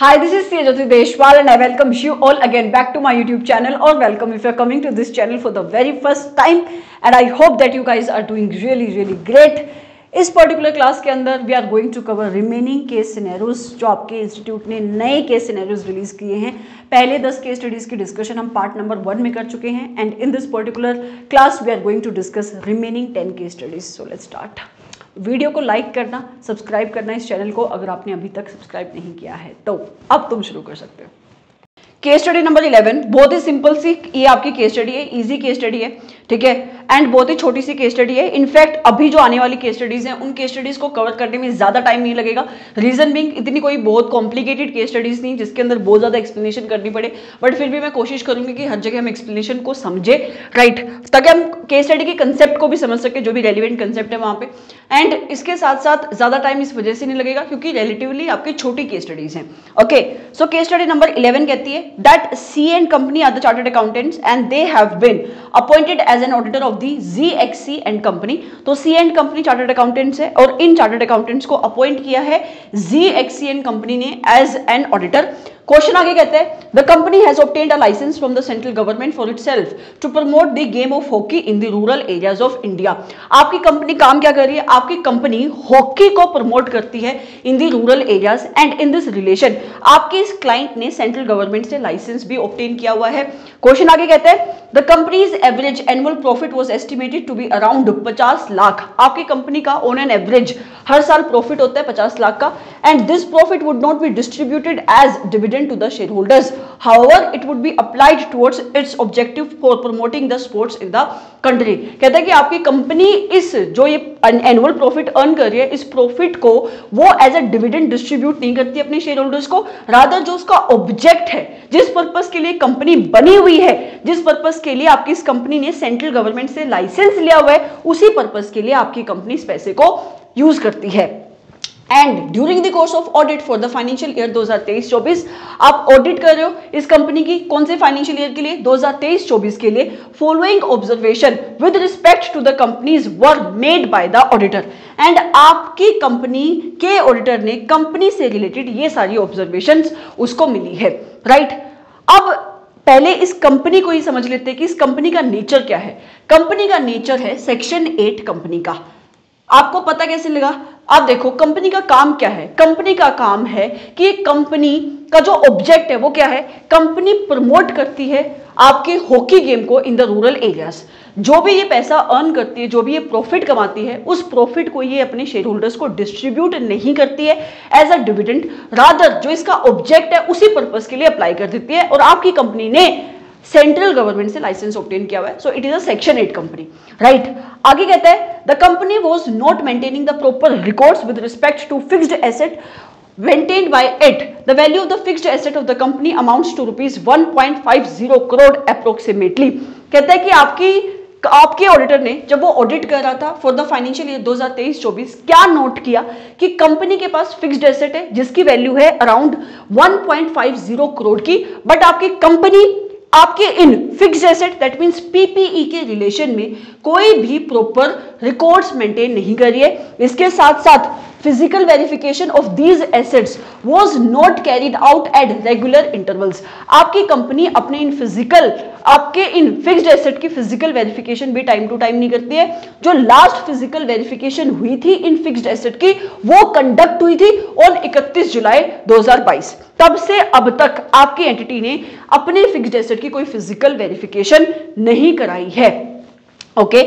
Hi, this is Jyoti Deshwal and I welcome you all again back to my YouTube channel, or welcome if you are coming to this channel for the very first time, and I hope that you guys are doing really great. इस particular class के अंदर we are going to cover remaining case scenarios जो आपके institute ने नए case scenarios release किए हैं. पहले 10 केस स्टडीज़ की डिस्कशन हम पार्ट नंबर 1 में कर चुके हैं and in this particular class we are going to discuss remaining 10 case studies. So let's start. Video को लाइक करना, सब्सक्राइब करना इस चैनल को अगर आपने अभी तक सब्सक्राइब नहीं किया है तो अब तुम शुरू कर सकते हो. केस स्टडी नंबर 11 बहुत ही सिंपल सी ये आपकी केस स्टडी है, इजी केस स्टडी है, ठीक है, एंड बहुत ही छोटी सी केस स्टडी है. इनफैक्ट अभी जो आने वाली केस स्टडीज हैं उन केस स्टडीज को कवर करने में ज़्यादा टाइम नहीं लगेगा. रीजन बीइंग इतनी कोई बहुत कॉम्प्लिकेटेड केस स्टडीज नहीं जिसके अंदर बहुत ज़्यादा एक्सप्लेनेशन करनी पड़े, बट फिर भी मैं कोशिश करूँगी कि हर जगह हम एक्सप्लेनेशन को समझे, राइट, ताकि हम केस स्टडी के कंसेप्ट को भी समझ सके जो भी रेलिवेंट कंसेप्ट है वहाँ पे. एंड इसके साथ साथ ज़्यादा टाइम इस वजह से नहीं लगेगा क्योंकि रिलेटिवली आपकी छोटी केस स्टडीज हैं. Okay, so case study number 11 कहती है that C and Company are the chartered accountants and they have been appointed as an auditor of the ZXC and Company. तो C and Company chartered accountants है और इन chartered accountants को appoint किया है ZXC and Company ने as an auditor. Question आगे कहता है the company has obtained a licence from the central government for itself to promote the game of hockey in the rural areas of India. आपकी company काम क्या कर रही है? आपकी कंपनी हॉकी को प्रमोट करती है in the rural areas, and in this relation आपके इस क्लाइंट ने सेंट्रल गवर्नमेंट से लाइसेंस भी ऑब्टेन किया हुआ है. क्वेश्चन आगे कहता है the company's average annual profit was estimated to be around 50 lakh. आपकी कंपनी का ऑन एन एवरेज हर साल प्रॉफिट होता है 50 लाख का, and this profit would not be distributed as dividend to the shareholders. However, it would be applied towards its objective for promoting the sports in the country. कहता है कि आपकी company इस जो ये annual profit earn कर रही है इस profit को वो as a dividend distribute नहीं करती अपने shareholders को, rather जो उसका object है, जिस purpose के लिए कंपनी बनी हुई है, जिस purpose के लिए आपकी इस कंपनी ने central government से license लिया हुआ है, उसी purpose के लिए आपकी कंपनी इस पैसे को use करती है. And during the course of audit for the financial year 2023-24 आप ऑडिट कर रहे हो इस कंपनी की कौन से फाइनेंशियल ईयर के लिए? 2023-24 के लिए. Following observation with respect to the company's were made by the auditor. And आपकी कंपनी के ऑडिटर ने कंपनी से रिलेटेड ये सारी ऑब्जर्वेशन उसको मिली है, राइट. अब पहले इस कंपनी को ही समझ लेते हैं कि इस कंपनी का नेचर क्या है. कंपनी का नेचर है सेक्शन 8 कंपनी का. आपको पता कैसे लगा? आप देखो कंपनी का काम क्या है. कंपनी का काम है कि कंपनी का जो ऑब्जेक्ट है वो क्या है? कंपनी प्रमोट करती है आपके हॉकी गेम को इन द रूरल एरियाज. जो भी ये पैसा अर्न करती है, जो भी ये प्रॉफिट कमाती है, उस प्रॉफिट को ये अपने शेयर होल्डर्स को डिस्ट्रीब्यूट नहीं करती है एज अ डिविडेंड, रादर जो इसका ऑब्जेक्ट है उसी पर्पज के लिए अप्लाई कर देती है. और आपकी कंपनी ने सेंट्रल गवर्नमेंट से लाइसेंस ऑब्टेन किया हुआ है, so it is a section 8 company, right. आगे कहता है the company was not maintaining the proper records with respect to fixed asset maintained by it. The value of the fixed asset of the company amounts to rupees 1.50 crore approximately. कहता है कि आपके auditor ने जब वो audit कर रहा था फॉर द फाइनेंशियल ईयर 2023-24 क्या नोट किया कि कंपनी के पास फिक्स्ड एसेट है जिसकी वैल्यू है अराउंड 1.50 करोड़ की, बट आपकी कंपनी आपके इन fixed asset that means PPE के रिलेशन में कोई भी प्रॉपर रिकॉर्ड्स मेंटेन नहीं कर रही है. इसके साथ साथ physical verification of these assets was not carried out at regular intervals. आपकी कंपनी अपने इन फिजिकल आपके इन फिक्स्ड एसेट की फिजिकल वेरिफिकेशन भी टाइम टू टाइम नहीं करती है. जो लास्ट फिजिकल वेरिफिकेशन हुई थी इन फिक्स्ड एसेट की वो कंडक्ट हुई थी ऑन 31 जुलाई 2022. तब से अब तक आपकी एंटिटी ने अपने फिक्स्ड एसेट की कोई फिजिकल वेरिफिकेशन नहीं कराई है. ओके,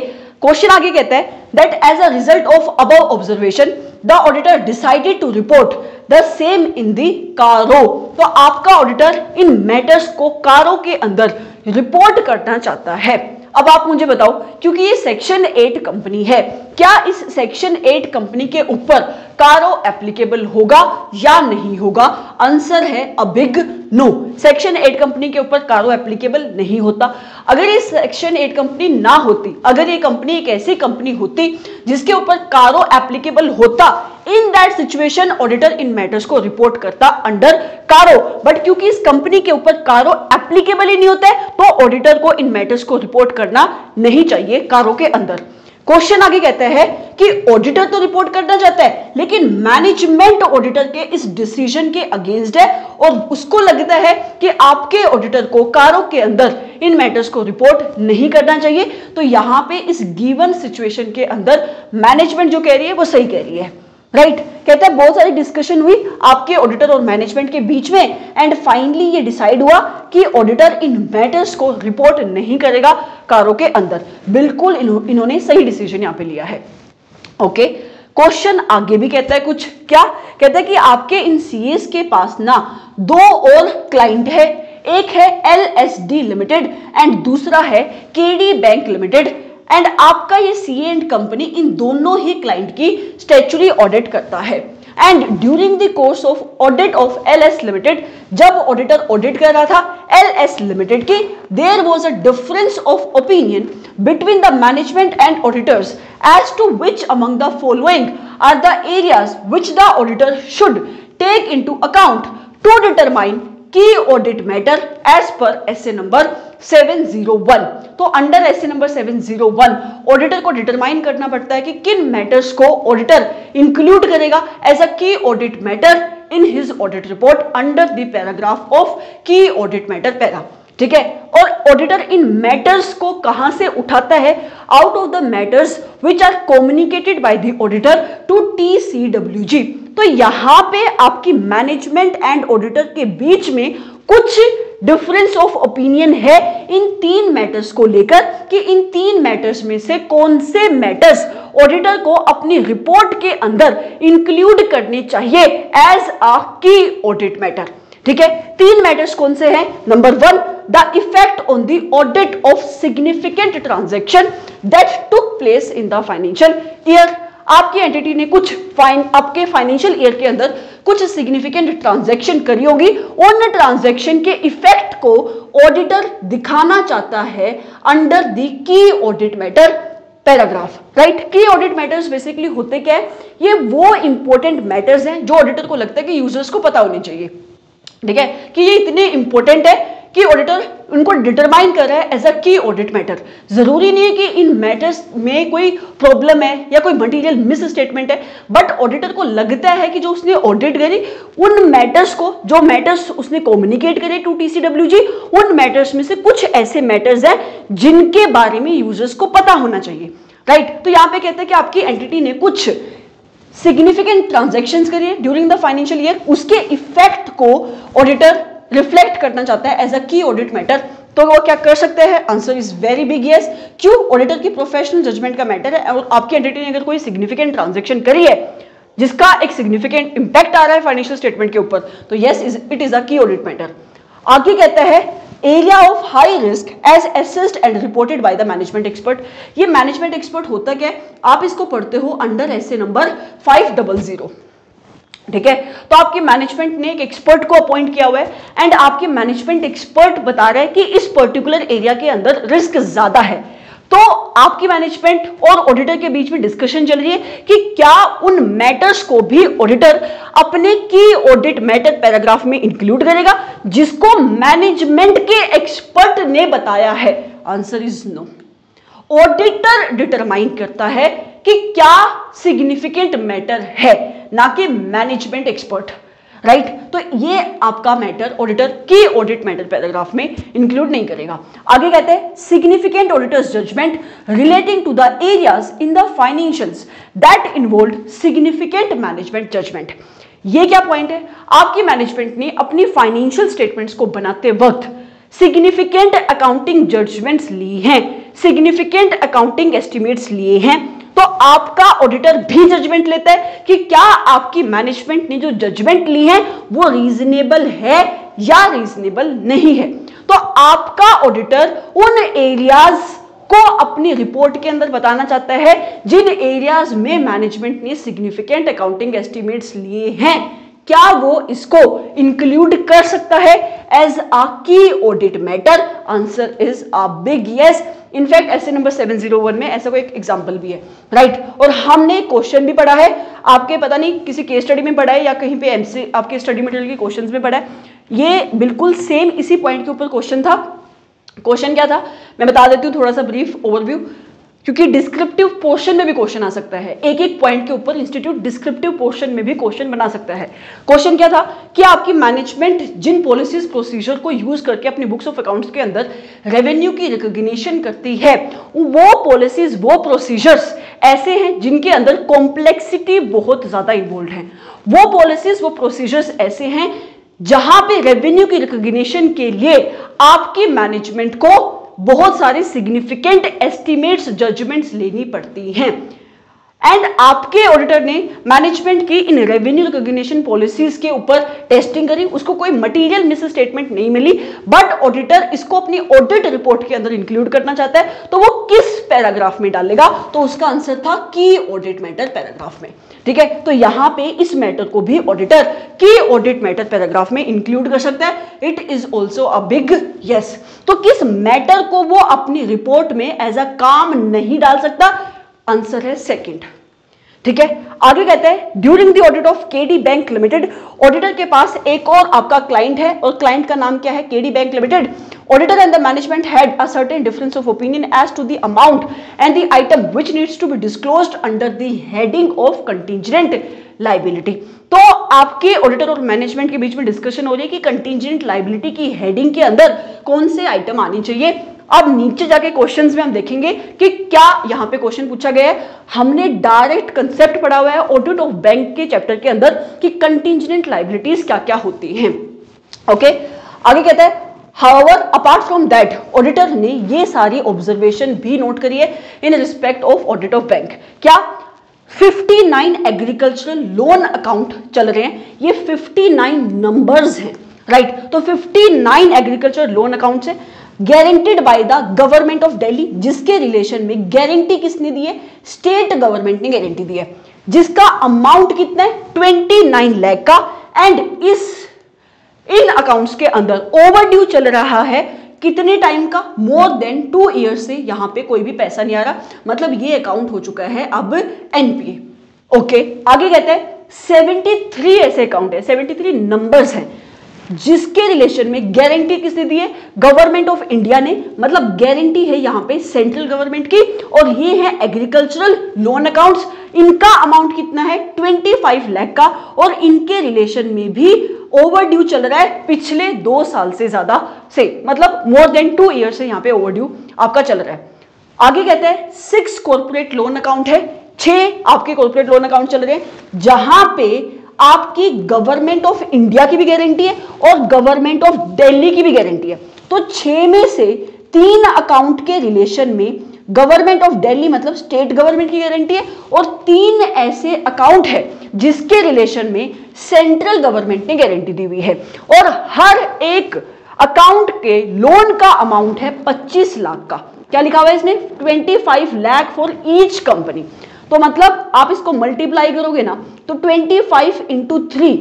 क्वेश्चन आगे कहता है that as a result of above observation, the auditor decided to report the same in the KARO. तो आपका ऑडिटर इन मैटर्स को कारो के अंदर रिपोर्ट करना चाहता है. अब आप मुझे बताओ क्योंकि ये सेक्शन 8 कंपनी है, क्या इस सेक्शन 8 कंपनी के ऊपर कारो एप्लीकेबल होगा या नहीं होगा? आंसर है a big no. Section 8 company के ऊपर कारो एप्लीकेबल नहीं होता. अगर ये सेक्शन 8 कंपनी ना होती, अगर ये कंपनी एक ऐसी कंपनी होती जिसके ऊपर कारो एप्लीकेबल होता, इन दैट सिचुएशन ऑडिटर इन मैटर्स को रिपोर्ट करता अंडर कारो, बट क्योंकि इस कंपनी के ऊपर कारो एप्लीकेबल ही नहीं होता है तो ऑडिटर को इन मैटर्स को रिपोर्ट करना नहीं चाहिए कारो के अंदर. क्वेश्चन आगे कहता है कि ऑडिटर तो रिपोर्ट करना चाहता है लेकिन मैनेजमेंट ऑडिटर के इस डिसीजन के अगेंस्ट है और उसको लगता है कि आपके ऑडिटर को कारों के अंदर इन मैटर्स को रिपोर्ट नहीं करना चाहिए। तो यहां पे इस गिवन सिचुएशन के अंदर मैनेजमेंट जो कह रही है वो सही कह रही है, राइट। कहते हैं बहुत सारी डिस्कशन हुई आपके ऑडिटर और मैनेजमेंट के बीच में एंड फाइनली ये डिसाइड हुआ कि ऑडिटर इन मैटर्स को रिपोर्ट नहीं करेगा कारों के अंदर। बिल्कुल इन्होंने सही डिसीजन यहाँ पे लिया है। ओके, क्वेश्चन आगे भी कहता है कुछ, क्या कहता है कि आपके इन सीएस के पास ना दो और क्लाइंट है, एक है LSD लिमिटेड एंड दूसरा है KD बैंक लिमिटेड एंड आपका ये सीए एंड कंपनी इन दोनों ही क्लाइंट की स्टैच्यूटरी ऑडिट करता है and during the course of audit of LS limited, जब ऑडिटर ऑडिट कर रहा था LS लिमिटेड की, there was a difference of opinion between the management and auditors as to which among the following are the areas which the auditor should take into account to determine key audit matter as per SA number 701। तो under SA number 701 auditor को determine करना पड़ता है कि किन matters को auditor include करेगा as a key audit matter in his audit report under the paragraph of key audit matter para, ठीक है। और ऑडिटर इन मैटर्स को कहां से उठाता है? Out of the matters which are communicated by the auditor to TCWG। तो यहां पे आपकी मैनेजमेंट एंड ऑडिटर के बीच में कुछ डिफरेंस ऑफ ओपिनियन है इन तीन मैटर्स को लेकर कि इन तीन मैटर्स में से कौन से मैटर्स ऑडिटर को अपनी रिपोर्ट के अंदर इंक्लूड करने चाहिए as a key audit matter, ठीक है। तीन मैटर्स कौन से हैं? Number one, the effect on the audit of significant transaction that took place in the financial year. आपकी एंटिटी ने कुछ आपके फाइनेंशियल ईयर के अंदर कुछ सिग्निफिकेंट ट्रांजैक्शन करी होगी, उन ट्रांजैक्शन के इफेक्ट को ऑडिटर दिखाना चाहता है under the key audit matter paragraph, right. Key audit matters basically होते क्या है? ये वो इंपॉर्टेंट मैटर्स हैं जो ऑडिटर को लगता है कि यूजर्स को पता होने चाहिए, ठीक है, कि ये इतने इंपॉर्टेंट है कि ऑडिटर उनको डिटरमाइन कर रहा है as a key audit matter. जरूरी नहीं है कि इन मैटर्स में कोई प्रॉब्लम है या कोई मटेरियल मिस स्टेटमेंट है, बट ऑडिटर को लगता है कि जो उसने ऑडिट करी उन मैटर्स को, जो मैटर्स उसने कम्युनिकेट करे टू TCWG, उन मैटर्स में से कुछ ऐसे मैटर्स हैं जिनके बारे में यूजर्स को पता होना चाहिए, राइट। तो यहाँ पे कहते हैं कि आपकी एंटिटी ने कुछ सिग्निफिकेंट ट्रांजेक्शन करिए ड्यूरिंग द फाइनेंशियल ईयर, उसके इफेक्ट को ऑडिटर रिफ्लेक्ट करना चाहता है as a key audit matter. तो वो क्या कर सकते हैं? Answer is very big yes. क्यों? ऑडिटर की प्रोफेशनल जजमेंट का मैटर है और आपकी एंटिटी ने अगर कोई सिग्निफिकेंट ट्रांजैक्शन करी है जिसका एक सिग्निफिकेंट इंपैक्ट आ रहा है फाइनेंशियल स्टेटमेंट के ऊपर, तो yes it is a key audit matter. आगे कहता है area of high risk as assessed and reported by the management expert. ये मैनेजमेंट एक्सपर्ट होता क्या है? आप इसको पढ़ते हो अंडर एसए नंबर 500, ठीक है। तो आपके मैनेजमेंट ने एक एक्सपर्ट को अपॉइंट किया हुआ है एंड आपके मैनेजमेंट एक्सपर्ट बता रहा है कि इस पर्टिकुलर एरिया के अंदर रिस्क ज्यादा है। तो आपकी मैनेजमेंट और ऑडिटर के बीच में डिस्कशन चल रही है कि क्या उन मैटर्स को भी ऑडिटर अपने की ऑडिट मैटर पैराग्राफ में इंक्लूड करेगा जिसको मैनेजमेंट के एक्सपर्ट ने बताया है। Answer is no. Auditor determine करता है कि क्या सिग्निफिकेंट मैटर है, ना कि मैनेजमेंट एक्सपर्ट, राइट। तो ये आपका matter auditor key audit matter paragraph में इंक्लूड नहीं करेगा। आगे कहते हैं significant auditor's judgement relating to the areas in the financials that involve significant management judgement. ये क्या पॉइंट है? आपकी मैनेजमेंट ने अपनी फाइनेंशियल स्टेटमेंट्स को बनाते वक्त सिग्निफिकेंट अकाउंटिंग जजमेंट्स ली हैं, सिग्निफिकेंट अकाउंटिंग एस्टिमेट्स लिए हैं। तो आपका ऑडिटर भी जजमेंट लेता है कि क्या आपकी मैनेजमेंट ने जो जजमेंट ली है वो रीजनेबल है या रीजनेबल नहीं है। तो आपका ऑडिटर उन एरियाज को अपनी रिपोर्ट के अंदर बताना चाहता है जिन एरियाज में मैनेजमेंट ने सिग्निफिकेंट अकाउंटिंग एस्टिमेट्स लिए हैं। क्या वो इसको इंक्लूड कर सकता है as a key audit matter? Answer is a big yes. In fact ऐसे नंबर 701 में ऐसा कोई एक एग्जाम्पल भी है, राइट। और हमने क्वेश्चन भी पढ़ा है आपके, पता नहीं किसी केस स्टडी में पढ़ा है या कहीं पे एमसी आपके स्टडी मटेरियल के क्वेश्चंस में पढ़ा है। ये बिल्कुल सेम इसी पॉइंट के ऊपर क्वेश्चन था। क्वेश्चन क्या था मैं बता देती हूँ, थोड़ा सा ब्रीफ ओवरव्यू। क्योंकि डिस्क्रिप्टिव पोर्शन में भी क्वेश्चन आ सकता है। एक एक पॉइंट के ऊपर इंस्टीट्यूट डिस्क्रिप्टिव पोर्शन में भी क्वेश्चन बना सकता है। क्वेश्चन क्या था कि आपकी मैनेजमेंट जिन पॉलिसीज प्रोसीजर को यूज करके अपनी बुक्स ऑफ अकाउंट्स के अंदर रेवेन्यू की रिकॉग्निशन करती है, वो पॉलिसीज वो प्रोसीजर्स ऐसे हैं जिनके अंदर कॉम्प्लेक्सिटी बहुत ज्यादा इन्वॉल्व है। वो पॉलिसीज वो प्रोसीजर्स ऐसे हैं जहां पे रेवेन्यू की रिकॉग्निशन के लिए आपकी मैनेजमेंट को बहुत सारी सिग्निफिकेंट एस्टिमेट्स जजमेंट्स लेनी पड़ती हैं। एंड आपके ऑडिटर ने मैनेजमेंट की इन रेवेन्यू रिकॉग्निशन पॉलिसीज के ऊपर टेस्टिंग करी, उसको कोई मटेरियल मिस स्टेटमेंट नहीं मिली, बट ऑडिटर इसको अपनी ऑडिट रिपोर्ट के अंदर इंक्लूड करना चाहता है तो वो किस पैराग्राफ में डालेगा? तो उसका आंसर था की ऑडिट मैटर पैराग्राफ में। ठीक है, तो यहाँ पे इस मैटर को भी auditor key audit matter paragraph में इंक्लूड कर सकता है। It is also a big yes. तो किस मैटर को वो अपनी रिपोर्ट में एज अ काम नहीं डाल सकता? आंसर है सेकंड। ठीक है, आगे कहते हैं during the audit of KD bank limited, auditor के पास एक और आपका क्लाइंट है और क्लाइंट का नाम क्या है? KD bank limited. Auditor and the management had a certain difference of opinion as to the amount and the item which needs to be disclosed under the heading of contingent liability. तो आपके auditor और management के बीच में discussion हो रही है कि contingent liability की हेडिंग के अंदर कौन से आइटम आनी चाहिए। अब नीचे जाके क्वेश्चंस में हम देखेंगे कि क्या यहाँ पे क्वेश्चन पूछा गया है। हमने डायरेक्ट कंसेप्ट पढ़ा हुआ है ऑडिट ऑफ बैंक के चैप्टर के अंदर कि कंटिंजेंट लाइबिलिटीज क्या क्या होती हैं। ओके, आगे कहता है however apart from that auditor ने ये सारी ऑब्जर्वेशन भी नोट करी है in respect of audit of bank. क्या 59 एग्रीकल्चरल लोन अकाउंट चल रहे हैं, ये 59 नंबर्स हैं, राइट। तो 59 एग्रीकल्चर लोन अकाउंट है guaranteed by the government of Delhi, जिसके रिलेशन में गारंटी किसने दी है? स्टेट गवर्नमेंट ने गारंटी दी है, जिसका अमाउंट कितना है? 29 लाख का। एंड इस इन अकाउंट्स के अंदर ओवरड्यू चल रहा है कितने टाइम का? मोर देन 2 ईयर से यहां पे कोई भी पैसा नहीं आ रहा, मतलब ये अकाउंट हो चुका है अब एनपीए। ओके, आगे कहते हैं 73 ऐसे अकाउंट है, 73 नंबर्स है जिसके रिलेशन में गारंटी किसने दी है? गवर्नमेंट ऑफ इंडिया ने, मतलब गारंटी है यहाँ पे सेंट्रल गवर्नमेंट की। और ये है एग्रीकल्चरल लोन अकाउंट्स, इनका अमाउंट कितना है? 25 लाख का। और इनके रिलेशन में भी ओवरड्यू चल रहा है पिछले 2 साल से ज्यादा से, मतलब मोर देन 2 ईयर से यहाँ पे ओवरड्यू आपका चल रहा है। आगे कहते हैं 6 कॉर्पोरेट लोन अकाउंट है, 6 आपके कॉर्पोरेट लोन अकाउंट चल रहे हैं जहां पे आपकी गवर्नमेंट ऑफ इंडिया की भी गारंटी है और गवर्नमेंट ऑफ दिल्ली की भी गारंटी है। तो 6 में से 3 अकाउंट के रिलेशन में गवर्नमेंट ऑफ दिल्ली मतलब स्टेट गवर्नमेंट की गारंटी है और 3 ऐसे अकाउंट है जिसके रिलेशन में सेंट्रल गवर्नमेंट ने गारंटी दी हुई है। और हर एक अकाउंट के लोन का अमाउंट है 25 लाख का। क्या लिखा हुआ है इसने? 25 लाख फॉर ईच कंपनी। तो मतलब आप इसको मल्टीप्लाई करोगे ना तो 25 into 3,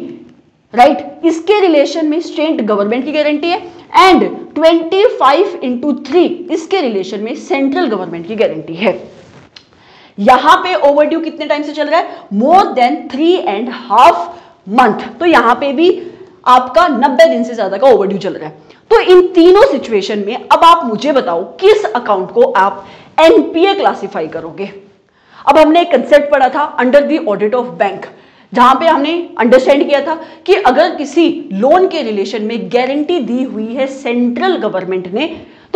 राइट। इसके रिलेशन में स्टेट गवर्नमेंट की गारंटी है एंड 25 into 3 इसके रिलेशन में सेंट्रल गवर्नमेंट की गारंटी है। यहां पे ओवरड्यू कितने टाइम से चल रहा है? More than 3.5 month. तो यहां पे भी आपका 90 दिन से ज्यादा का ओवरड्यू चल रहा है। तो इन तीनों सिचुएशन में अब आप मुझे बताओ किस अकाउंट को आप एनपीए क्लासिफाई करोगे? अब हमने एक कंसेप्ट पढ़ा था under the audit of bank, जहां पे हमने अंडरस्टैंड किया था कि अगर किसी लोन के रिलेशन में गारंटी दी हुई है सेंट्रल गवर्नमेंट ने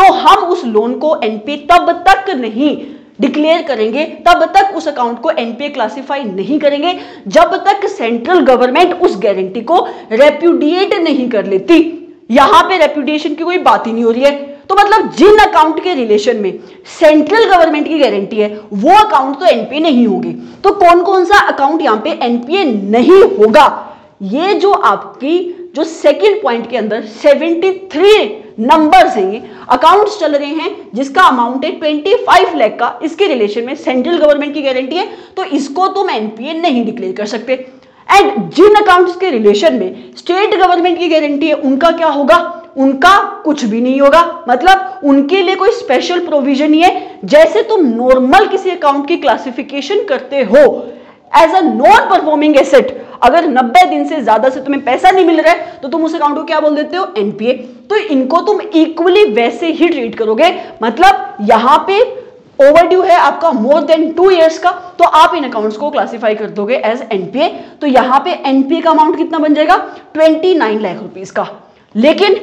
तो हम उस लोन को एनपीए तब तक नहीं डिक्लेयर करेंगे, तब तक उस अकाउंट को एनपीए क्लासिफाई नहीं करेंगे जब तक सेंट्रल गवर्नमेंट उस गारंटी को रेप्यूडिएट नहीं कर लेती। यहां पे रेप्यूडिएशन की कोई बात ही नहीं हो रही है। तो मतलब जिन अकाउंट के रिलेशन में सेंट्रल गवर्नमेंट की गारंटी है वो अकाउंट तो एनपीए नहीं होगी। तो कौन कौन सा अकाउंट यहाँ पे एनपीए नहीं होगा? ये जो आपकी जो सेकंड पॉइंट के अंदर 73 नंबर्स हैं, अकाउंट्स चल रहे हैं जिसका अमाउंट है 25 लाख का, इसके रिलेशन में सेंट्रल गवर्नमेंट की गारंटी है, तो इसको तुम एनपीए नहीं डिक्लेयर कर सकते। एंड जिन अकाउंट्स के रिलेशन में स्टेट गवर्नमेंट की गारंटी है उनका क्या होगा? उनका कुछ भी नहीं होगा, मतलब उनके लिए कोई स्पेशल प्रोविजन नहीं है। जैसे तुम नॉर्मल किसी अकाउंट की क्लासिफिकेशन करते हो as a non performing asset, अगर 90 दिन से ज्यादा से तुम्हें पैसा नहीं मिल रहा है तो तुम उस अकाउंट को क्या बोल देते हो? एनपीए। तो इनको तुम इक्वली वैसे ही ट्रीट करोगे, मतलब यहां पे ओवरड्यू है आपका मोर देन 2 इयर्स का, तो आप इन अकाउंट्स को क्लासिफाई कर दोगे एज एनपीए। तो यहाँ पे एनपीए का अमाउंट कितना बन जाएगा 29 लाख रुपीस का। लेकिन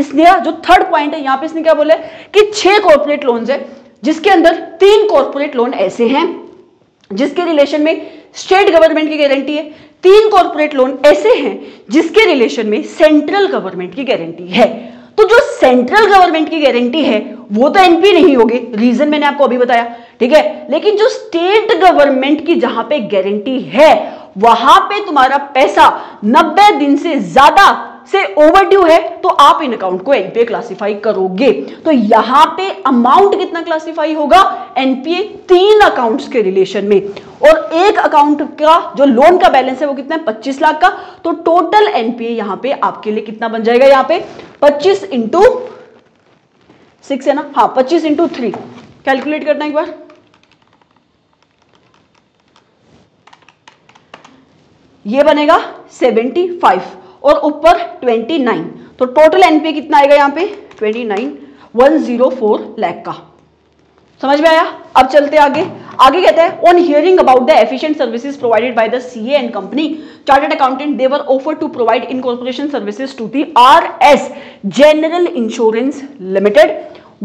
इसने जो थर्ड पॉइंट है यहाँ पे इसने क्या बोला कि 6 कॉर्पोरेट लोन्स है, जिसके अंदर 3 कॉर्पोरेट लोन ऐसे हैं जिसके रिलेशन में स्टेट गवर्नमेंट की गारंटी है, 3 कॉर्पोरेट लोन ऐसे हैं जिसके रिलेशन में सेंट्रल गवर्नमेंट की गारंटी है। तो जो सेंट्रल गवर्नमेंट की गारंटी है वो तो एनपी नहीं होगी, रीजन मैंने आपको अभी बताया, ठीक है। लेकिन जो स्टेट गवर्नमेंट की जहां पे गारंटी है वहां पे तुम्हारा पैसा 90 दिन से ज्यादा से ओवरड्यू है तो आप इन अकाउंट को एनपीए क्लासिफाई करोगे। तो यहां पे अमाउंट कितना क्लासिफाई होगा एनपीए 3 अकाउंट्स के रिलेशन में, और एक अकाउंट का जो लोन का बैलेंस है वो कितना है 25 लाख का। तो टोटल एनपीए यहां पे आपके लिए कितना बन जाएगा, यहां पे 25 × 6 है ना, हाँ 25 × 3 कैलकुलेट करना एक बार। ये बनेगा 75 और ऊपर 29, तो टोटल एनपीए कितना आएगा यहाँ पे 29,104 लाख का। समझ में आया? अब चलते आगे। आगे कहता है on hearing about the efficient services provided by the CA and company chartered accountant they were offered to provide incorporation services to the RS general insurance limited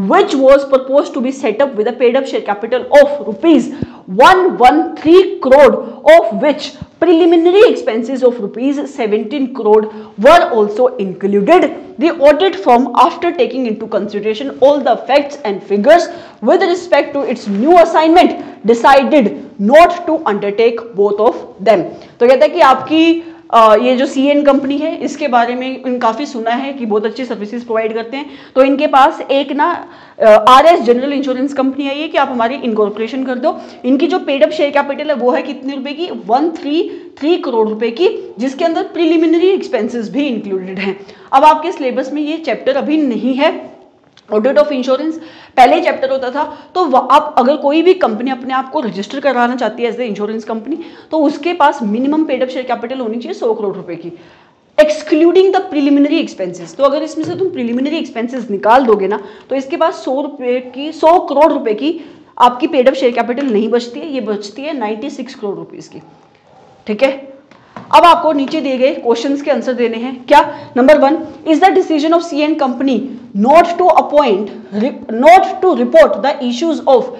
which was proposed to be set up with a paid up share capital of ₹113 crore, of which preliminary expenses of ₹17 crore were also included. The audit firm, after taking into consideration all the facts and figures with respect to its new assignment, decided not to undertake both of them. तो कहता है कि आपकी ये जो CN company है इसके बारे में इन काफ़ी सुना है कि बहुत अच्छी सर्विसेज प्रोवाइड करते हैं, तो इनके पास एक ना RS जनरल इंश्योरेंस कंपनी आई है कि आप हमारी इनकॉर्पोरेशन कर दो। इनकी जो पेड अप शेयर कैपिटल है वो है कितने रुपए की 133 करोड़ रुपए की, जिसके अंदर प्रिलिमिनरी एक्सपेंसेस भी इंक्लूडेड हैं। अब आपके सिलेबस में ये चैप्टर अभी नहीं है, ऑडिट ऑफ इंश्योरेंस पहले चैप्टर होता था। तो आप अगर कोई भी कंपनी अपने आप को रजिस्टर कराना चाहती है एज ए इंश्योरेंस कंपनी तो उसके पास minimum paid up share capital होनी चाहिए 100 करोड़ रुपए की, एक्सक्लूडिंग द प्रिलिमिनरी एक्सपेंसेस। तो अगर इसमें से तुम प्रिलिमिनरी एक्सपेंसेस निकाल दोगे ना तो इसके पास 100 करोड़ रुपए की आपकी पेड अप शेयर कैपिटल नहीं बचती है, ये बचती है 96 करोड़ रुपीज़ की, ठीक है। अब आपको नीचे दिए गए क्वेश्चंस के आंसर देने हैं। क्या? Number 1, is the decision of CN company not to report the issues of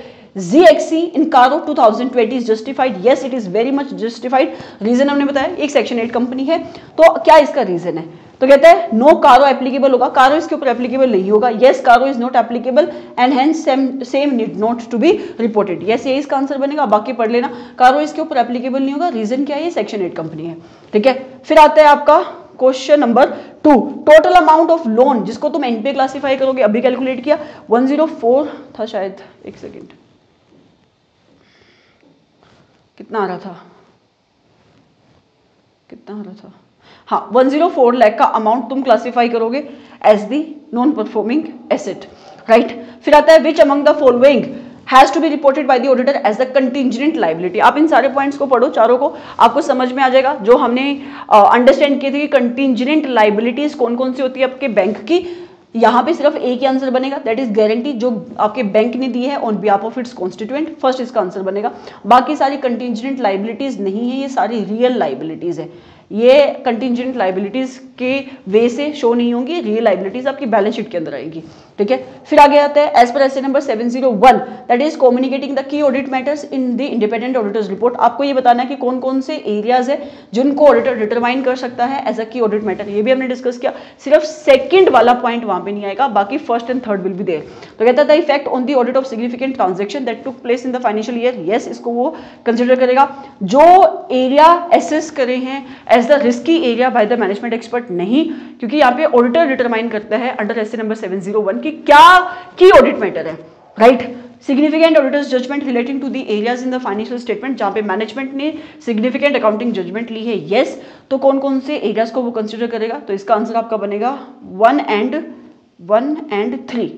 ZXC in Caro 2020 is justified? Yes, it is very much justified. Reason हमने बताया एक Section 8 कंपनी है, तो क्या इसका रीजन है? तो कहता है नो कारो एप्लीकेबल होगा, कारो इसके ऊपर एप्लीकेबल नहीं होगा। Yes CARO is not applicable and hence same need not to be reported. Yes ये इसका आंसर बनेगा, बाकी पढ़ लेना। कारो इसके ऊपर एप्लीकेबल नहीं होगा, रीजन क्या है Section 8 कंपनी है, ठीक है। फिर आता है आपका question number 2, total amount of loan जिसको तुम एनपीए क्लासीफाई करोगे, अभी कैलकुलेट किया 104 था शायद, एक सेकेंड कितना आ रहा था हाँ 104 लाख का अमाउंट तुम क्लासिफाई करोगे as the non performing asset, right. फिर आता है which among the following has to be reported by the auditor as the contingent liability. आप इन सारे पॉइंट्स को पढ़ो, चारों को आपको समझ में आ जाएगा। जो हमने अंडरस्टैंड किए थे कि कंटिंजेंट लाइबिलिटीज कौन कौन सी होती है आपके बैंक की, यहाँ पे सिर्फ एक ही आंसर बनेगा, दैट इज गारंटी जो आपके बैंक ने दी है on behalf of its constituent, first इसका आंसर बनेगा। बाकी सारी कंटिंजेंट लाइबिलिटीज नहीं है, ये सारी रियल लाइबिलिटीज है। ये कंटिंजेंट लाइबिलिटीज के वे से शो नहीं होंगी, रियल लाइबिलिटीज आपकी बैलेंस शीट के अंदर आएगी, ठीक है। फिर आगे आता है as per SA number 701, that is communicating the key audit matters in the independent auditor's report. आपको ये बताना है कि कौन कौन से एरियाज है जिनको ऑडिटर डिटरमाइन कर सकता है as a key audit matter, ये भी हमने डिस्कस किया। सिर्फ सेकंड वाला पॉइंट वहां पे नहीं आएगा, बाकी first and third will be there. तो कहता था effect on the audit of significant transaction that took place in the financial year, yes इसको वो कंसिडर करेगा। जो एरिया एसेस करे हैं as the risky area by the management expert नहीं, क्योंकि यहाँ पे ऑडिटर डिटरमाइन करता है अंडर एसए नंबर 701 कि क्या की ऑडिट मैटर है, right. Significant auditor's judgement relating to the areas in the financial statement जहाँ पे मैनेजमेंट ने सिग्निफिकेंट अकाउंटिंग जजमेंट ली है, येस। तो कौन कौन से एरियाज को वो कंसिडर करेगा, तो इसका आंसर आपका बनेगा 1 एंड 3,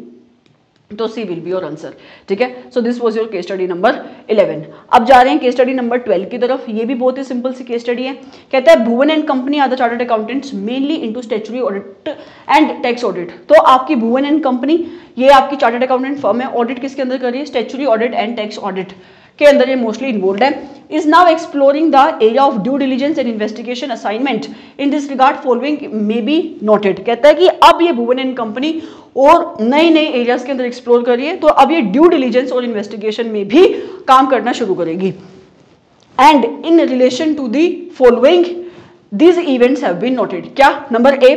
तो C will be your answer. ठीक है, so this was your case study number 11। अब जा रहे हैं केस स्टडी नंबर 12 की तरफ। ये भी बहुत ही सिंपल सी केस स्टडी है। कहता है Bhuvan and company are the chartered accountants mainly into statutory audit and tax audit. तो आपकी भुवन एंड कंपनी ये आपकी चार्टर्ड अकाउंटेंट फर्म है। ऑडिट किसके अंदर कर रही है? Statutory audit and tax audit के अंदर ये मोस्टली इन्वॉल्व है। Is now exploring the area of due diligence and investigation assignment in this regard following may be noted. कहता है कि अब ये भुवन एंड कंपनी और नए नए एरियाज के अंदर एक्सप्लोर कर रही है, तो अब ये ड्यू डिलीजेंस और इन्वेस्टिगेशन में भी काम करना शुरू करेगी। And in relation to the following These events have been noted. क्या? Number A,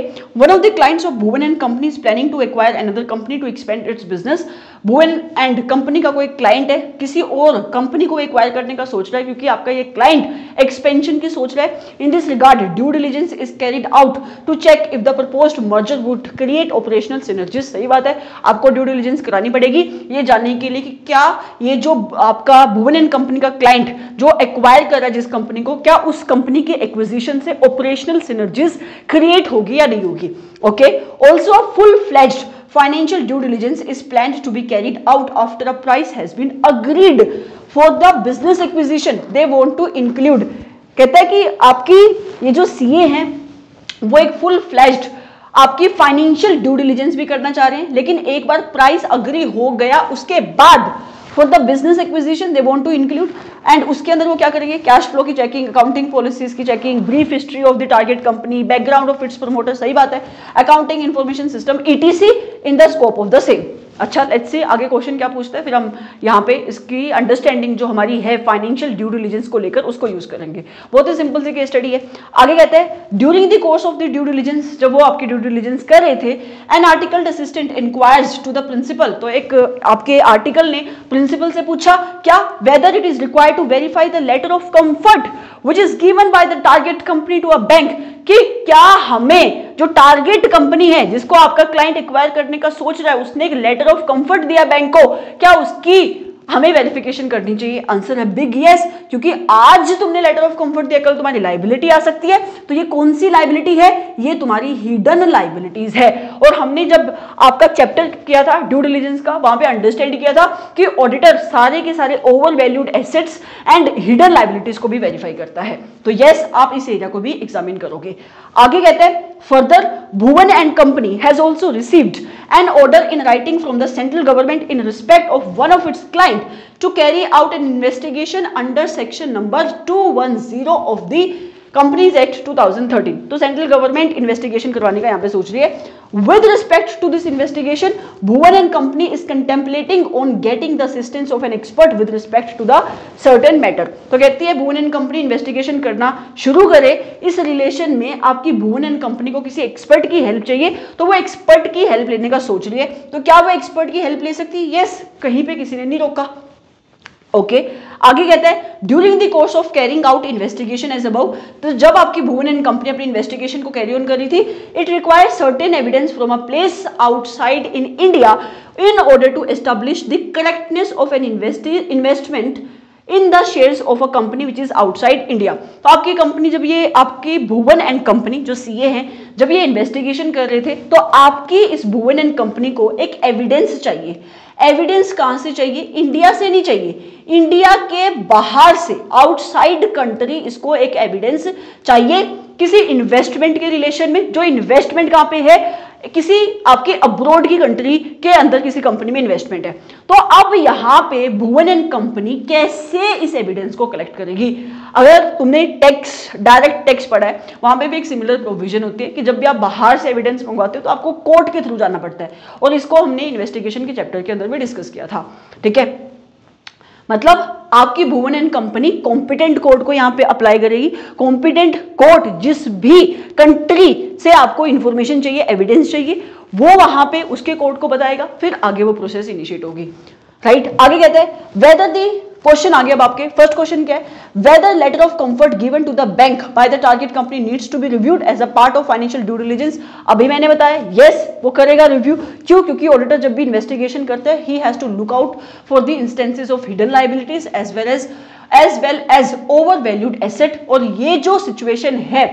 one of the clients of Bhuvan and Company is planning to acquire another company to expand its business. Bhuvan and Company का कोई client है, किसी और company को acquire करने का सोच रहा है, क्योंकि आपका ये client expansion की सोच रहा है. In this regard, due diligence is carried out to check if the proposed merger would create operational synergies. सही बात है, आपको due diligence करानी पड़ेगी ये जानने के लिए कि क्या ये जो आपका Bhuvan and Company का client जो acquire कर रहा है जिस कंपनी को, क्या उस कंपनी के एक्विजिशन से ऑपरेशनल सिनर्जीज क्रिएट होगी या नहीं होगी। Okay, also full fledged financial due diligence is planned to be carried out after a price has been agreed for the business acquisition they want to include. कहता है कि आपकी ये जो सीए हैं वो एक फुल फ्लेज्ड आपकी फाइनेंशियल ड्यू डिलिजेंस भी करना चाह रहे हैं, लेकिन एक बार प्राइस अग्री हो गया उसके बाद for the business acquisition they want to include. And उसके अंदर वो क्या करेंगे? कैश फ्लो की चेकिंग, अकाउंटिंग पॉलिसीज की चेकिंग, brief history of the target company, background of its promoter, सही बात है, accounting information system ETC in the scope of the same. अच्छा, लेट्स सी आगे क्वेश्चन क्या पूछता है, फिर हम यहाँ पे इसकी अंडरस्टैंडिंग जो हमारी है फाइनेंशियल ड्यू डिलिजेंस को लेकर उसको यूज करेंगे। बहुत ही सिंपल सी केस स्टडी है। आगे कहते हैं during the course of the due diligence, जब वो आपकी ड्यू डिलिजेंस कर रहे थे, an article assistant inquires to the principal. तो एक आपके आर्टिकल ने प्रिंसिपल से पूछा क्या, whether it is required to verify the letter of comfort which is given by the target company to a bank. कि क्या हमें जो टारगेट कंपनी है जिसको आपका क्लाइंट एक्वायर करने का सोच रहा है उसने एक लेटर ऑफ कंफर्ट दिया बैंक को, क्या उसकी हमें वेरिफिकेशन करनी चाहिए? आंसर है बिग यस, क्योंकि आज तुमने लेटर ऑफ कंफर्ट दिया, कल तुम्हारी लाइबिलिटी आ सकती है। तो ये कौन सी लाइबिलिटी है? ये तुम्हारी हिडन लाइबिलिटीज है। और हमने जब आपका चैप्टर किया था ड्यू डिलिजेंस का, वहां पे अंडरस्टैंड किया था कि ऑडिटर सारे के सारे over valued assets and hidden liabilities को भी वेरीफाई करता है। तो यस, आप इस एरिया को भी एग्जामिन करोगे। आगे कहते हैं further Bhuvan and company has also received an order in writing from the central government in respect of one of its client to carry out an investigation under section number 210 of the Companies Act 2013. तो central government investigation करवाने का यहाँ पे सोच रही है। With respect to this investigation Bhuvan and company is contemplating on getting the assistance of an expert with respect to the certain matter. तो कहती है भुवन एंड कंपनी इन्वेस्टिगेशन करना शुरू करे, इस रिलेशन में आपकी भुवन एंड कंपनी को किसी एक्सपर्ट की हेल्प चाहिए, तो वो एक्सपर्ट की हेल्प लेने का सोच रही है। तो क्या वो एक्सपर्ट की हेल्प ले सकती है? यस, कहीं पे किसी ने नहीं रोका। ओके आगे कहते हैं during the course of carrying out investigation as above. तो जब आपकी भुवन एंड कंपनी अपनी इन्वेस्टिगेशन को कैरी ऑन कर रही थी, it require certain evidence from a place outside in India in order to establish the correctness of an investment in the shares of a company which is outside India. तो आपकी company जब ये आपकी Bhuvan and company जो CA हैं जब ये investigation कर रहे थे, तो आपकी इस भुवन एंड कंपनी को एक एविडेंस चाहिए। एविडेंस कहां से चाहिए? इंडिया से नहीं चाहिए, इंडिया के बाहर से, आउटसाइड कंट्री इसको एक एविडेंस चाहिए किसी इन्वेस्टमेंट के रिलेशन में। जो इन्वेस्टमेंट कहां पे है? किसी आपके अब्रोड की कंट्री के अंदर किसी कंपनी में इन्वेस्टमेंट है। तो अब यहां पे भुवन एंड कंपनी कैसे इस एविडेंस को कलेक्ट करेगी? अगर तुमने टैक्स, डायरेक्ट टैक्स पढ़ा है, वहां पे भी एक सिमिलर प्रोविजन होती है कि जब भी आप बाहर से एविडेंस मंगवाते हो तो आपको कोर्ट के थ्रू जाना पड़ता है, और इसको हमने इन्वेस्टिगेशन के चैप्टर के अंदर भी डिस्कस किया था। ठीक है, मतलब आपकी Bhuvan and company competent court को यहाँ पे अप्लाई करेगी। कॉम्पिटेंट कोर्ट जिस भी कंट्री से आपको इंफॉर्मेशन चाहिए, एविडेंस चाहिए, वो वहां पे उसके कोर्ट को बताएगा, फिर आगे वो प्रोसेस इनिशिएट होगी। राइट, आगे कहते हैं वेदर दी क्वेश्चन आगे अब आपके फर्स्ट क्वेश्चन क्या है? Whether letter of comfort given to the bank by the target company needs to be reviewed as a part of financial due diligence. अभी मैंने बताया यस, वो करेगा रिव्यू। क्यों? क्योंकि ऑडिटर जब भी इन्वेस्टिगेशन करता है, he has to look out for the instances of hidden liabilities as well as over valued asset. और ये जो सिचुएशन है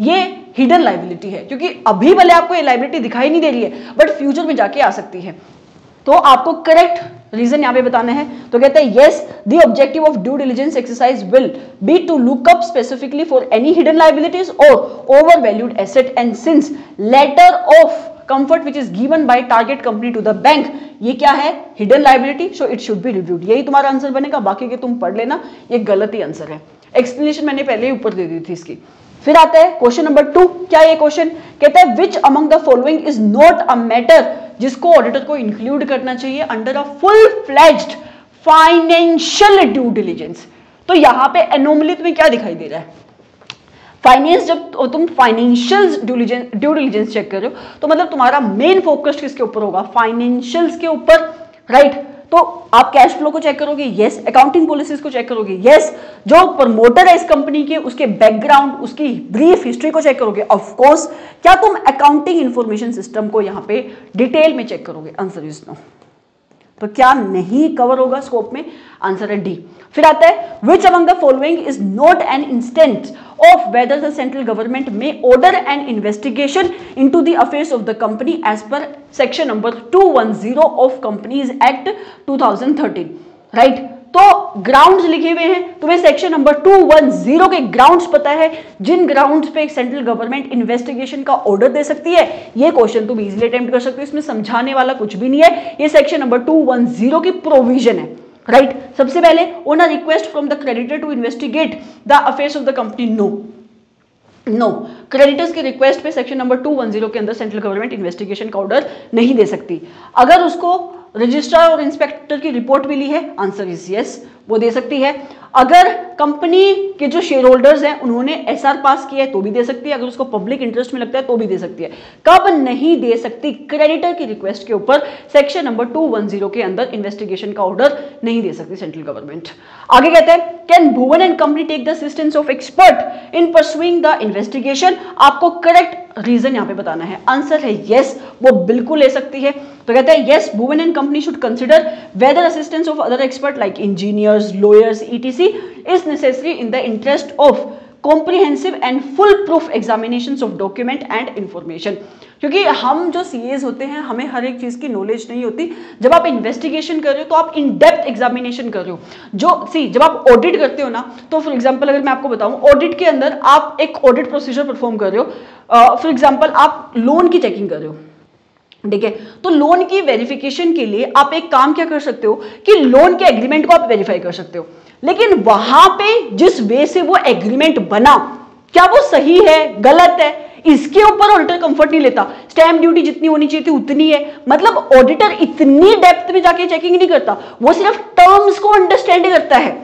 ये हिडन लाइबिलिटी है, क्योंकि अभी भले आपको ये लाइबिलिटी दिखाई नहीं दे रही है, बट फ्यूचर में जाके आ सकती है। तो आपको करेक्ट रीजन यहाँ पे बताना है। तो कहते हैं yes the objective of due diligence exercise will be to look up specifically for any hidden liabilities और over valued asset and since letter of comfort which is given by target company to the bank, ये क्या है hidden liability, so it should be reviewed। यही तुम्हारा answer बनेगा, बाकी के तुम पढ़ लेना, ये गलत ही आंसर है। एक्सप्लेनेशन मैंने पहले ही ऊपर दे दी थी इसकी। फिर आता है क्वेश्चन नंबर 2। क्या ये क्वेश्चन कहता है which among the following is not a matter जिसको ऑडिटर को इंक्लूड करना चाहिए under a full fledged financial due diligence. तो यहाँ पे एनोमली तुम्हें क्या दिखाई दे रहा है? फाइनेंस, जब तुम फाइनेंशियल ड्यू डिलिजेंस चेक कर रहे हो तो मतलब तुम्हारा मेन फोकस किसके ऊपर होगा? फाइनेंशियल्स के ऊपर, राइट। तो आप कैश फ्लो को चेक करोगे, यस। अकाउंटिंग पॉलिसीज को चेक करोगे, यस। जो प्रमोटर है इस कंपनी के, उसके बैकग्राउंड, उसकी ब्रीफ हिस्ट्री को चेक करोगे, ऑफ कोर्स। क्या तुम अकाउंटिंग इंफॉर्मेशन सिस्टम को यहाँ पे डिटेल में चेक करोगे? Answer is no. तो क्या नहीं कवर होगा स्कोप में? आंसर है डी। फिर आता है which among the following is not an instance of whether the central government may order and investigation into the affairs of the company as per section number 210 of companies act 2013, right. तो grounds लिखे हुए हैं, तुम्हें section number 210 के grounds पता है, जिन grounds पे सेंट्रल गवर्नमेंट इन्वेस्टिगेशन का ऑर्डर दे सकती है। ये क्वेश्चन तुम इजीली अटेम्प्ट कर सकते हो, इसमें समझाने वाला कुछ भी नहीं है। ये सेक्शन नंबर 210 की प्रोविजन है, राइट। सबसे पहले on a request from the creditor to investigate the affairs of the company, no. Creditors के रिक्वेस्ट पे सेक्शन नंबर 210 के अंदर सेंट्रल गवर्नमेंट इन्वेस्टिगेशन का ऑर्डर नहीं दे सकती। अगर उसको रजिस्ट्रार और इंस्पेक्टर की रिपोर्ट मिली है, आंसर इज यस, वो दे सकती है। अगर कंपनी के जो शेयर होल्डर्स हैं उन्होंने एसआर पास किया है तो भी दे सकती है, अगर उसको पब्लिक इंटरेस्ट में लगता है तो भी दे सकती है। कब नहीं दे सकती? क्रेडिटर की रिक्वेस्ट के ऊपर सेक्शन नंबर 210 के अंदर इन्वेस्टिगेशन का ऑर्डर नहीं दे सकती सेंट्रल गवर्नमेंट। आगे कहते हैं can Bhuvan and company take the assistance of expert in pursuing the investigation. आपको करेक्ट रीजन यहाँ पे बताना है, आंसर है यस, वो बिल्कुल ले सकती है। तो कहते हैं yes Bhuvan and company should consider whether assistance of other expert like engineers, lawyers, ETC is necessary in the interest of comprehensive and full proof examination of document and information. क्योंकि हम जो सीएज होते हैं हमें हर एक चीज़ की नॉलेज नहीं होती। जब आप इन्वेस्टिगेशन कर रहे हो तो आप इन डेप्थ एग्जामिनेशन कर रहे हो। जो जब आप ऑडिट करते हो ना, तो फॉर एग्जांपल अगर मैं आपको बताऊं, ऑडिट के अंदर आप एक ऑडिट प्रोसीजर परफॉर्म कर रहे हो। फॉर एग्जांपल आप लोन की चेकिंग कर रहे हो, ठीक है। तो लोन की वेरिफिकेशन के लिए आप एक काम क्या कर सकते हो कि लोन के एग्रीमेंट को आप वेरीफाई कर सकते हो, लेकिन वहां पे जिस वे से वो एग्रीमेंट बना, क्या वो सही है, गलत है, इसके ऊपर ऑडिटर कंफर्ट नहीं लेता। स्टैंप ड्यूटी जितनी होनी चाहिए थी उतनी है, मतलब ऑडिटर इतनी डेप्थ में जाके चेकिंग नहीं करता, वो सिर्फ टर्म्स को अंडरस्टैंड करता है।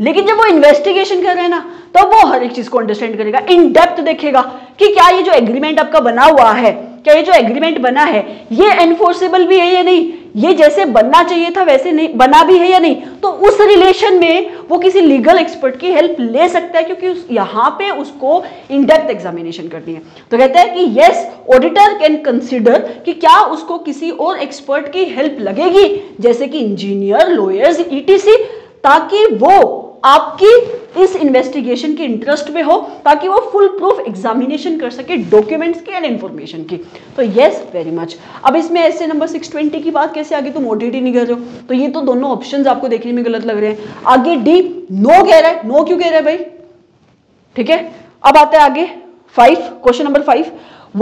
लेकिन जब वो इन्वेस्टिगेशन कर रहे हैं ना, तब वो हर एक चीज को अंडरस्टैंड करेगा, इन डेप्थ देखेगा कि क्या ये जो एग्रीमेंट आपका बना हुआ है, क्या ये जो एग्रीमेंट बना है ये एनफोर्सेबल भी है या नहीं, ये जैसे बनना चाहिए था वैसे नहीं बना भी है या नहीं। तो उस रिलेशन में वो किसी लीगल एक्सपर्ट की हेल्प ले सकता है, क्योंकि यहाँ पे उसको इन डेप्थ एग्जामिनेशन करनी है। तो कहता है कि यस ऑडिटर कैन कंसिडर कि क्या उसको किसी और एक्सपर्ट की हेल्प लगेगी, जैसे कि इंजीनियर, लॉयर्स, ईटीसी, ताकि वो आपकी इस इन्वेस्टिगेशन के इंटरेस्ट में हो, ताकि वो फुल प्रूफ एग्जामिनेशन कर सके डॉक्यूमेंट्स की एंड इंफॉर्मेशन की। तो येस वेरी मच। अब इसमें ऐसे नंबर 620 की बात कैसे आगे, तुम ऑडिट ही नहीं कर रहे हो, तो ये तो दोनों ऑप्शंस आपको देखने में गलत लग रहे हैं। आगे डी नो कह रहा है, नो क्यों कह रहा है भाई, ठीक है। अब आते हैं आगे 5, question number 5।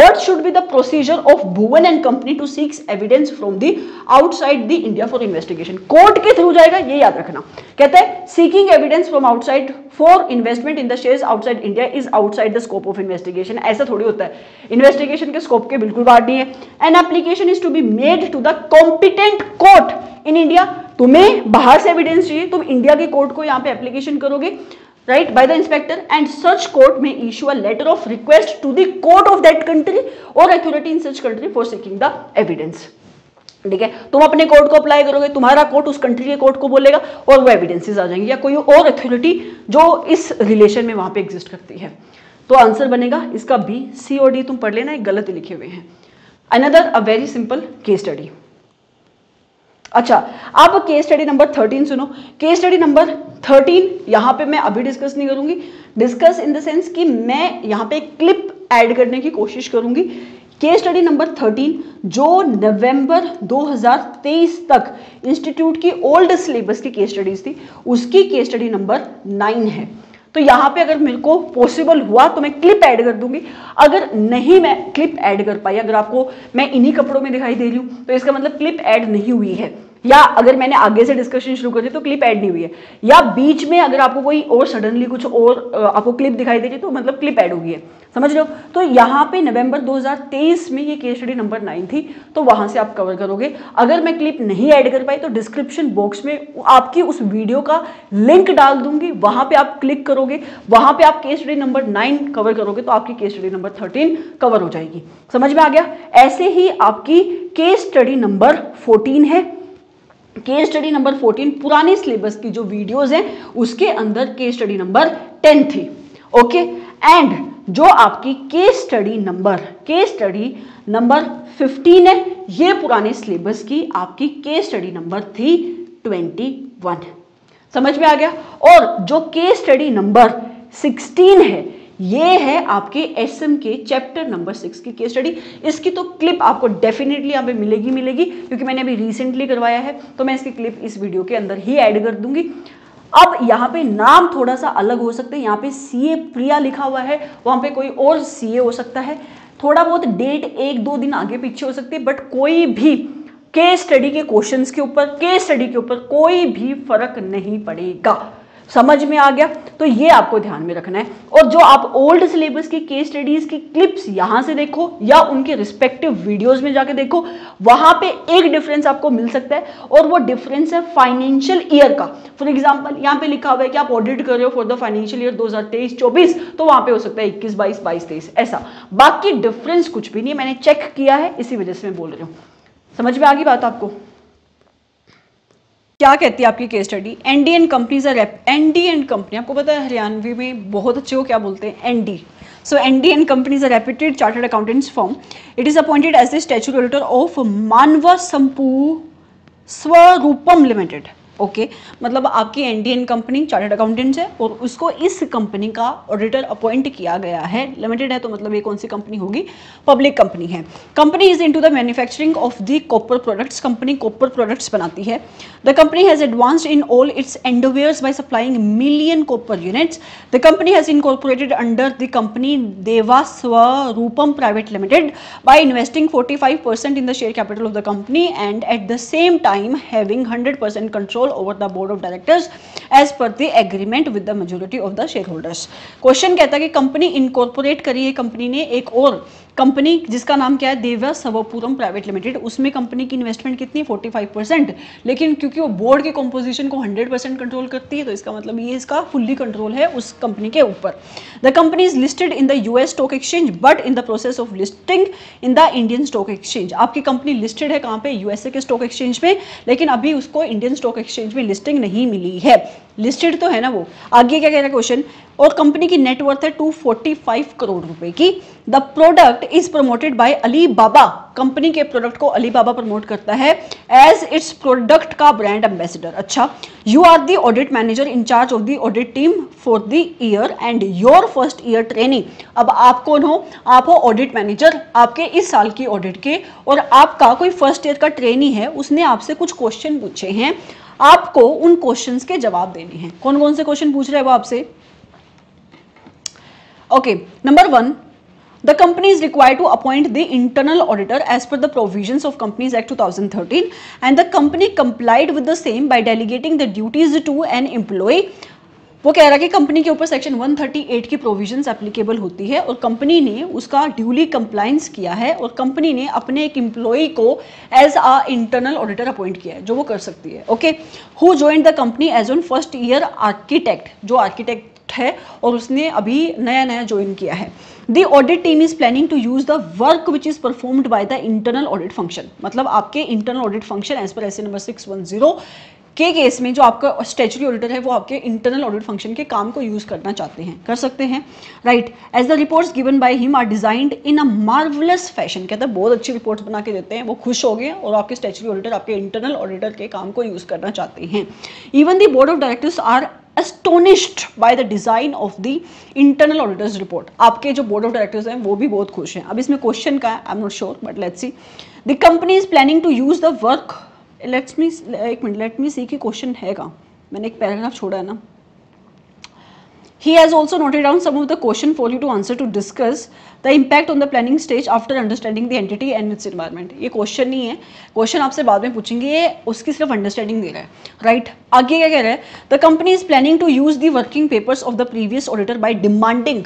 What should be the procedure of Bhuvan and Company to seek evidence from the outside the India for investigation? Court के थ्रू जाएगा, ये याद रखना। कहता है seeking evidence from outside for investment in the shares outside India is outside the scope of investigation। ऐसा थोड़ी होता है, इन्वेस्टिगेशन के स्कोप के बिल्कुल बाहर नहीं है। An application is to be made to the competent court in India। तुम्हें बाहर से एविडेंस चाहिए, तुम इंडिया के कोर्ट को यहाँ पे एप्लीकेशन करोगे, right, by the inspector, and such court may issue a letter of request to the court of that country or authority in such country for seeking the evidence। ठीक है, तुम अपने court को apply करोगे, तुम्हारा court उस country के court को बोलेगा और वो एविडेंसेस आ जाएंगे, या कोई और अथॉरिटी जो इस रिलेशन में वहां पे एग्जिस्ट करती है। तो आंसर बनेगा इसका बी। सी और डी तुम पढ़ लेना, एक गलत लिखे हुए हैं। Another a very simple case study. अच्छा, अब केस स्टडी नंबर 13 सुनो। केस स्टडी नंबर 13 यहाँ पे मैं अभी डिस्कस नहीं करूंगी, डिस्कस इन द सेंस कि मैं यहाँ पे क्लिप ऐड करने की कोशिश करूंगी। केस स्टडी नंबर 13 जो नवंबर 2023 तक इंस्टीट्यूट की ओल्ड सिलेबस की केस स्टडीज थी उसकी केस स्टडी नंबर 9 है। तो यहाँ पे अगर मेरे को पॉसिबल हुआ तो मैं क्लिप ऐड कर दूंगी, अगर नहीं मैं क्लिप ऐड कर पाई, अगर आपको मैं इन्हीं कपड़ों में दिखाई दे रही हूँ तो इसका मतलब क्लिप ऐड नहीं हुई है, या अगर मैंने आगे से डिस्कशन शुरू कर दी तो क्लिप ऐड नहीं हुई है, या बीच में अगर आपको कोई और सडनली कुछ और आपको क्लिप दिखाई दे रही तो मतलब क्लिप ऐड हुई है, समझ लो। तो यहाँ पे नवंबर 2023 में ये केस स्टडी नंबर 9 थी तो वहाँ से आप कवर करोगे। अगर मैं क्लिप नहीं ऐड कर पाई तो डिस्क्रिप्शन बॉक्स में आपकी उस वीडियो का लिंक डाल दूंगी, वहाँ पे आप क्लिक करोगे, वहाँ पे आप केस स्टडी नंबर 9 कवर करोगे तो आपकी केस स्टडी नंबर 13 कवर हो जाएगी। समझ में आ गया। ऐसे ही आपकी केस स्टडी नंबर 14 है। केस स्टडी नंबर 14 पुरानी सिलेबस की जो वीडियोस हैं उसके अंदर केस स्टडी नंबर 10 थी। ओके, एंड जो आपकी केस स्टडी नंबर 15 है ये पुराने सिलेबस की आपकी केस स्टडी नंबर थी 21। समझ में आ गया। और जो केस स्टडी नंबर 16 है ये है आपके एसएम के चैप्टर नंबर 6 की केस स्टडी। इसकी तो क्लिप आपको डेफिनेटली यहाँ पे मिलेगी क्योंकि मैंने अभी रिसेंटली करवाया है तो मैं इसकी क्लिप इस वीडियो के अंदर ही ऐड कर दूंगी। अब यहाँ पे नाम थोड़ा सा अलग हो सकते हैं, यहाँ पे सीए प्रिया लिखा हुआ है, वहाँ पे कोई और सीए हो सकता है, थोड़ा बहुत डेट 1-2 दिन आगे पीछे हो सकती है, बट कोई भी केस स्टडी के क्वेश्चन के ऊपर कोई भी फर्क नहीं पड़ेगा। समझ में आ गया। तो ये आपको ध्यान में रखना है। और जो आप ओल्ड सिलेबस की केस स्टडीज की क्लिप्स यहाँ से देखो या उनके रिस्पेक्टिव वीडियोस में जाके देखो, वहाँ पे एक डिफरेंस आपको मिल सकता है और वो डिफरेंस है फाइनेंशियल ईयर का। फॉर एग्जांपल यहाँ पे लिखा हुआ है कि आप ऑडिट कर रहे हो फॉर द फाइनेंशियल ईयर 2023-24 तो वहाँ पे हो सकता है 21, 22, 23 ऐसा, बाकी डिफरेंस कुछ भी नहीं, मैंने चेक किया है इसी वजह से मैं बोल रही हूँ। समझ में आ गई बात आपको। क्या कहती है आपकी case study? ND and company आपको पता है हरियाणवी में बहुत अच्छे हो क्या बोलते हैं, ND. So ND and company is a reputed chartered accountants firm. It is appointed as the statutory of Manav स्वरूपम लिमिटेड। ओके, मतलब आपकी ND and company chartered accountants है और उसको इस कंपनी का ऑडिटर अपॉइंट किया गया है। लिमिटेड है तो मतलब ये कौन सी कंपनी होगी, पब्लिक कंपनी है। Company is into the manufacturing of the copper products. Company copper products बनाती है। The company has advanced in all its endeavours by supplying million copper units. The company has incorporated under the company Devaswarupam private limited by investing 45% in the share capital of the company and at the same time having 100% control over the board of directors as per the agreement with the majority of the shareholders। Question कहता है कि company incorporate करी है, company ने एक और company जिसका नाम क्या है, देवस्वरूपम प्राइवेट लिमिटेड, उसमें कंपनी की इन्वेस्टमेंट कितनी 45%, लेकिन क्योंकि वो बोर्ड के कंपोजिशन को 100% कंट्रोल करती है तो इसका मतलब ये इसका फुल्ली कंट्रोल है उस कंपनी के ऊपर। The company is listed in the US stock exchange but in the process of listing in the Indian stock exchange. आपकी कंपनी लिस्टेड है कहाँ पे, यूएसए के स्टॉक एक्सचेंज में, लेकिन अभी उसको इंडियन स्टॉक एक्सचेंज में लिस्टिंग नहीं मिली है। लिस्टेड तो है ना वो। आगे क्या कह रहा है क्वेश्चन, और कंपनी की नेटवर्थ है 245 करोड़ रुपए की। The product is promoted by Alibaba. Company के प्रोडक्ट को अली बाबा प्रमोट करता है एज इट्स प्रोडक्ट का ब्रांड एम्बेसडर। अच्छा, you are the audit manager incharge of the audit team for the year end your first year training. अब आप कौन हो, आप हो ऑडिट मैनेजर, आपके इस साल की ऑडिट के, और आपका कोई फर्स्ट ईयर का ट्रेनी है, उसने आपसे कुछ क्वेश्चन पूछे हैं, आपको उन क्वेश्चंस के जवाब देने हैं। कौन कौन से क्वेश्चन पूछ रहे हैं वो आपसे? Okay, number 1, the company is required to appoint the internal auditor as per the provisions of Companies Act 2013 and the company complied with the same by delegating the duties to an employee। वो कह रहा है कि company के ऊपर section 138 की provisions applicable होती है और कंपनी ने उसका ड्यूली कंप्लायंस किया है और कंपनी ने अपने एक एम्प्लॉई को as a internal auditor appoint किया है जो वो कर सकती है। Okay, who joined the company as on first year architect, जो आर्किटेक्ट है और उसने अभी नया ज्वाइन किया है। The audit team is planning to use the work which is performed by the internal audit function। मतलब आपके internal audit function as per SC number 610 के केस में जो आपका स्टैच्यूटरी ऑडिटर है वो आपके इंटरनल ऑडिट फंक्शन के काम को यूज करना चाहते हैं, कर सकते हैं, right. As the reports given by him are designed in a marvellous fashion. कहते हैं बहुत अच्छी रिपोर्ट्स बना के देते हैं, वो खुश हो गए और आपके स्टैच्यूटरी ऑडिटर आपके इंटरनल ऑडिटर के काम को यूज करना चाहते हैं। Even the board of directors are astonished by the design of the internal auditors report. आपके जो board of directors हैं वो भी बहुत खुश हैं. अब इसमें question का है, I'm not sure, but let's see. The company is planning to use the work. Let me see कि question है कहाँ. मैंने एक paragraph छोड़ा है ना. He has also noted down some of the question for you to answer to discuss the impact on the planning stage after understanding the entity and its environment. ये question नहीं है, question आपसे बाद में पूछेंगे, ये उसकी सिर्फ understanding दे रहा है, right? आगे क्या कह रहा है? The company is planning to use the working papers of the previous auditor by demanding.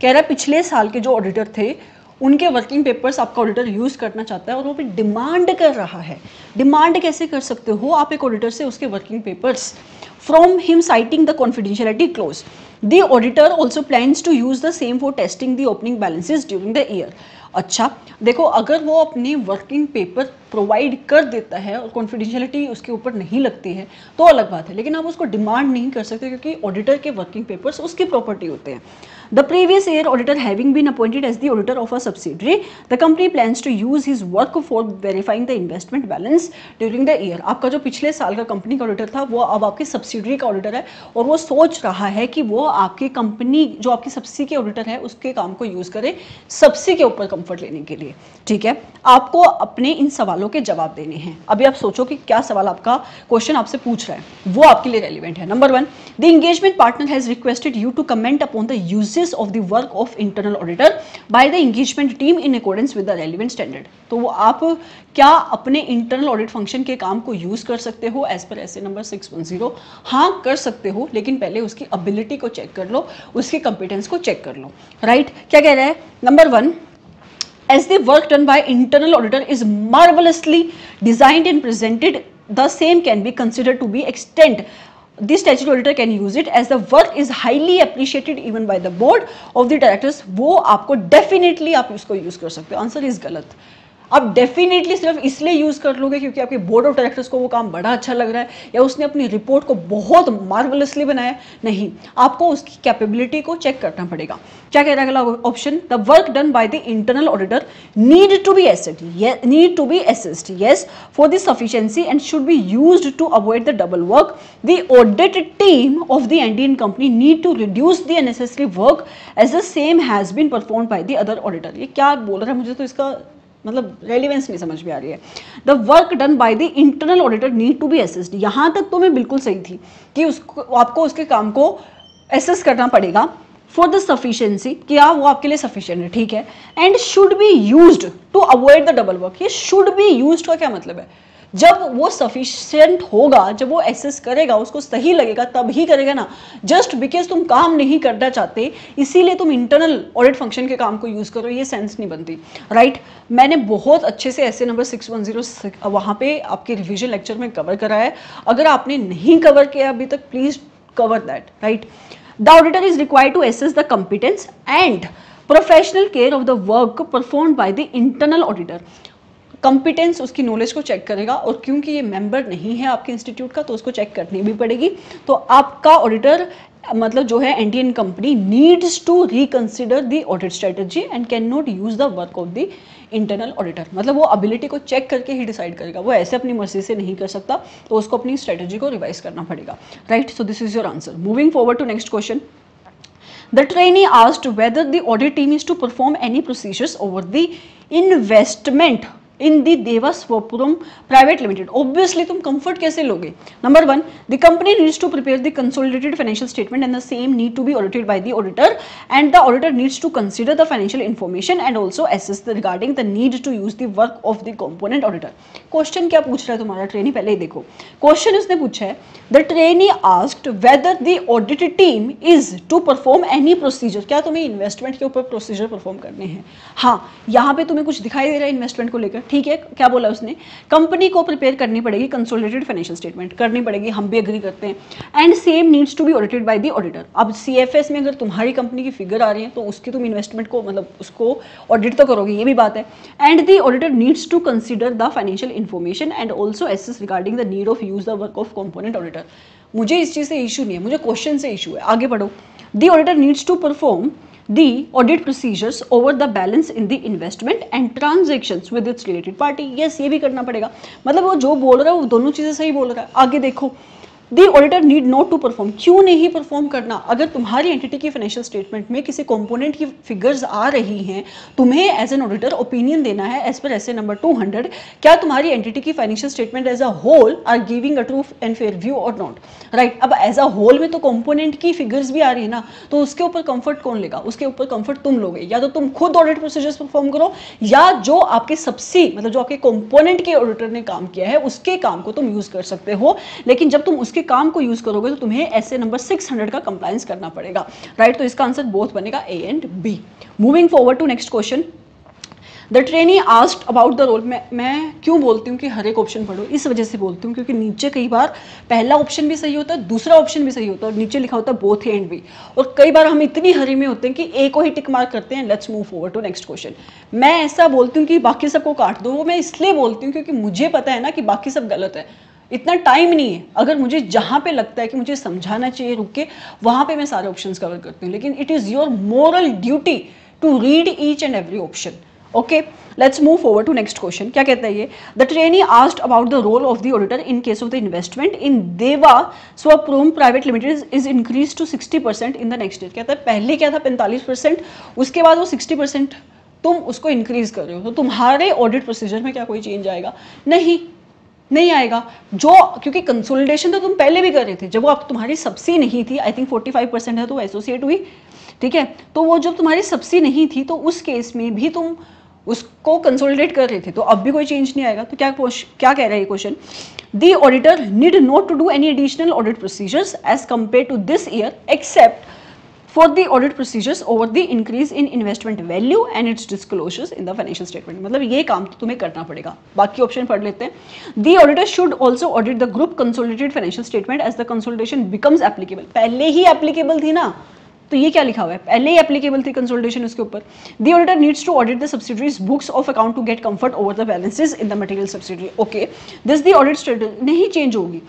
कह रहा है पिछले साल के जो auditor थे उनके वर्किंग पेपर्स आपका ऑडिटर यूज़ करना चाहता है और वो भी डिमांड कर रहा है. डिमांड कैसे कर सकते हो आप एक ऑडिटर से उसके working papers? From him citing the confidentiality clause the auditor also plans to use the same for testing the opening balances during the year. अच्छा देखो, अगर वो अपने वर्किंग पेपर प्रोवाइड कर देता है और कॉन्फिडेंशियलिटी उसके ऊपर नहीं लगती है तो अलग बात है, लेकिन आप उसको डिमांड नहीं कर सकते क्योंकि ऑडिटर के वर्किंग पेपर्स उसकी प्रॉपर्टी होते हैं. The previous year auditor having been appointed as the auditor of a subsidiary the company plans to use his work for verifying the investment balance during the year. आपका जो पिछले साल का company का auditor था वो अब आपकी सब्सिडरी का ऑडिटर है और वो सोच रहा है कि वो आपकी कंपनी जो आपकी सब्सिडी के ऑडिटर है उसके काम को यूज़ करे सब्सिडी के ऊपर कंफर्ट लेने के लिए. ठीक है, आपको अपने इन सवालों के जवाब देने हैं. अभी आप सोचो कि क्या सवाल आपका क्वेश्चन आपसे पूछ रहा है वो आपके लिए रेलिवेंट है. Number one, the engagement partner has requested you to comment upon the uses of the work of internal auditor by the engagement team in accordance with the relevant standard. तो वो आप क्या अपने इंटरनल ऑडिट फंक्शन के काम को use कर सकते हो एज पर एसए नंबर 610? हाँ कर सकते हो, लेकिन पहले उसकी एबिलिटी को चेक कर लो, उसकी कॉम्पिटेंस को चेक कर लो, राइट? क्या कह रहा है? Number one, as the work done by internal auditor is marvelously designed and presented, the same can be considered to be extent. This statutory auditor can use it as the work is highly appreciated even by the board of the directors. वो आपको definitely आप उसको use कर सकते हो. Answer is गलत. आप definitely सिर्फ इसलिए यूज़ कर लोगे क्योंकि आपके बोर्ड ऑफ डायरेक्टर्स को वो काम बड़ा अच्छा लग रहा है या उसने अपनी रिपोर्ट को बहुत मार्वलसली बनाया. नहीं, आपको उसकी कैपेबिलिटी को चेक करना पड़ेगा. क्या कह रहा है अगला option? The work done by the internal auditor need to be assessed yes for the sufficiency and should be used to avoid the double work. The audit team of the Indian company need to reduce the unnecessary work as the same has been performed by the other auditor. ये क्या बोल रहा है, मुझे तो इसका मतलब relevance नहीं समझ में आ रही है. The work done by the internal auditor need to be assessed. यहाँ तक तो मैं बिल्कुल सही थी कि उसको आपको उसके काम को असेस करना पड़ेगा. फॉर द सफिशिएंसी, क्या वो आपके लिए सफिशिएंट है? ठीक है. And should be used to avoid the double work. ये शुड बी यूज्ड का क्या मतलब है? जब वो सफिशिएंट होगा, जब वो एसेस करेगा, उसको सही लगेगा तब ही करेगा ना. जस्ट बिकॉज तुम काम नहीं करना चाहते इसीलिए तुम इंटरनल ऑडिट फंक्शन के काम को यूज़ करो, ये सेंस नहीं बनती, राइट? मैंने बहुत अच्छे से एसए नंबर 610 वहाँ पे आपके रिवीजन लेक्चर में कवर कराया है. अगर आपने नहीं कवर किया अभी तक, please cover that, right? The auditor is required to assess the competence and professional care of the work performed by the internal auditor. Competence उसकी नॉलेज को चेक करेगा और क्योंकि ये मेंबर नहीं है आपके इंस्टीट्यूट का तो उसको चेक करनी भी पड़ेगी. तो आपका ऑडिटर मतलब जो है Indian company needs to reconsider the audit strategy and can not use the work of the internal auditor. मतलब वो एबिलिटी को चेक करके ही डिसाइड करेगा, वो ऐसे अपनी मर्जी से नहीं कर सकता, तो उसको अपनी स्ट्रेटजी को रिवाइज करना पड़ेगा, right? So this is your answer. Moving forward to next question. The trainee asked whether the audit team is to perform any procedures over the investment in the Devaswaroopam Private Limited. Obviously तुम comfort कैसे लोगे? Number one, the company needs to prepare the consolidated financial statement and the same need to be audited by the auditor and the auditor needs to consider the financial information and also assess the regarding the need to use the work of the component auditor. Question क्या पूछ रहा है तुम्हारा trainee? पहले ही देखो question उसने पूछा है the trainee asked whether the audit team is to perform any procedure. क्या तुम्हें investment के ऊपर procedure perform करने हैं? हाँ, यहाँ पे तुम्हें कुछ दिखाई दे रहा है investment को लेकर, ठीक है? क्या बोला उसने? कंपनी को प्रिपेयर करनी पड़ेगी, कंसोलिडेटेड फाइनेंशियल स्टेटमेंट करनी पड़ेगी, हम भी एग्री करते हैं, and same needs to be audited by the auditor. अब सीएफएस में अगर तुम्हारी कंपनी की फिगर आ रही है तो उसकी तुम इन्वेस्टमेंट को मतलब उसको ऑडिट तो करोगे, ये भी बात है. And the auditor needs to consider the financial information and also assess regarding the need of use the work of component auditor. मुझे इस चीज़ से इशू नहीं है, मुझे क्वेश्चन से इशू है. आगे बढ़ो. The auditor needs to perform the audit procedures over the balance in the investment and transactions with its related party. yes, ये भी करना पड़ेगा. मतलब वो जो बोल रहा है वो दोनों चीज़ें सही बोल रहा है. आगे देखो, the auditor need not to perform, क्यों नहीं परफॉर्म करना? अगर तुम्हारी एंटिटी की फाइनेंशियल स्टेटमेंट में किसी कंपोनेंट की फिगर्स आ रही हैं, तुम्हें एज एन ऑडिटर ओपिनियन देना है एज पर एसए नंबर 200, क्या तुम्हारी एंटिटी की financial statement as a whole are giving a true and fair view और नॉट, राइट? अब एज अ होल में तो कंपोनेंट की फिगर्स भी आ रही है ना, तो उसके ऊपर कंफर्ट कौन लेगा? उसके ऊपर कंफर्ट तुम लोगे। या तो तुम खुद ऑडिट प्रोसीजर्स परफॉर्म करो, या जो आपके सबसे मतलब जो आपके कंपोनेंट के ऑडिटर ने काम किया है उसके काम को तुम यूज कर सकते हो। लेकिन जब तुम उसके काम को यूज करोगे तो तुम्हें एसए नंबर 600 का कंप्लायंस करना पड़ेगा, राइट? तो इसका आंसर बोथ बनेगा A and B. Moving forward to next question, the trainee asked about the role. मैं क्यों बोलती हूँ कि हर एक ऑप्शन पढ़ो? इस वजह से बोलती हूँ क्योंकि नीचे कई बार पहला ऑप्शन भी सही होता है, दूसरा ऑप्शन भी सही होता है, और नीचे लिखा होता है बोथ ए एंड बी, और कई बार हम इतनी हरी में होते हैं कि ए को ही टिक मार्क करते हैं। Let's move forward to next question. मैं ऐसा बोलती हूँ कि बाकी सबको काट दो, वो मैं इसलिए बोलती हूँ क्योंकि मुझे पता है ना कि बाकी सब गलत है, इतना टाइम नहीं है। अगर मुझे जहाँ पे लगता है कि मुझे समझाना चाहिए रुक के, वहाँ पे मैं सारे ऑप्शंस कवर करती हूँ, लेकिन it is your moral duty to read each and every option. Okay, let's move forward to next question. क्या कहता है ये? The trainee asked about the role of the auditor in case of the investment in Devaswarupam private limited is increase to 60% in the next year. कहता है पहले क्या था 45%, उसके बाद वो 60% तुम उसको इंक्रीज कर रहे हो, तो तुम्हारे ऑडिट प्रोसीजर में क्या कोई चेंज आएगा? नहीं आएगा, जो क्योंकि कंसोलिडेशन तो तुम पहले भी कर रहे थे, जब वो आप तुम्हारी सब्सी नहीं थी। आई थिंक 45% है तो एसोसिएट हुई, ठीक है? तो वो जब तुम्हारी सब्सी नहीं थी तो उस केस में भी तुम उसको कंसोलिडेट कर रहे थे, तो अब भी कोई चेंज नहीं आएगा। तो क्या कह रहा है ये question? The auditor need not to do any additional audit procedures as compare to this year except for the audit procedures over the increase in investment value and its disclosures in the financial statement. मतलब ये काम तो तुम्हें करना पड़ेगा। बाकी option पढ़ लेते हैं। The auditor should also audit the group consolidated financial statement as the consolidation becomes applicable. पहले ही applicable थी ना, तो ये क्या लिखा हुआ है? पहले ही एप्लीकेबल थी कंसोलिडेशन उसके ऊपर। The auditor needs to audit the subsidiaries books of account to get comfort over the balances in the material subsidiary. Okay, this the audit strategy नहीं चेंज होगी।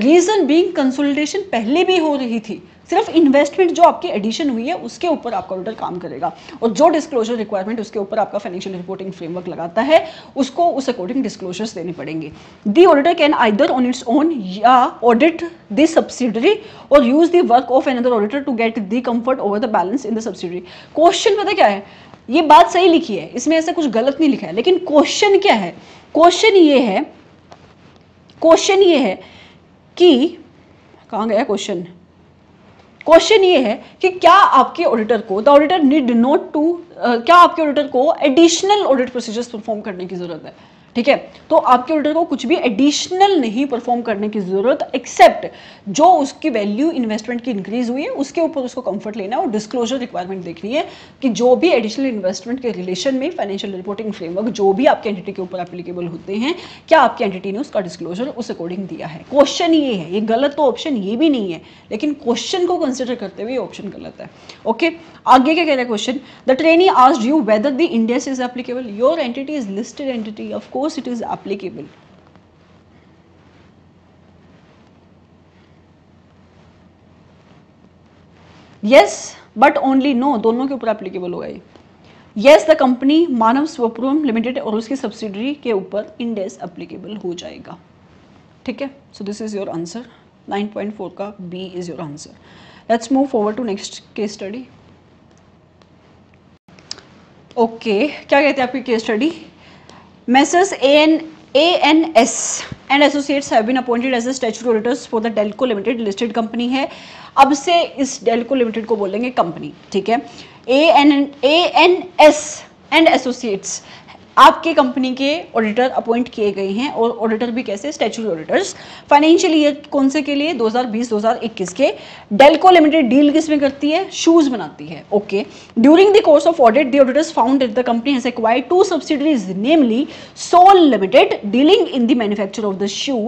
रीजन बीइंग कंसोलिडेशन पहले भी हो रही थी, सिर्फ इन्वेस्टमेंट जो आपकी एडिशन हुई है उसके ऊपर आपका ऑडिटर काम करेगा, और जो डिस्क्लोजर रिक्वायरमेंट उसके ऊपर आपका फाइनेंशियल रिपोर्टिंग फ्रेमवर्क लगाता है उसको उस अकॉर्डिंग डिस्क्लोजर्स देने पड़ेंगे। The auditor can either on its own या ऑडिट द सब्सिडरी और use the work of another auditor to get the comfort over the balance in the subsidiary. Question पता क्या है? ये बात सही लिखी है, इसमें ऐसा कुछ गलत नहीं लिखा है, लेकिन क्वेश्चन क्या है? क्वेश्चन ये है कि कहाँ गया क्वेश्चन? क्वेश्चन ये है कि क्या आपके ऑडिटर को the auditor need not to क्या आपके ऑडिटर को एडिशनल ऑडिट प्रोसीजर्स परफॉर्म करने की जरूरत है? ठीक है, तो आपके ऑडिटर को कुछ भी एडिशनल नहीं परफॉर्म करने की जरूरत, एक्सेप्ट जो उसकी वैल्यू इन्वेस्टमेंट की इंक्रीज हुई है उसके ऊपर उसको कंफर्ट लेना है, और डिस्क्लोजर रिक्वायरमेंट देखनी है कि जो भी एडिशनल इन्वेस्टमेंट के रिलेशन में फाइनेंशियल रिपोर्टिंग फ्रेमवर्क जो भी आपके एंटिटी के ऊपर एप्लीकेबल होते हैं, क्या आपकी एंटिटी ने उसका डिस्क्लोजर उस अकॉर्डिंग दिया है। क्वेश्चन ये है, ये गलत तो ऑप्शन ये भी नहीं है, लेकिन क्वेश्चन को कंसिडर करते हुए ऑप्शन गलत है। ओके, आगे क्या कह रहा है question? The trainee asked you whether the Ind AS is applicable. Your entity is listed entity, of course it is applicable. Yes, but only no, दोनों के ऊपर एप्लीकेबल होगा ये। Yes, the company मानव स्वरूपम लिमिटेड और उसकी सब्सिडरी के ऊपर इंड एस एप्लीकेबल हो जाएगा। ठीक है, so this is your answer. 9.4 का B is your answer. Let's move forward to next case study. Okay, क्या कहते हैं आपकी case study? Messrs A&S and Associates have been appointed as the statutory auditors for the Delco Limited, listed company है। अब से इस Delco Limited को बोलेंगे कंपनी, ठीक है? A&S and Associates आपके कंपनी के ऑडिटर अपॉइंट किए गए हैं, और ऑडिटर भी कैसे? Statutory auditors. फाइनेंशियल ईयर कौन से के लिए? 2020-2021 के। डेल्को लिमिटेड डील किस में करती है? शूज बनाती है। Okay, during the course of audit the auditors found that the company has acquired two subsidiaries namely Sole Limited dealing in the manufacture of the shoe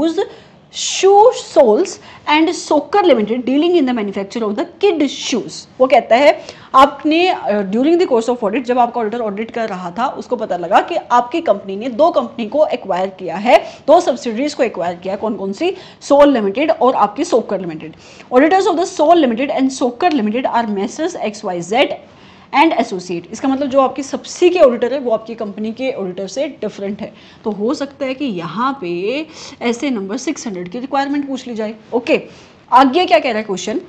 soles and Soccer Limited dealing in the manufacture of the kid shoes. वो कहता है आपने during the course of audit, जब आपका auditor audit कर रहा था उसको पता लगा कि आपकी कंपनी ने दो कंपनी को एक्वायर किया है, दो सब्सिडरीज को एक्वायर किया है। कौन कौन सी? सोल लिमिटेड और आपकी Soccer Limited. Auditors of the Sole Limited and Soccer Limited are messrs X Y Z and associate. इसका मतलब जो आपकी सब्सिडी के ऑडिटर है वो आपकी कंपनी के ऑडिटर से डिफरेंट है। तो हो सकता है कि यहाँ पे ऐसे नंबर 600 की रिक्वायरमेंट पूछ ली जाए। ओके, आगे क्या कह रहा है question,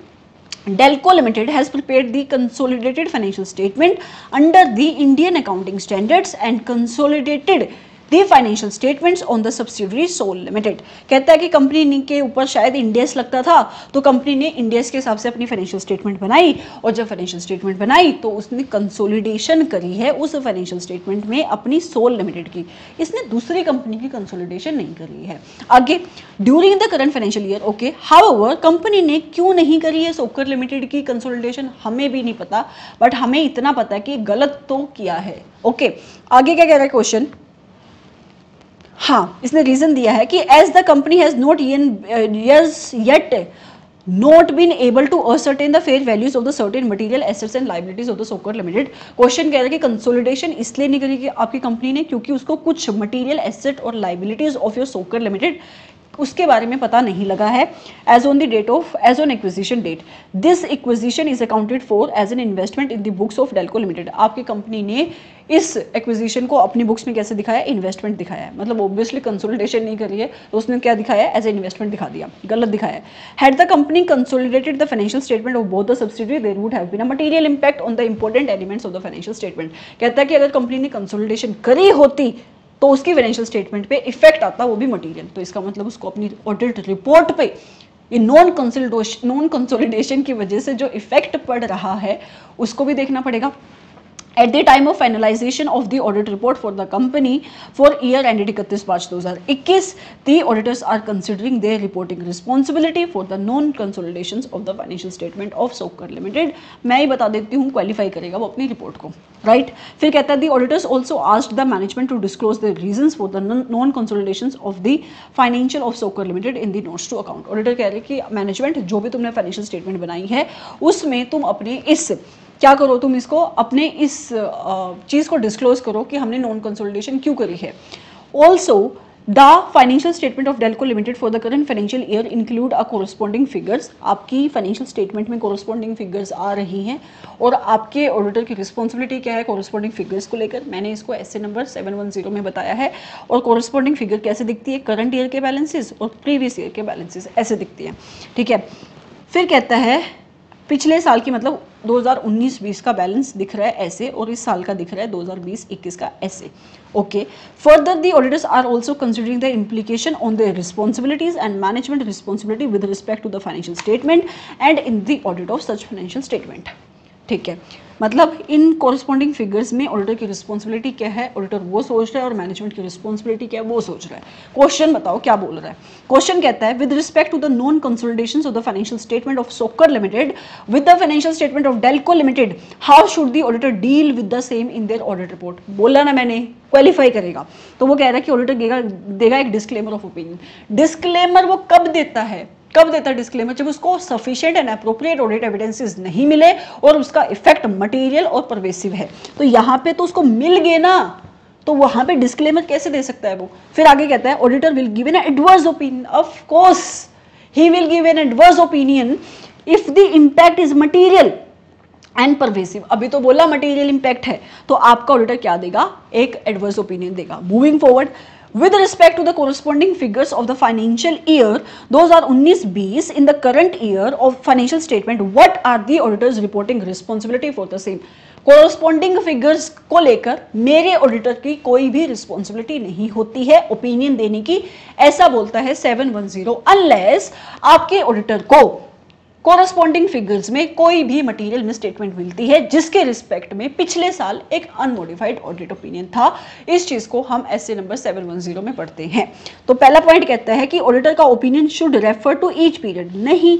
Delco Limited has prepared the consolidated financial statement under the Indian accounting standards and consolidated the financial statements on the subsidiary Sole Limited। कहता है कि कंपनी के ऊपर शायद इंडियस लगता था, तो कंपनी ने इंडियस के हिसाब से अपनी फाइनेंशियल स्टेटमेंट बनाई, और जब फाइनेंशियल स्टेटमेंट बनाई तो उसने कंसोलिडेशन करी है उस फाइनेंशियल स्टेटमेंट में अपनी Sole Limited की, इसने दूसरी कंपनी की कंसोलिडेशन नहीं करी है। आगे, during the current financial year, okay, however company ने क्यों नहीं करी है Soccer Limited की कंसोलिडेशन हमें भी नहीं पता, बट हमें इतना पता है कि गलत तो किया है। ओके, आगे क्या कह रहा है क्वेश्चन, हाँ इसने रीजन दिया है कि as the company has not yet not been able to ascertain the fair values of the certain material assets and liabilities of the Soccer Limited। Question कह रहा है कि कंसोलिडेशन इसलिए नहीं करी कि आपकी कंपनी ने, क्योंकि उसको कुछ मटेरियल एसेट और liabilities of your Soccer Limited उसके बारे में पता नहीं लगा है as on the date of as on acquisition date. This acquisition is accounted for as an investment in the books of Delco Limited। आपकी कंपनी ने इस एक्विजिशन को अपनी बुक्स में कैसे दिखाया, इन्वेस्टमेंट दिखाया है, मतलब ऑब्वियसली कंसोलिडेशन नहीं करी है तो उसने क्या दिखाया, एज ए इन्वेस्टमेंट दिखा दिया, गलत दिखाया है। Had the company consolidated the financial statement of both the subsidiary there would have been a material impact on the important elements of the financial statement. कहता है कि अगर कंपनी ने कंसोलिडेशन करी होती तो उसकी फाइनेंशियल स्टेटमेंट पे इफेक्ट आता, वो भी मटेरियल, तो इसका मतलब उसको अपनी ऑडिट रिपोर्ट पे ये नॉन कंसोलिडेशन की वजह से जो इफेक्ट पड़ रहा है उसको भी देखना पड़ेगा। At the time of finalisation of the audit report for the company for year ended 31 March 2021 the auditors are considering their reporting responsibility for the non consolidation of the financial statement of Soccer Limited। मैं ही बता देती हूँ, qualify करेगा वो अपनी report को, right. फिर कहता है the auditors also asked the management to disclose the reasons for the non consolidation of the financial of Soccer Limited in the notes to account. Auditor कह रहे कि मैनेजमेंट, जो भी तुमने फाइनेंशियल स्टेटमेंट बनाई है उसमें तुम अपने इस क्या करो, तुम इसको अपने इस चीज़ को डिस्क्लोज करो कि हमने नॉन कंसोलिडेशन क्यों करी है। Also the financial statement of Delco Limited for the current financial year include a corresponding figures. आपकी फाइनेंशियल स्टेटमेंट में कोरस्पॉन्डिंग फिगर्स आ रही हैं और आपके ऑडिटर की रिस्पॉन्सिबिलिटी क्या है कोरस्पॉन्डिंग फिगर्स को लेकर। मैंने इसको एसए नंबर 710 में बताया है। और कोरस्पॉन्डिंग फिगर कैसे दिखती है, करंट ईयर के बैलेंसेज और प्रीवियस ईयर के बैलेंसेज ऐसे दिखती हैं, ठीक है। फिर कहता है पिछले साल की, मतलब 2019-20 का बैलेंस दिख रहा है ऐसे, और इस साल का दिख रहा है 2020-21 का ऐसे। Okay, further the auditors are also considering the implication on the responsibilities and management responsibility with respect to the financial statement and in the audit of such financial statement, ठीक है। मतलब इन कॉरस्पॉन्डिंग फिगर्स में auditor की responsibility क्या है, auditor वो सोच रहा है, और मैनेजमेंट की रिस्पॉन्सिबिलिटी क्या है वो सोच रहा है। क्वेश्चन बताओ क्या बोल रहा है। क्वेश्चन कहता है with respect to the non consolidation of the financial statement of Soccer Limited with the financial statement of Delco Limited how should the auditor deal with the same in their audit report. बोला ना मैंने qualify करेगा, तो वो कह रहा है कि ऑडिटर देगा एक डिस्क्लेमर ऑफ ओपिनियन। डिस्क्लेमर वो कब देता है, डिस्क्लेमर जब उसको sufficient and appropriate audit evidences नहीं मिले और उसका इफेक्ट मटेरियल और परवेसिव है। तो यहाँ पे तो उसको मिल गए ना, तो वहां पे डिस्क्लेमर कैसे दे सकता है वो। फिर आगे कहता है auditor will give an adverse opinion, of course he will give an adverse opinion if the impact is material and pervasive. अभी तो बोला मटेरियल इम्पैक्ट है, तो आपका ऑडिटर क्या देगा, एक एडवर्स ओपिनियन देगा। Moving forward with respect to the corresponding figures of the financial year 2019-20 in the current year of financial statement what are the auditors reporting responsibility for the same। corresponding figures को लेकर मेरे auditor की कोई भी responsibility नहीं होती है opinion देने की, ऐसा बोलता है 710, unless आपके auditor को कोरस्पॉन्डिंग फिगर्स में कोई भी मटेरियल मिसस्टेटमेंट मिलती है जिसके रिस्पेक्ट में पिछले साल एक अनमोडिफाइड ऑडिट ओपिनियन था। इस चीज़ को हम एसए नंबर 710 में पढ़ते हैं। तो पहला पॉइंट कहता है कि ऑडिटर का opinion should refer to each period. नहीं,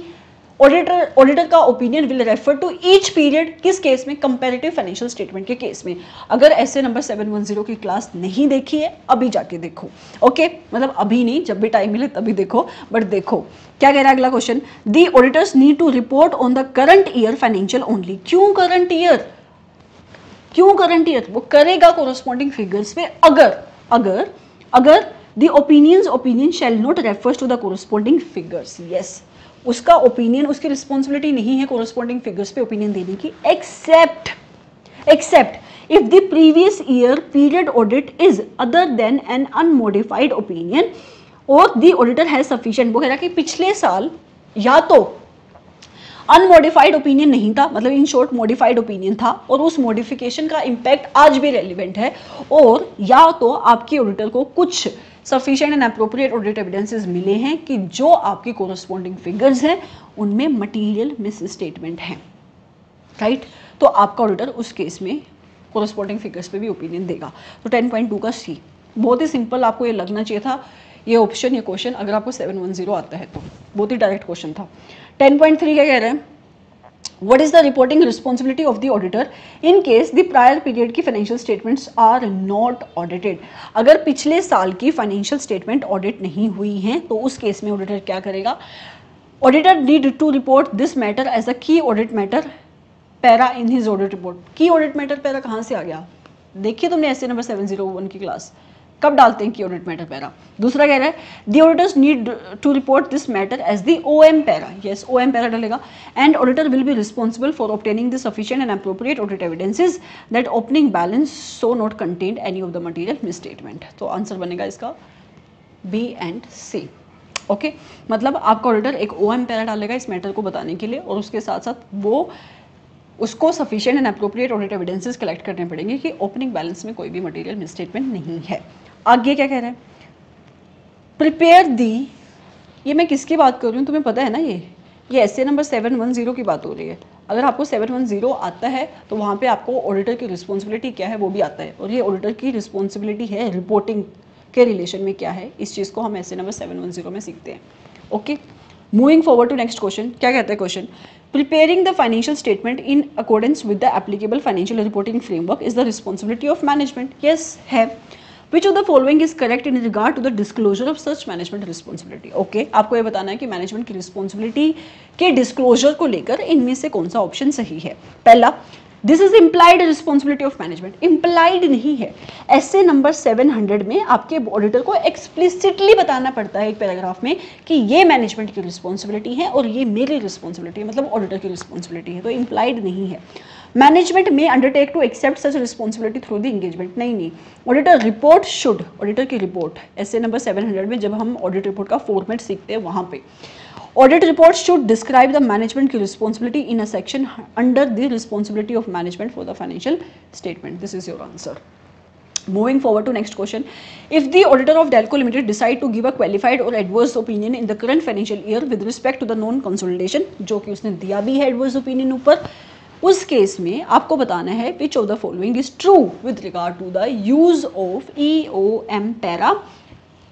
ऑडिटर का opinion will refer to each period. किस केस में, कंपैरेटिव फाइनेंशियल स्टेटमेंट के केस में। अगर एसए नंबर 710 की क्लास नहीं देखी है अभी जाके देखो, ओके, मतलब अभी नहीं, जब भी टाइम मिले तभी देखो, बट देखो क्या कह रहा है अगला question, the auditors need to report on the current year financial only. क्यों करंट ईयर, वो करेगा कोरस्पॉन्डिंग फिगर्स पे अगर अगर अगर the opinion shall not refers to the corresponding figures. Yes, उसका ओपिनियन, उसकी रिस्पॉन्सिबिलिटी नहीं है कोरस्पॉन्डिंग फिगर्स पे ओपिनियन देने की, except except if the previous year period audit is other than an unmodified opinion और the auditor has sufficient. वो कह रहा कि पिछले साल या तो अनमोडिफाइड ओपिनियन नहीं था, मतलब इन शॉर्ट मॉडिफाइड ओपिनियन था और उस मॉडिफिकेशन का इम्पैक्ट आज भी रेलिवेंट है, और या तो आपके ऑडिटर को कुछ sufficient and appropriate audit evidences मिले हैं कि जो आपके कोरस्पॉन्डिंग फिगर्स हैं उनमें मटीरियल मिस स्टेटमेंट है, राइट? तो आपका ऑडिटर उस केस में कोरस्पॉन्डिंग फिगर्स पे भी ओपिनियन देगा. तो 10.2 का सी बहुत ही सिंपल, आपको ये लगना चाहिए था ये ऑप्शन, ये क्वेश्चन अगर आपको 710 आता है तो बहुत ही डायरेक्ट क्वेश्चन था. 10.3 क्या कह रहे हैं? What is the reporting responsibility of the auditor in case the prior period की financial statements are not audited. अगर पिछले साल की फाइनेंशियल स्टेटमेंट ऑडिट नहीं हुई है तो उस केस में ऑडिटर क्या करेगा? Auditor need to report this matter as a key audit matter para in his audit report. Key audit matter para कहाँ से आ गया? देखिए तुमने एसए नंबर 701 की क्लास कब डालते हैं कि ऑडिट मैटर पैरा. दूसरा कह रहा है the auditors need to report this matter as the OM para. Yes, OM para डालेगा. And auditor will be responsible for obtaining the sufficient and appropriate audit evidences that opening balance so not contained any of the material misstatement. तो answer बनेगा इसका B and C. Okay, मतलब आपका auditor एक ओएम para डालेगा इस matter को बताने के लिए, और उसके साथ साथ वो उसको sufficient and appropriate audit evidences collect करने पड़ेंगे कि ओपनिंग बैलेंस में कोई भी मटेरियल मिसस्टेटमेंट नहीं है. आगे क्या कह रहे हैं? प्रिपेयर दी, ये मैं किसकी बात कर रही हूँ तुम्हें पता है ना, ये एसए नंबर 710 की बात हो रही है. अगर आपको 710 आता है तो वहाँ पे आपको ऑडिटर की रिस्पॉन्सिबिलिटी क्या है वो भी आता है, और ये ऑडिटर की रिस्पॉन्सिबिलिटी है रिपोर्टिंग के रिलेशन में क्या है, इस चीज़ को हम एसए नंबर 710 में सीखते हैं. Okay, moving forward to next question. क्या कहता है question? Preparing the financial statement in accordance with the applicable financial reporting framework is the responsibility of management. Yes है. Which of the following is correct in regard to the disclosure of such management responsibility? Okay, आपको ये बताना है कि management की responsibility के disclosure को लेकर इनमें से कौन सा ऑप्शन सही है. पहला, this is implied responsibility of management. Implied नहीं है, एसए नंबर 700 में आपके ऑडिटर को एक्सप्लिसिटली बताना पड़ता है एक पैराग्राफ में कि ये मैनेजमेंट की रिस्पॉन्सिबिलिटी है और ये मेरी रिस्पॉन्सिबिलिटी है, मतलब ऑडिटर की रिस्पॉन्सिबिलिटी है. तो इम्प्लाइड नहीं है. मैनेजमेंट में undertake to accept such responsibility through the engagement, नहीं. ऑडिटर रिपोर्ट शुड, ऑडिटर की रिपोर्ट एसए नंबर 700 में जब हम ऑडिट रिपोर्ट का फॉर्मेट सीखते हैं वहाँ पे audit report should describe the management की responsibility in a section under the responsibility of management for the financial statement. This is your answer. Moving forward to next question. If the auditor of Delco Limited decide to give a qualified और adverse opinion in the current financial year with respect to the non consolidation, जो कि उसने दिया भी है adverse opinion ऊपर, उस case में आपको बताना है which of the following is true with regard to the use of EOM para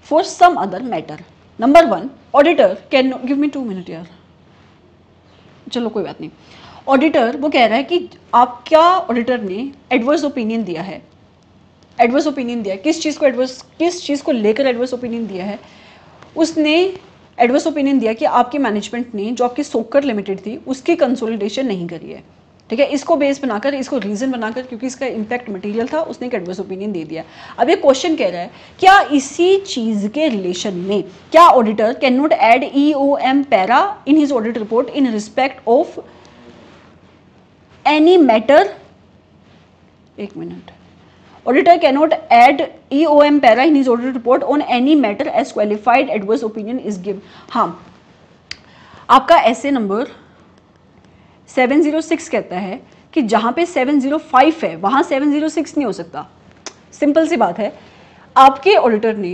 for some other matter. Number one, auditor can give me 2 minute यार, चलो कोई बात नहीं. ऑडिटर वो कह रहा है कि आपका ऑडिटर ने एडवर्स ओपिनियन दिया है. एडवर्स ओपिनियन दिया है किस चीज़ को? एडवर्स किस चीज़ को लेकर एडवर्स ओपिनियन दिया है? उसने एडवर्स ओपिनियन दिया कि आपकी मैनेजमेंट ने जो आपकी सोकर लिमिटेड थी उसकी कंसोलिडेशन नहीं करी है, ठीक है, इसको बेस बनाकर, इसको रीज़न बनाकर, क्योंकि इसका इम्पैक्ट मटेरियल था, उसने एक एडवर्स ओपिनियन दे दिया. अब ये क्वेश्चन कह रहा है क्या इसी चीज़ के रिलेशन में क्या auditor can not add EOM para in his audit report in respect of any matter. एक minute. Auditor can not add EOM para in his audit report on any matter as qualified adverse opinion is given. हाँ, आपका S A number 706 कहता है कि जहाँ पे 705 है वहाँ 706 नहीं हो सकता. सिंपल सी बात है, आपके ऑडिटर ने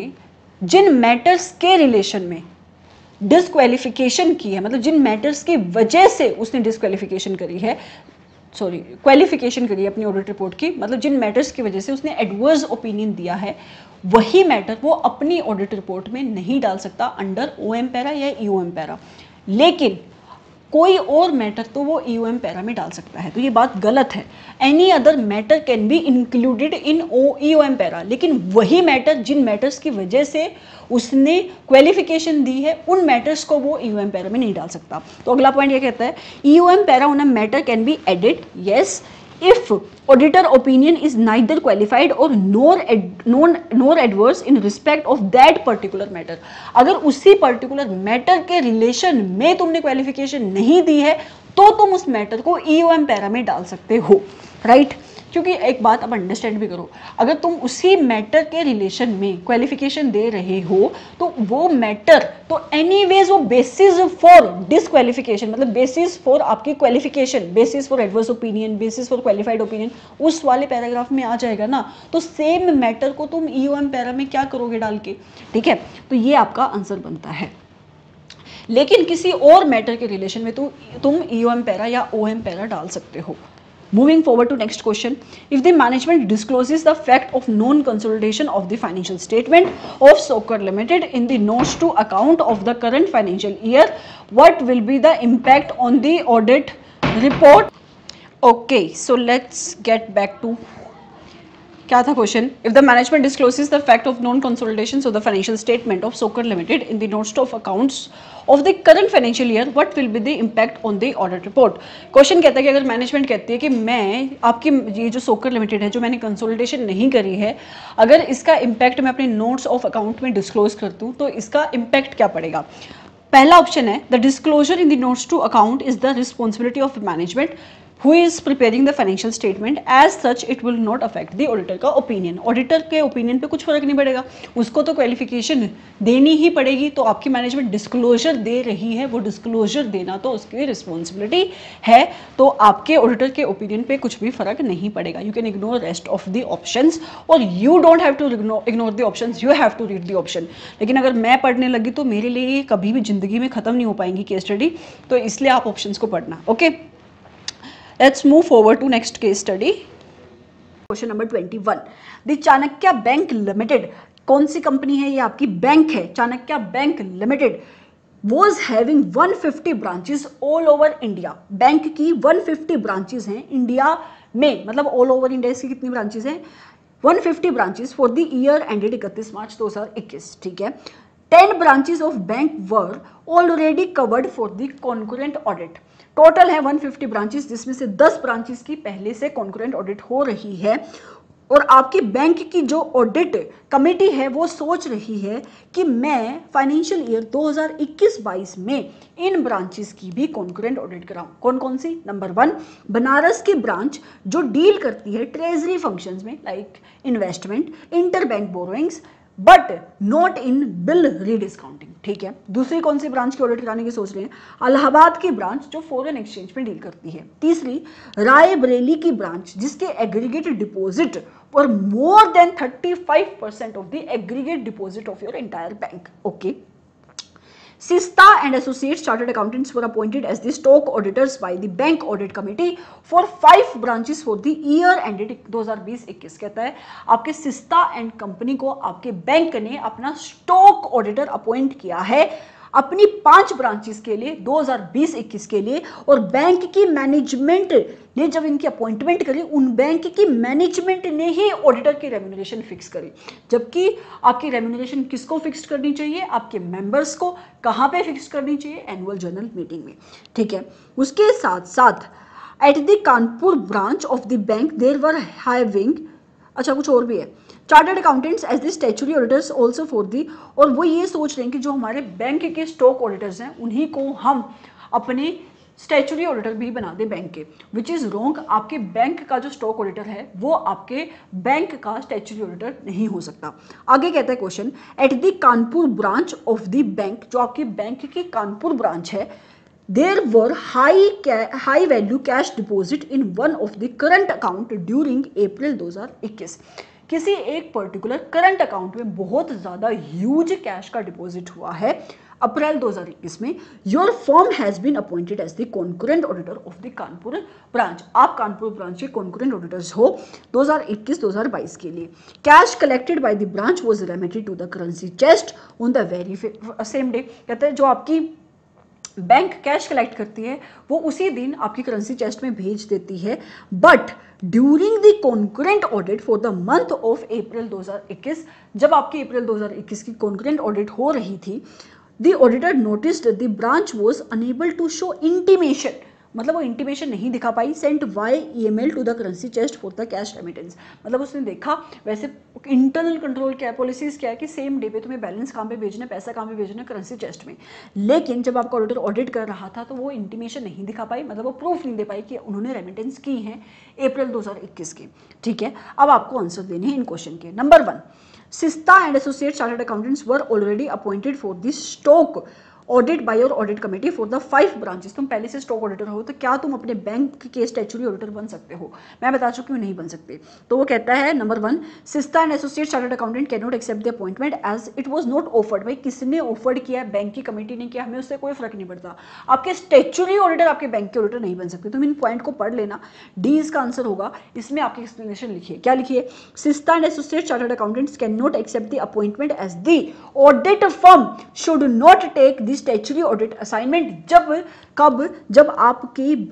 जिन मैटर्स के रिलेशन में डिसक्वालिफिकेशन की है, मतलब जिन मैटर्स की वजह से उसने डिसक्वालिफिकेशन करी है, सॉरी क्वालिफिकेशन करी है अपनी ऑडिट रिपोर्ट की, मतलब जिन मैटर्स की वजह से उसने एडवर्स ओपिनियन दिया है, वही मैटर वो अपनी ऑडिट रिपोर्ट में नहीं डाल सकता अंडर ओएम पैरा या ईओएम पैरा, लेकिन कोई और मैटर तो वो ईओएम पैरा में डाल सकता है. तो ये बात गलत है. Any other matter can be included in EOM para, लेकिन वही मैटर जिन मैटर्स की वजह से उसने क्वालिफिकेशन दी है उन मैटर्स को वो ईओएम पैरा में नहीं डाल सकता. तो अगला पॉइंट ये कहता है EOM para on a matter can be added yes if auditor opinion is neither qualified और nor adverse in respect of that particular matter. अगर उसी पर्टिकुलर मैटर के रिलेशन में तुमने क्वालिफिकेशन नहीं दी है तो तुम उस मैटर को ईओएम पैरा में डाल सकते हो, राइट? क्योंकि एक बात आप अंडरस्टैंड भी करो, अगर तुम उसी मैटर के रिलेशन में क्वालिफिकेशन दे रहे हो तो वो मैटर तो एनीवेज वो बेसिस फॉर डिसक्वालिफिकेशन, मतलब बेसिस फॉर आपकी qualification, basis for adverse opinion, basis for qualified opinion उस वाले पैराग्राफ में आ जाएगा ना। तो सेम मैटर को तुम ईओएम पैरा में क्या करोगे डाल के, ठीक है। तो ये आपका आंसर बनता है। लेकिन किसी और मैटर के रिलेशन में तुम ईओएम पैरा या ओएम पैरा डाल सकते हो। Moving forward to next question, if the management discloses the fact of non-consolidation of the financial statement of Soccer Limited in the notes to account of the current financial year, what will be the impact on the audit report? Okay, so let's get back to क्या था question. If the management discloses the fact of non consolidation of the financial statement of Soccer Limited in the notes of accounts of the current financial year, what will be the impact on the audit report. Question कहता है कि अगर management कहती है कि मैं आपकी ये जो सोकर लिमिटेड है जो मैंने कंसोलिडेशन नहीं करी है, अगर इसका इम्पैक्ट मैं अपने नोट्स ऑफ अकाउंट में डिस्क्लोज कर दूँ तो इसका इम्पैक्ट क्या पड़ेगा। पहला ऑप्शन है the disclosure in the notes to account is the responsibility of management who is preparing the financial statement, as such it will not affect the auditor का opinion। ऑडिटर के ओपिनियन पे कुछ फर्क नहीं पड़ेगा, उसको तो क्वालिफिकेशन देनी ही पड़ेगी। तो आपकी मैनेजमेंट डिस्क्लोजर दे रही है, वो डिस्क्लोजर देना तो उसकी रिस्पॉन्सिबिलिटी है, तो आपके ऑडिटर के ओपिनियन पे कुछ भी फर्क नहीं पड़ेगा। You can ignore rest of the options और you don't have to ignore the options, you have to read the option. लेकिन अगर मैं पढ़ने लगी तो मेरे लिए कभी भी ज़िंदगी में ख़त्म नहीं हो पाएंगी केस स्टडी, तो इसलिए आप ऑप्शंस को पढ़ना। Okay, let's move forward to next case study. Question number 21. The Chanakya Bank Limited, कौन सी कंपनी है, ये आपकी बैंक है Chanakya Bank Limited, was having 150 branches all over India। Bank की 150 branches हैं इंडिया में, मतलब all over India इसकी कितनी branches हैं, 150 branches for the year ended 31 March 2021, ठीक है। 10 branches of bank were already covered for the concurrent audit। Total है 150 ब्रांचेस, जिसमें से 10 ब्रांचेस की पहले से कॉन्करेंट ऑडिट हो रही है और आपकी बैंक की जो ऑडिट कमेटी है वो सोच रही है कि मैं फाइनेंशियल ईयर 2021-22 में इन ब्रांचेस की भी कॉन्करेंट ऑडिट कराऊं। कौन कौन सी? नंबर 1, बनारस की ब्रांच जो डील करती है ट्रेजरी फंक्शंस में like investment, interbank borrowings but not in bill rediscounting, ठीक है। दूसरी कौन सी ब्रांच की ऑडिट कराने की सोच रहे हैं? इलाहाबाद की ब्रांच जो फॉरेन एक्सचेंज में डील करती है। तीसरी, रायबरेली की ब्रांच जिसके एग्रीगेट डिपॉजिट और more than 35% of the aggregate deposit of your entire bank. Okay, Sista and Associates chartered accountants were appointed as the stock auditors by the bank audit committee for 5 branches for the year ended 2020-21। कहता है आपके Sista and company को आपके bank ने अपना stock auditor appoint किया है अपनी 5 ब्रांचेस के लिए 2020-21 के लिए। और बैंक की मैनेजमेंट ने जब इनकी अपॉइंटमेंट करी, उन बैंक की मैनेजमेंट ने ही ऑडिटर की रेम्यूनरेशन फिक्स करी, जबकि आपकी रेम्यूनरेशन किसको फिक्स करनी चाहिए, आपके मेंबर्स को। कहाँ पे फिक्स करनी चाहिए? एनुअल जनरल मीटिंग में, ठीक है। उसके साथ साथ at the Kanpur branch of the bank there were having, अच्छा कुछ और भी है, chartered accountants as the statutory auditors also for the. और वो ये सोच रहे हैं कि जो हमारे बैंक के स्टॉक ऑडिटर्स हैं उन्हीं को हम अपने स्टैच्यूटरी ऑडिटर भी बना दें बैंक के, विच इज़ रॉन्ग। आपके बैंक का जो स्टॉक ऑडिटर है वो आपके बैंक का स्टैच्यूटरी ऑडिटर नहीं हो सकता। आगे कहता है question, at the Kanpur branch of the bank, जो आपके बैंक की कानपुर ब्रांच है, there were high value cash deposit in one of the current account during April 2021। किसी एक पर्टिकुलर करंट अकाउंट में बहुत ज़्यादा ह्यूज कैश का डिपॉजिट हुआ है अप्रैल 2021 में। Your firm has been appointed as the concurrent auditor of the Kanpur branch, आप कानपुर ब्रांच के कॉन्करेंट ऑडिटर्स हो 2021-22 के लिए। Cash collected by the branch was remitted to the currency chest on the very same day. कहते हैं जो आपकी bank cash collect करती है वो उसी दिन आपकी करेंसी चेस्ट में भेज देती है। But during the concurrent audit for the month of April 2021, जब आपकी अप्रैल 2021 की कॉन्करेंट ऑडिट हो रही थी, the auditor noticed the branch was unable to show intimation, मतलब वो इंटीमेशन नहीं दिखा पाई। Sent Y email to the currency chest for the cash remittance, मतलब उसने देखा। वैसे इंटरनल कंट्रोल क्या पॉलिसीज़ क्या है कि सेम डे पे तुम्हें बैलेंस कहाँ पे भेजना है, पैसा कहाँ पे भेजना है, करेंसी चेस्ट में। लेकिन जब आपका ऑडिटर ऑडिट कर रहा था तो वो इंटीमेशन नहीं दिखा पाई, मतलब वो प्रूफ नहीं दे पाई कि उन्होंने रेमिटेंस की है अप्रैल 2021 के। ठीक है, अब आपको आंसर देने हैं इन क्वेश्चन के। Number one, Sista and associate chartered accountants were already appointed for this stock audit by your audit committee for the 5 branches। तुम पहले से स्टॉक ऑडिटर हो तो क्या तुम अपने बैंक के स्टैचूरी ऑडिटर बन सकते हो? मैं बता चुकी हूँ नहीं बन सकते। तो वो कहता है number one, Sista and associate chartered accountant can not accept the appointment as it was not offered. भाई किसने ऑफर्ड किया, बैंक की कमेटी ने किया, हमें उससे कोई फर्क नहीं पड़ता। आपके स्टैचूरी ऑडिटर आपके बैंक के ऑडिटर नहीं बन सकते। तुम इन पॉइंट को पढ़ लेना, डी इसका आंसर होगा। इसमें आपकी एक्सप्लेनेशन लिखिए, क्या लिखिए, Sista and associate chartered accountants can not accept the appointment as the audit firm should not take this statutory audit assignment. जब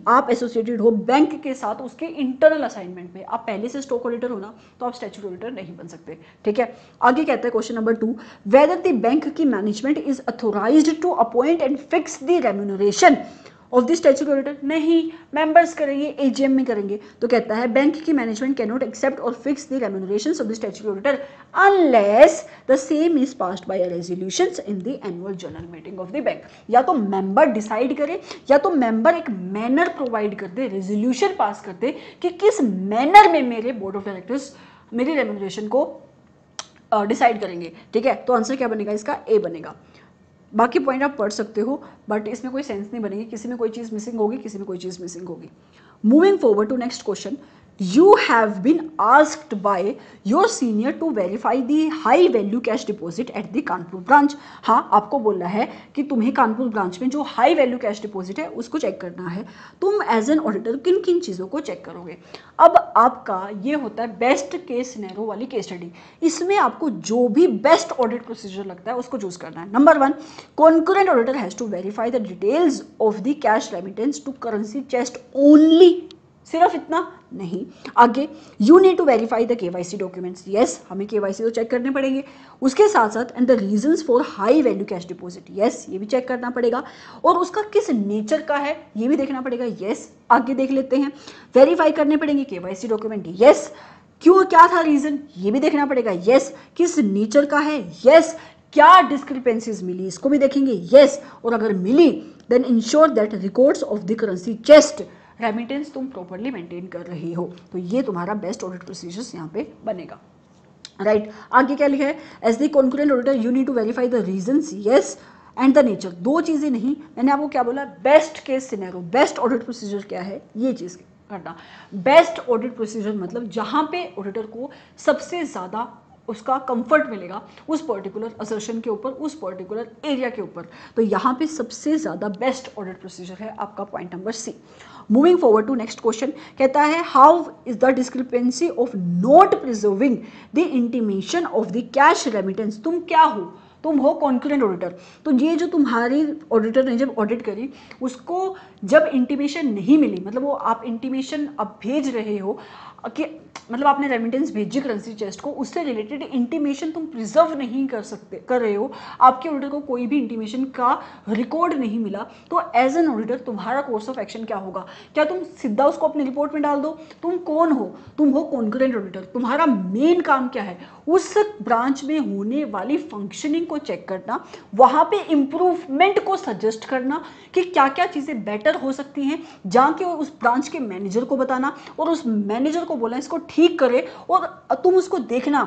आप एसोसिएटेड हो बैंक के साथ उसके इंटरनल असाइनमेंट में। आप पहले से स्टॉक ऑडिटर हो ना तो आप स्टैच्यूरी ऑडिटर नहीं बन सकते। ठीक है, आगे कहता है question number two, whether the bank की management is authorized to appoint and fix the remuneration of the statutory auditor. नहीं, मेंबर्स करेंगे, एजीएम में करेंगे। तो कहता है बैंक की मैनेजमेंट कैन नॉट एक्सेप्ट और fix the remuneration of the statutory auditor unless the same is passed by a resolution in the annual general meeting of the bank. या तो मेंबर डिसाइड करे या तो मेंबर एक manner provide कर दे, resolution pass कर दे कि किस मैनर में मेरे बोर्ड ऑफ डायरेक्टर्स मेरे रेम्यूनरेशन को डिसाइड करेंगे। ठीक है, तो आंसर क्या बनेगा इसका, ए बनेगा। बाकी पॉइंट आप पढ़ सकते हो बट इसमें कोई सेंस नहीं बनेगी, किसी में कोई चीज़ मिसिंग होगी, किसी में कोई चीज़ मिसिंग होगी। Moving forward to next question, you have been asked by your senior to verify the high value cash deposit at the Kanpur branch. हाँ, आपको बोलना है कि तुम्हें कानपुर ब्रांच में जो हाई वैल्यू कैश डिपॉजिट है उसको चेक करना है। तुम एज एन ऑडिटर किन किन चीज़ों को चेक करोगे? अब आपका ये होता है बेस्ट केस सिनेरियो वाली केस स्टडी। इसमें आपको जो भी बेस्ट ऑडिट प्रोसीजर लगता है उसको चूज करना है। Number one, concurrent auditor has to verify the details of the cash remittance to currency chest only. सिर्फ इतना नहीं, आगे you need to verify the KYC documents. Yes, हमें KYC तो चेक करने पड़ेंगे, उसके साथ साथ and the reasons for high value cash deposit. Yes, ये भी चेक करना पड़ेगा और उसका किस नेचर का है ये भी देखना पड़ेगा। येस, आगे देख लेते हैं, वेरीफाई करने पड़ेंगे KYC डॉक्यूमेंट। येस, क्यों, क्या था रीज़न, ये भी देखना पड़ेगा। येस, किस नेचर का है। येस, क्या डिस्क्रिपेंसीज मिली, इसको भी देखेंगे। येस, और अगर मिली then ensure that records of the currency chest remittance तुम प्रॉपरली मेंटेन कर रही हो। तो ये तुम्हारा बेस्ट ऑडिट प्रोसीजर्स यहाँ पे बनेगा। राइट आगे क्या लिखा है, as the concurrent auditor you need to verify the reasons yes and the nature. दो चीज़ें नहीं, मैंने आपको क्या बोला, best case scenario, best audit procedure क्या है ये चीज़ करना। बेस्ट ऑडिट प्रोसीजर मतलब जहाँ पे ऑडिटर को सबसे ज़्यादा उसका कंफर्ट मिलेगा उस पर्टिकुलर असर्शन के ऊपर, उस पर्टिकुलर एरिया के ऊपर। तो यहाँ पे सबसे ज़्यादा बेस्ट ऑडिट प्रोसीजर है आपका point number C. Moving forward to next question, कहता है how is the discrepancy of not preserving the intimation of the cash remittance. तुम क्या हो, तुम हो कॉन्करेंट ऑडिटर। तो ये जो तुम्हारी ऑडिटर ने जब ऑडिट करी उसको जब इंटीमेशन नहीं मिली, मतलब वो आप इंटीमेशन अब भेज रहे हो कि मतलब आपने रेमिटेंस भेजी करेंसी चेस्ट को, उससे रिलेटेड इंटीमेशन तुम प्रिजर्व नहीं कर सकते कर रहे हो, आपके ऑडिटर को कोई भी इंटीमेशन का रिकॉर्ड नहीं मिला, तो एज एन ऑडिटर तुम्हारा कोर्स ऑफ एक्शन क्या होगा? क्या तुम सीधा उसको अपनी रिपोर्ट में डाल दो? तुम कौन हो, तुम हो कॉन्करेंट ऑडिटर। तुम्हारा मेन काम क्या है, उस ब्रांच में होने वाली फंक्शनिंग को चेक करना, वहाँ पे इम्प्रूवमेंट को सजेस्ट करना कि क्या क्या चीज़ें बेटर हो सकती हैं, जाके उस ब्रांच के मैनेजर को बताना और उस मैनेजर को बोला इसको ठीक करे। और तुम उसको देखना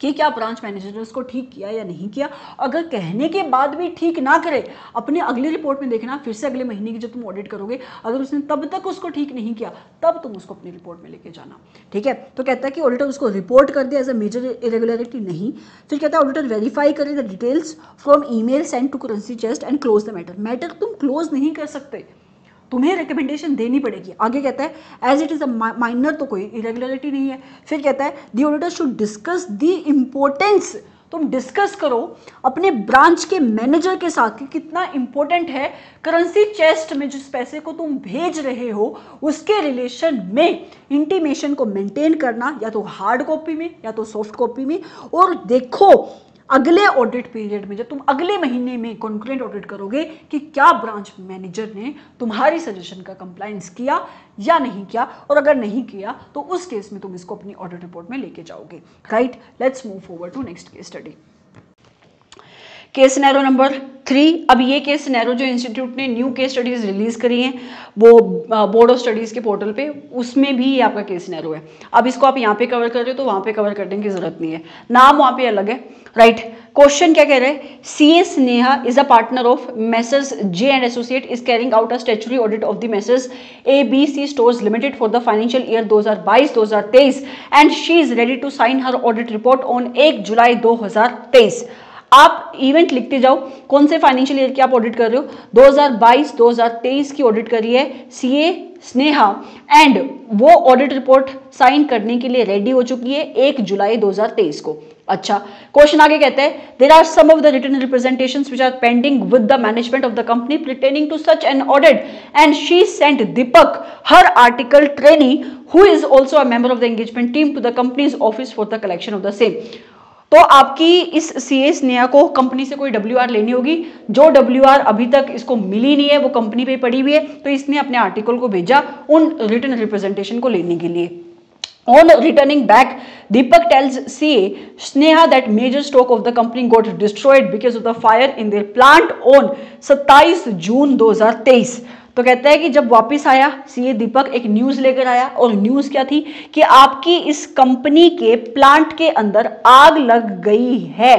कि क्या ब्रांच मैनेजर ने उसको ठीक किया या नहीं किया। अगर कहने के बाद भी ठीक ना करे, अपने अगली रिपोर्ट में देखना, फिर से अगले महीने की जब तुम ऑडिट करोगे अगर उसने तब तक उसको ठीक नहीं किया तब तुम उसको अपनी रिपोर्ट में लेके जाना। ठीक है, तो कहता है कि ऑडिटर उसको रिपोर्ट कर दिया एज अ मेजर इरेगुलरिटी नहीं। फिर कहता है ऑडिटर वेरीफाई करे the details from email send to currency chest and close the matter. Matter तुम क्लोज नहीं कर सकते, तुम्हें रिकमेंडेशन देनी पड़ेगी। आगे कहता है as it is a minor तो कोई इरेगुलरिटी नहीं है। फिर कहता है the auditor should discuss the importance. तुम डिस्कस करो अपने ब्रांच के मैनेजर के साथ कि कितना इम्पोर्टेंट है करेंसी चेस्ट में जिस पैसे को तुम भेज रहे हो उसके रिलेशन में इंटीमेशन को मेंटेन करना, या तो हार्ड कॉपी में या तो सॉफ्ट कॉपी में। और देखो अगले ऑडिट पीरियड में जब तुम अगले महीने में कॉन्क्लेंट ऑडिट करोगे कि क्या ब्रांच मैनेजर ने तुम्हारी सजेशन का कंप्लायंस किया या नहीं किया, और अगर नहीं किया तो उस केस में तुम इसको अपनी ऑडिट रिपोर्ट में लेके जाओगे। Right, let's move forward to next case study. Case scenario number 3। अब ये केस सिनेरियो जो इंस्टीट्यूट ने न्यू केस स्टडीज रिलीज करी हैं वो बोर्ड ऑफ स्टडीज के पोर्टल पे, उसमें भी ये आपका केस सिनेरियो है। अब इसको आप यहाँ पे कवर कर रहे हो तो वहाँ पे कवर करने की जरूरत नहीं है, नाम वहाँ पे अलग है। राइट, क्वेश्चन क्या कह रहे हैं? CA Sneha is a partner of messrs J and associate is carrying out a statutory audit of the messrs ABC stores limited for the financial year 2022-2023 and she is ready to sign her audit report on 1 July 2023। आप event लिखते जाओ, कौन से financial year की आप audit कर रहे हो, 2022-2023 की ऑडिट करी है सीए स्नेहा, एंड वो ऑडिट रिपोर्ट साइन करने के लिए रेडी हो चुकी है 1 जुलाई 2023 को। अच्छा, क्वेश्चन आगे कहता है there are some of the written representations which are pending with the management of the company pertaining to such an audit and she sent Deepak her article trainee who is also a member of the engagement team to the company's office for the collection of the same. तो आपकी इस CA Sneha को company से कोई WR लेनी होगी, जो WR अभी तक इसको मिली नहीं है वो कंपनी पे पड़ी हुई है, तो इसने अपने आर्टिकल को भेजा उन रिटन रिप्रेजेंटेशन को लेने के लिए। On returning back, Deepak tells CA Sneha that major stock of the company got destroyed because of the fire in their plant on 27 जून 2023। तो कहता है कि जब वापस आया सीए दीपक एक न्यूज लेकर आया, और न्यूज क्या थी कि आपकी इस कंपनी के प्लांट के अंदर आग लग गई है।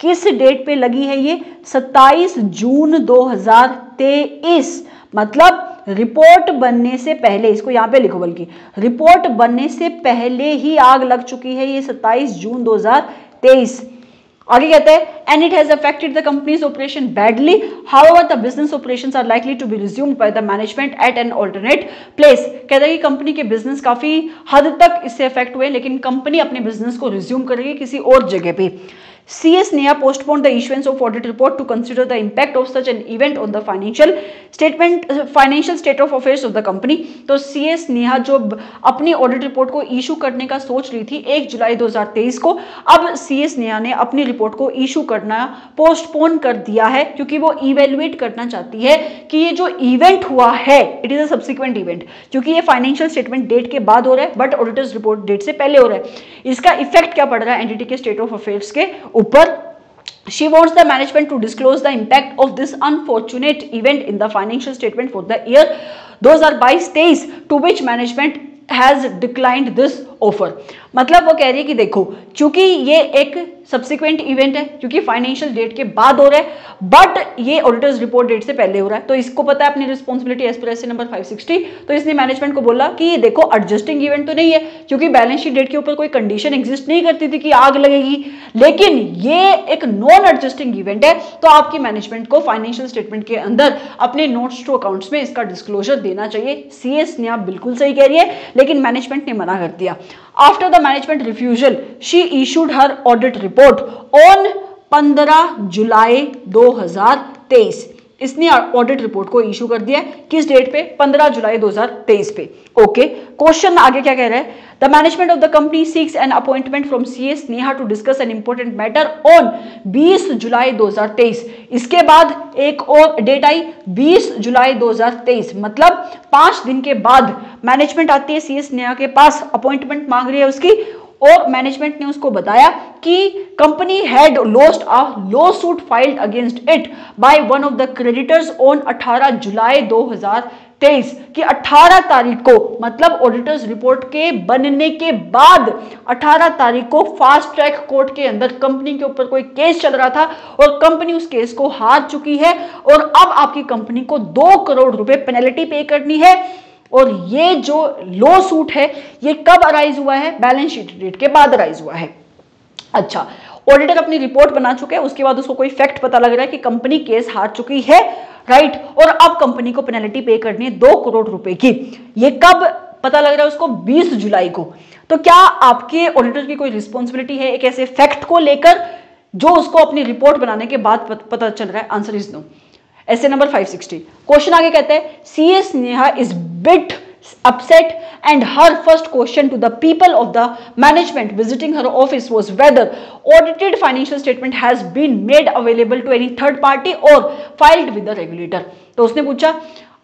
किस डेट पे लगी है ये? 27 जून 2023। मतलब रिपोर्ट बनने से पहले, इसको यहाँ पे लिखो, बल्कि रिपोर्ट बनने से पहले ही आग लग चुकी है ये 27 जून 2023। आगे कहते हैं and it has affected the company's operation badly, however the business operations are likely to be resumed by the management at an alternate place. कहते हैं कि कंपनी के बिजनेस काफी हद तक इससे अफेक्ट हुए, लेकिन कंपनी अपने बिजनेस को रिज्यूम करेगी किसी और जगह पे। CS Neha postponed the issuance of audit report to consider the impact of such an event on the financial state of affairs of the company। तो CS Neha जो अपनी audit report को issue करने का सोच रही थी 1 जुलाई 2023 को, अब CS Neha ने अपनी report को issue करना postpone कर दिया है, क्योंकि वो evaluate करना चाहती है कि ये जो event हुआ है it is a subsequent event, क्योंकि ये financial statement date के बाद हो रहा है but auditors report date से पहले हो रहा है, इसका effect क्या पड़ रहा है entity के state of affairs के ऊपर। She wants the management to disclose the impact of this unfortunate event in the financial statement for the year 2022-23 to which management has declined this offer। मतलब वो कह रही है कि देखो चूंकि ये एक सब्सिक्वेंट इवेंट है, क्योंकि फाइनेंशियल डेट के बाद हो रहा है बट ये ऑडिटर्स रिपोर्ट डेट से पहले हो रहा है, तो इसको पता है अपनी रिस्पॉन्सिबिलिटी एज पर नंबर 560। तो इसने मैनेजमेंट को बोला कि ये देखो एडजस्टिंग इवेंट तो नहीं है, क्योंकि बैलेंस शीट डेट के ऊपर कोई कंडीशन एग्जिस्ट नहीं करती थी कि आग लगेगी, लेकिन ये एक नॉन एडजस्टिंग इवेंट है, तो आपकी मैनेजमेंट को फाइनेंशियल स्टेटमेंट के अंदर अपने नोट्स टू अकाउंट्स में इसका डिस्क्लोजर देना चाहिए। CS ने आप बिल्कुल सही कह रही है, लेकिन मैनेजमेंट ने मना कर दिया। After the management refusal, she issued her audit report on 15 July 2023। इसने ऑडिट रिपोर्ट को इशू कर दिया, किस डेट पे? 15 जुलाई 2023 पे। ओके, क्वेश्चन आगे क्या कह रहा है? The management of the company seeks an appointment from CA Sneha to discuss an important matter on 20 July 2023। इसके बाद एक और डेट आई 20 जुलाई 2023, मतलब 5 दिन के बाद मैनेजमेंट आती है सीए स्नेहा के पास, अपॉइंटमेंट मांग रही है उसकी, और मैनेजमेंट ने उसको बताया कि company had lost a lawsuit filed against it by one of the creditors on 18 July 2023 कि 18 तारीख को, मतलब ऑडिटर्स रिपोर्ट के बनने के बाद 18 तारीख को फास्ट ट्रैक कोर्ट के अंदर कंपनी के ऊपर कोई केस चल रहा था और कंपनी उस केस को हार चुकी है, और अब आपकी कंपनी को 2 करोड़ रुपए पेनल्टी पे करनी है, और ये जो लॉ सूट है ये कब अराइज हुआ है? बैलेंस शीट डेट के बाद अराइज हुआ है। अच्छा, ऑडिटर अपनी रिपोर्ट बना चुके हैं, उसके बाद उसको कोई फैक्ट पता लग रहा है कि कंपनी केस हार चुकी है, राइट, और अब कंपनी को पेनल्टी पे करनी है 2 करोड़ रुपए की। ये कब पता लग रहा है उसको? 20 जुलाई को। तो क्या आपके ऑडिटर की कोई रिस्पॉन्सिबिलिटी है एक ऐसे फैक्ट को लेकर जो उसको अपनी रिपोर्ट बनाने के बाद पता चल रहा है? Answer is no. ऐसे नंबर 560। क्वेश्चन आगे कहते हैं CS Neha is bit upset, and her first question to the people of the management visiting her office was whether audited financial statement has been made available to any third party or filed with the regulator. तो उसने पूछा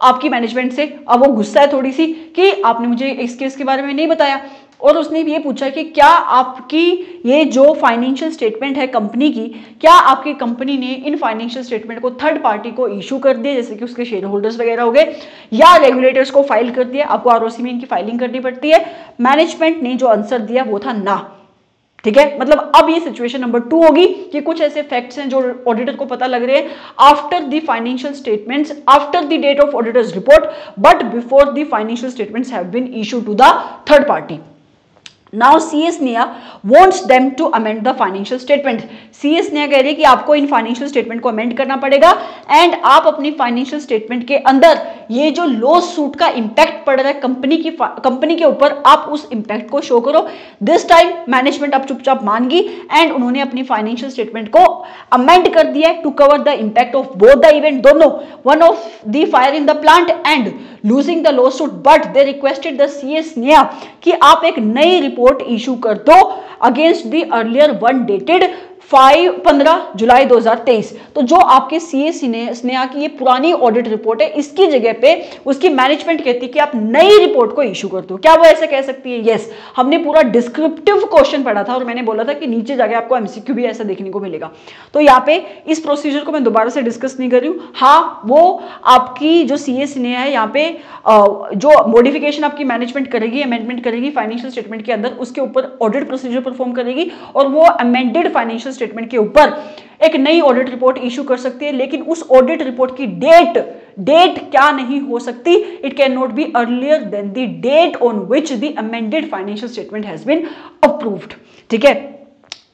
आपकी management से, अब वो गुस्सा है थोड़ी सी कि आपने मुझे इस केस के बारे में नहीं बताया, और उसने ये पूछा कि क्या आपकी ये जो फाइनेंशियल स्टेटमेंट है कंपनी की, क्या आपकी कंपनी ने इन फाइनेंशियल स्टेटमेंट को थर्ड पार्टी को इशू कर दिया, जैसे कि उसके शेयर होल्डर्स वगैरह हो गए, या रेगुलेटर्स को फाइल कर दिया, आपको आरओसी में इनकी फाइलिंग करनी पड़ती है। मैनेजमेंट ने जो आंसर दिया वो था ना। ठीक है, मतलब अब ये सिचुएशन नंबर 2 होगी कि कुछ ऐसे फैक्ट्स हैं जो ऑडिटर को पता लग रहे हैं after the financial statements, after the date of auditors report, but before the financial statements have been issue to the third party. Now CS Neha wants them to amend the financial statement. CS Neha कह रही है कि आपको इन financial statement को amend करना पड़ेगा, and आप अपनी फाइनेंशियल स्टेटमेंट के अंदर ये जो लॉस सूट का इम्पैक्ट पड़ रहा है कंपनी के ऊपर, आप उस इम्पैक्ट को शो करो। दिस टाइम मैनेजमेंट अब चुपचाप मान गई एंड उन्होंने अपनी फाइनेंशियल स्टेटमेंट को अमेंड कर दिया to cover the impact of both the event, दोनों, one of the fire in the plant and losing the loss suit, but they requested the CS Neha कि आप एक नई रिपोर्ट इशू कर दो against the earlier one dated 15 July 2023। तो जो आपके CS नेहा की ये पुरानी ऑडिट रिपोर्ट है, इसकी जगह पे उसकी मैनेजमेंट कहती है कि आप नई रिपोर्ट को इशू कर दो। क्या वो ऐसे कह सकती है? यस, हमने पूरा डिस्क्रिप्टिव क्वेश्चन पढ़ा था और मैंने बोला था कि नीचे जाके आपको MCQ भी ऐसा देखने को मिलेगा। तो यहाँ पे इस प्रोसीजर को मैं दोबारा से डिस्कस नहीं कर रही हूँ। हाँ, वो आपकी जो CS नेहा है, यहाँ पे जो मॉडिफिकेशन आपकी मैनेजमेंट करेगी, अमेंडमेंट करेगी फाइनेंशियल स्टेटमेंट के अंदर, उसके ऊपर ऑडिट प्रोसीजर परफॉर्म करेगी और वो अमेंडेड फाइनेंशियल स्टेटमेंट के ऊपर एक नई ऑडिट रिपोर्ट इशू कर सकती है, लेकिन उस ऑडिट रिपोर्ट की डेट क्या नहीं हो सकती। It can not be earlier than the date on which the amended financial statement has been approved. ठीक है,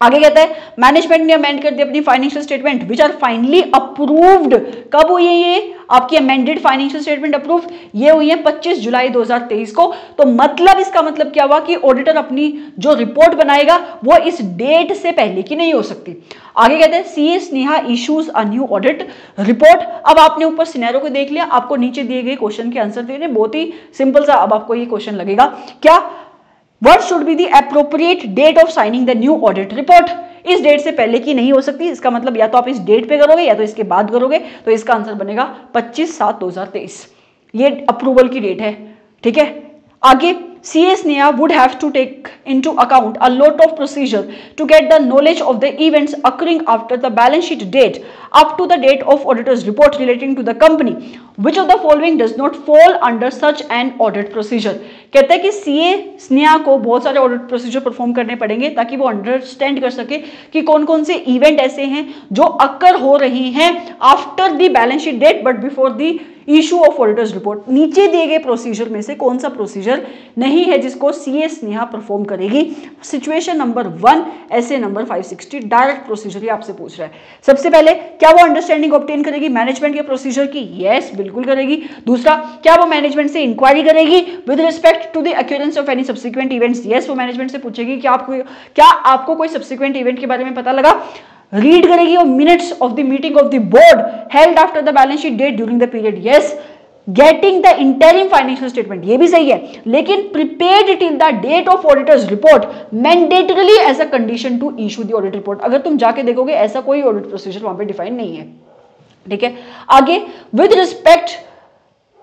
आगे कहता है मैनेजमेंट ने अमेंड कर दी अपनी financial statement which are finally approved. कब हुई है ये आपकी अमेंडेड फाइनेंशियल स्टेटमेंट अप्रूव? ये हुई है 25 जुलाई 2023 को। तो मतलब इसका मतलब क्या हुआ कि ऑडिटर अपनी जो रिपोर्ट बनाएगा वो इस डेट से पहले की नहीं हो सकती। आगे कहते हैं CS Neha issues a new audit report. अब आपने ऊपर सिनेरियो को देख लिया, आपको नीचे दिए गए क्वेश्चन के आंसर देने, बहुत ही सिंपल सा। अब आपको ये क्वेश्चन लगेगा क्या, what should be the appropriate date of signing the new audit report? इस डेट से पहले की नहीं हो सकती, इसका मतलब या तो आप इस डेट पे करोगे या तो इसके बाद करोगे। तो इसका आंसर बनेगा 25/7/2023, ये अप्रूवल की डेट है। ठीक है, आगे CS Neha would have to take into account a lot of procedure to get the knowledge of the events occurring after the balance sheet date up to the date of auditors report relating to the company, which of the following does not fall under such an audit procedure. कहते हैं कि CS Neha को बहुत सारे audit procedure perform करने पड़ेंगे ताकि वो अंडरस्टैंड कर सके कि कौन कौन से इवेंट ऐसे हैं जो अक्कर हो रहे हैं after the balance sheet date but before the issue of auditors report. नीचे दिए गए प्रोसीजर में से कौन सा प्रोसीजर नहीं है जिसको CS नेहा परफॉर्म करेगी? सिचुएशन नंबर 1, ऐसे नंबर 560 डायरेक्ट प्रोसीजर ही आपसे पूछ रहा है। सबसे पहले, क्या वो अंडरस्टैंडिंग ऑब्टेन करेगी मैनेजमेंट के प्रोसीजर की? यस, बिल्कुल करेगी। दूसरा, क्या वो मैनेजमेंट से इंक्वायरी करेगी with respect to the occurrence of any subsequent events? Yes, वो मैनेजमेंट से पूछेगी कि क्या आपको कोई सब्सिक्वेंट इवेंट के बारे में पता लगा। रीड करेगी और minutes of the meeting of the board held after the balance sheet date during the period. Yes, getting the interim financial statement, ये भी सही है, लेकिन prepared till the date of auditors report mandatorily as a condition to issue the audit report. अगर तुम जाके देखोगे ऐसा कोई ऑडिट प्रोसीजर वहां पे डिफाइन नहीं है। ठीक है, आगे विद रिस्पेक्ट,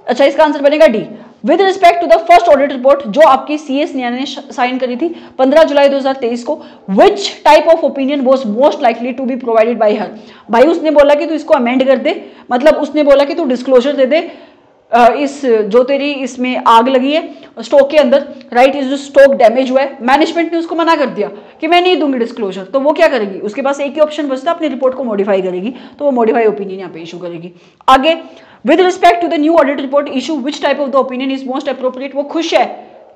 अच्छा इसका आंसर बनेगा D, with respect to the first audit report जो आपकी CS नेहा ने साइन करी थी 15 जुलाई 2023 को, which type of opinion was most likely to be provided by her. भाई उसने बोला कि तू इसको अमेंड कर दे, मतलब उसने बोला कि तू डिस्क्लोजर दे दे इस जो तेरी इसमें आग लगी है स्टॉक के अंदर, राइट, इस जो स्टॉक डैमेज हुआ है। मैनेजमेंट ने उसको मना कर दिया कि मैं नहीं दूंगी डिस्क्लोजर। तो वो क्या करेगी, उसके पास एक ही ऑप्शन बचता, अपनी रिपोर्ट को मॉडिफाई करेगी। तो वो मॉडिफाई ओपिनियन यहाँ पे इशू करेगी। आगे with respect to the new audit report issue which type of the opinion is most appropriate. वो खुश है,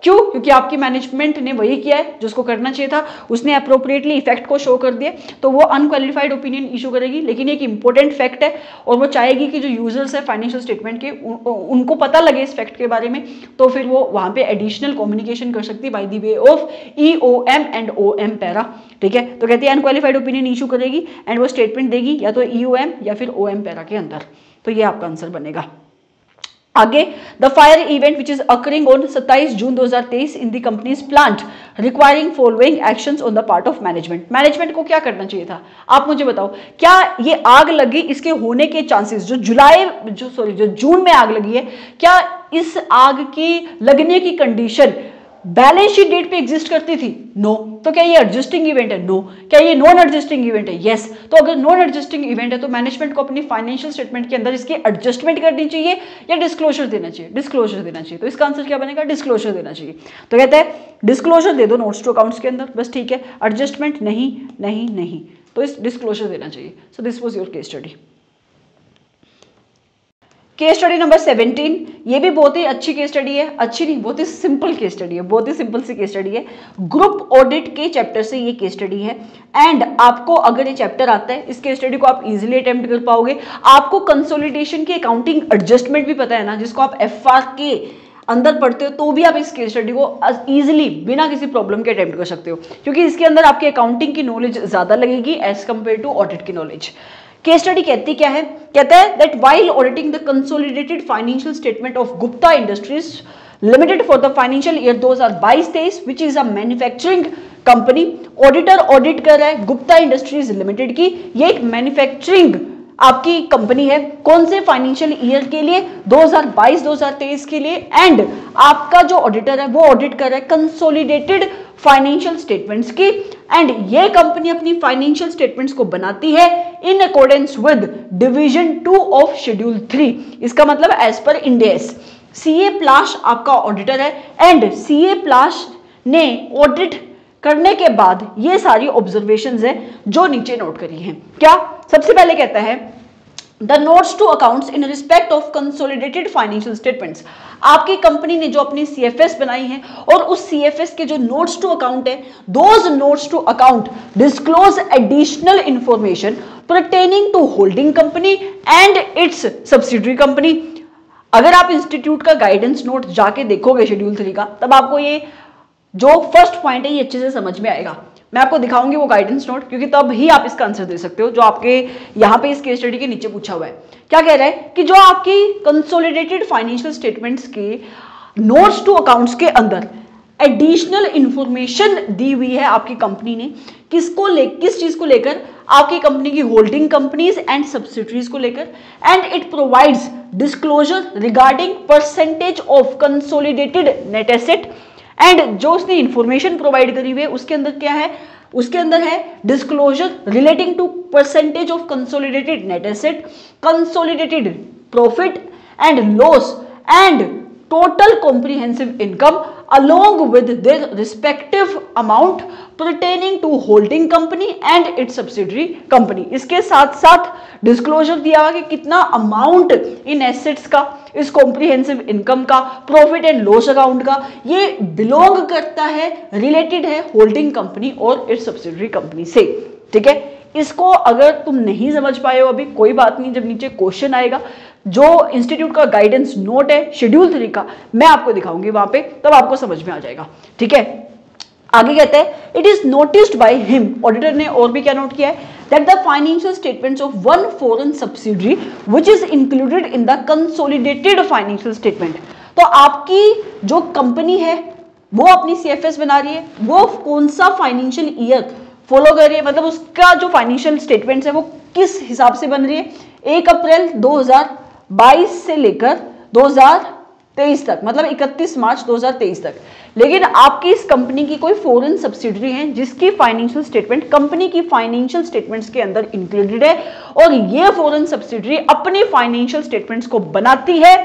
क्यों? क्योंकि आपकी मैनेजमेंट ने वही किया है जिसको करना चाहिए था, उसने अप्रोप्रिएटली इफेक्ट को शो कर दिया। तो वो अनक्वालिफाइड ओपिनियन इशू करेगी, लेकिन एक इंपॉर्टेंट फैक्ट है और वो चाहेगी कि जो यूजर्स है फाइनेंशियल स्टेटमेंट के उनको पता लगे इस फैक्ट के बारे में। तो फिर वो वहाँ पे एडिशनल कम्युनिकेशन कर सकती है by the way of EOM and OM para. ठीक है, तो कहती है अनक्वालिफाइड ओपिनियन इशू करेगी एंड वो स्टेटमेंट देगी या तो EOM या फिर OM पैरा के अंदर। तो ये आपका आंसर बनेगा। Aage, the fire event which is occurring on 27 June 2023 in the company's plant requiring following actions on the part of management. Management को क्या करना चाहिए था आप मुझे बताओ. क्या ये आग लगी इसके होने के चांसेस जो जून में आग लगी है, क्या इस आग की लगने की कंडीशन बैलेंस शीट डेट पे एग्जिस्ट करती थी? नो. तो क्या ये एडजस्टिंग इवेंट है? नो. क्या ये नॉन एडजस्टिंग इवेंट है? यस. तो अगर नॉन एडजस्टिंग इवेंट है तो मैनेजमेंट को अपनी फाइनेंशियल स्टेटमेंट के अंदर इसकी एडजस्टमेंट करनी चाहिए या डिस्क्लोजर देना चाहिए? डिस्क्लोजर देना चाहिए. तो इसका आंसर क्या बनेगा? डिस्क्लोजर देना चाहिए. तो कहते हैं डिस्क्लोजर दे दो नोट्स टू अकाउंट्स के अंदर, बस ठीक है, एडजस्टमेंट नहीं नहीं नहीं, तो इस डिस्क्लोजर देना चाहिए. So this was your case study. Case study number 17, ये भी बहुत ही अच्छी केस स्टडी है, अच्छी नहीं बहुत ही सिंपल केस स्टडी है, बहुत ही सिंपल सी केस स्टडी है. ग्रुप ऑडिट के चैप्टर से ये केस स्टडी है एंड आपको अगर ये चैप्टर आता है इस केस स्टडी को आप इजीली अटेम्प्ट कर पाओगे. आपको कंसोलिडेशन की अकाउंटिंग एडजस्टमेंट भी पता है ना, जिसको आप एफआर के अंदर पढ़ते हो, तो भी आप इस केस स्टडी को ईजिली बिना किसी प्रॉब्लम के अटेम्प्ट कर सकते हो, क्योंकि इसके अंदर आपकी अकाउंटिंग की नॉलेज ज़्यादा लगेगी एज कम्पेयर टू ऑडिट की नॉलेज. केस स्टडी कहती क्या है? कहता है that while auditing the consolidated financial statement of Gupta industries limited for the financial year 2022-23 which is a manufacturing company, auditor audit कर रहा है गुप्ता इंडस्ट्रीज लिमिटेड की. ये एक मैन्युफैक्चरिंग आपकी कंपनी है. कौन से फाइनेंशियल ईयर के लिए? 2022-2023 के लिए. एंड आपका जो ऑडिटर है वो ऑडिट कर रहा है कंसोलिडेटेड फाइनेंशियल स्टेटमेंट्स की. एंड ये कंपनी अपनी फाइनेंशियल स्टेटमेंट्स को बनाती है in accordance with division 2 of schedule 3, इसका मतलब as per end S. CA प्लाश आपका ऑडिटर है एंड सीए प्लाश ने ऑडिट करने के बाद ये सारी ऑब्जर्वेशंस हैं जो नीचे नोट करी हैं. क्या? सबसे पहले कहता है the notes to accounts in respect of consolidated financial statements. आपकी कंपनी ने जो अपनी CFS बनाई है और उस CFS के जो नोट्स टू अकाउंट है, those notes to account disclose additional information pertaining to holding company and its subsidiary company. अगर आप इंस्टीट्यूट का गाइडेंस नोट जाके देखोगे शेड्यूल 3 का, तब आपको ये जो फर्स्ट पॉइंट है ये अच्छे से समझ में आएगा. मैं आपको दिखाऊंगी वो गाइडेंस नोट, क्योंकि तब ही आप इसका आंसर दे सकते हो जो आपके यहाँ पे इस केस स्टडी के नीचे पूछा हुआ है. क्या कह रहा है कि जो आपकी कंसोलिडेटेड फाइनेंशियल स्टेटमेंट्स के नोट्स टू अकाउंट्स के अंदर एडिशनल इंफॉर्मेशन दी हुई है आपकी कंपनी ने, किस चीज को लेकर? आपकी कंपनी की होल्डिंग कंपनीज एंड सब्सिडरीज को लेकर. And it provides disclosure regarding percentage of consolidated net asset. And जो उसने इंफॉर्मेशन प्रोवाइड करी हुई है उसके अंदर क्या है? उसके अंदर है disclosure relating to percentage of consolidated net asset, consolidated profit and loss and total comprehensive income along with their respective amount pertaining to holding company and its subsidiary company. इसके साथ साथ डिस्क्लोजर दिया हुआ कि कितना अमाउंट इन एसेट्स का, इस comprehensive income का, प्रॉफिट एंड लॉस अकाउंट का, ये बिलोंग करता है, रिलेटेड है होल्डिंग कंपनी और इट्स सब्सिडियरी कंपनी से. ठीक है, इसको अगर तुम नहीं समझ पाए हो अभी कोई बात नहीं, जब नीचे क्वेश्चन आएगा जो इंस्टीट्यूट का गाइडेंस नोट है शेड्यूल 3 का, मैं आपको दिखाऊंगी वहां पे, तब आपको समझ में आ जाएगा. ठीक है, आगे कहते हैं it is noticed by him, auditor ने और भी क्या नोट किया है? That the financial statements of one foreign subsidiary which is included in the consolidated financial statement. तो आपकी जो कंपनी है वो अपनी CFS बना रही है, वो कौन सा फाइनेंशियल ईयर फॉलो कर रही है, मतलब उसका जो फाइनेंशियल स्टेटमेंट्स है वो किस हिसाब से बन रही है. 1 अप्रैल 2022 से लेकर 2023 तक, मतलब 31 मार्च 2023 तक. लेकिन आपकी इस कंपनी की कोई फॉरेन सब्सिडरी है जिसकी फाइनेंशियल स्टेटमेंट कंपनी की फाइनेंशियल स्टेटमेंट्स के अंदर इंक्लूडेड है, और ये फॉरेन सब्सिडरी अपने फाइनेंशियल स्टेटमेंट्स को बनाती है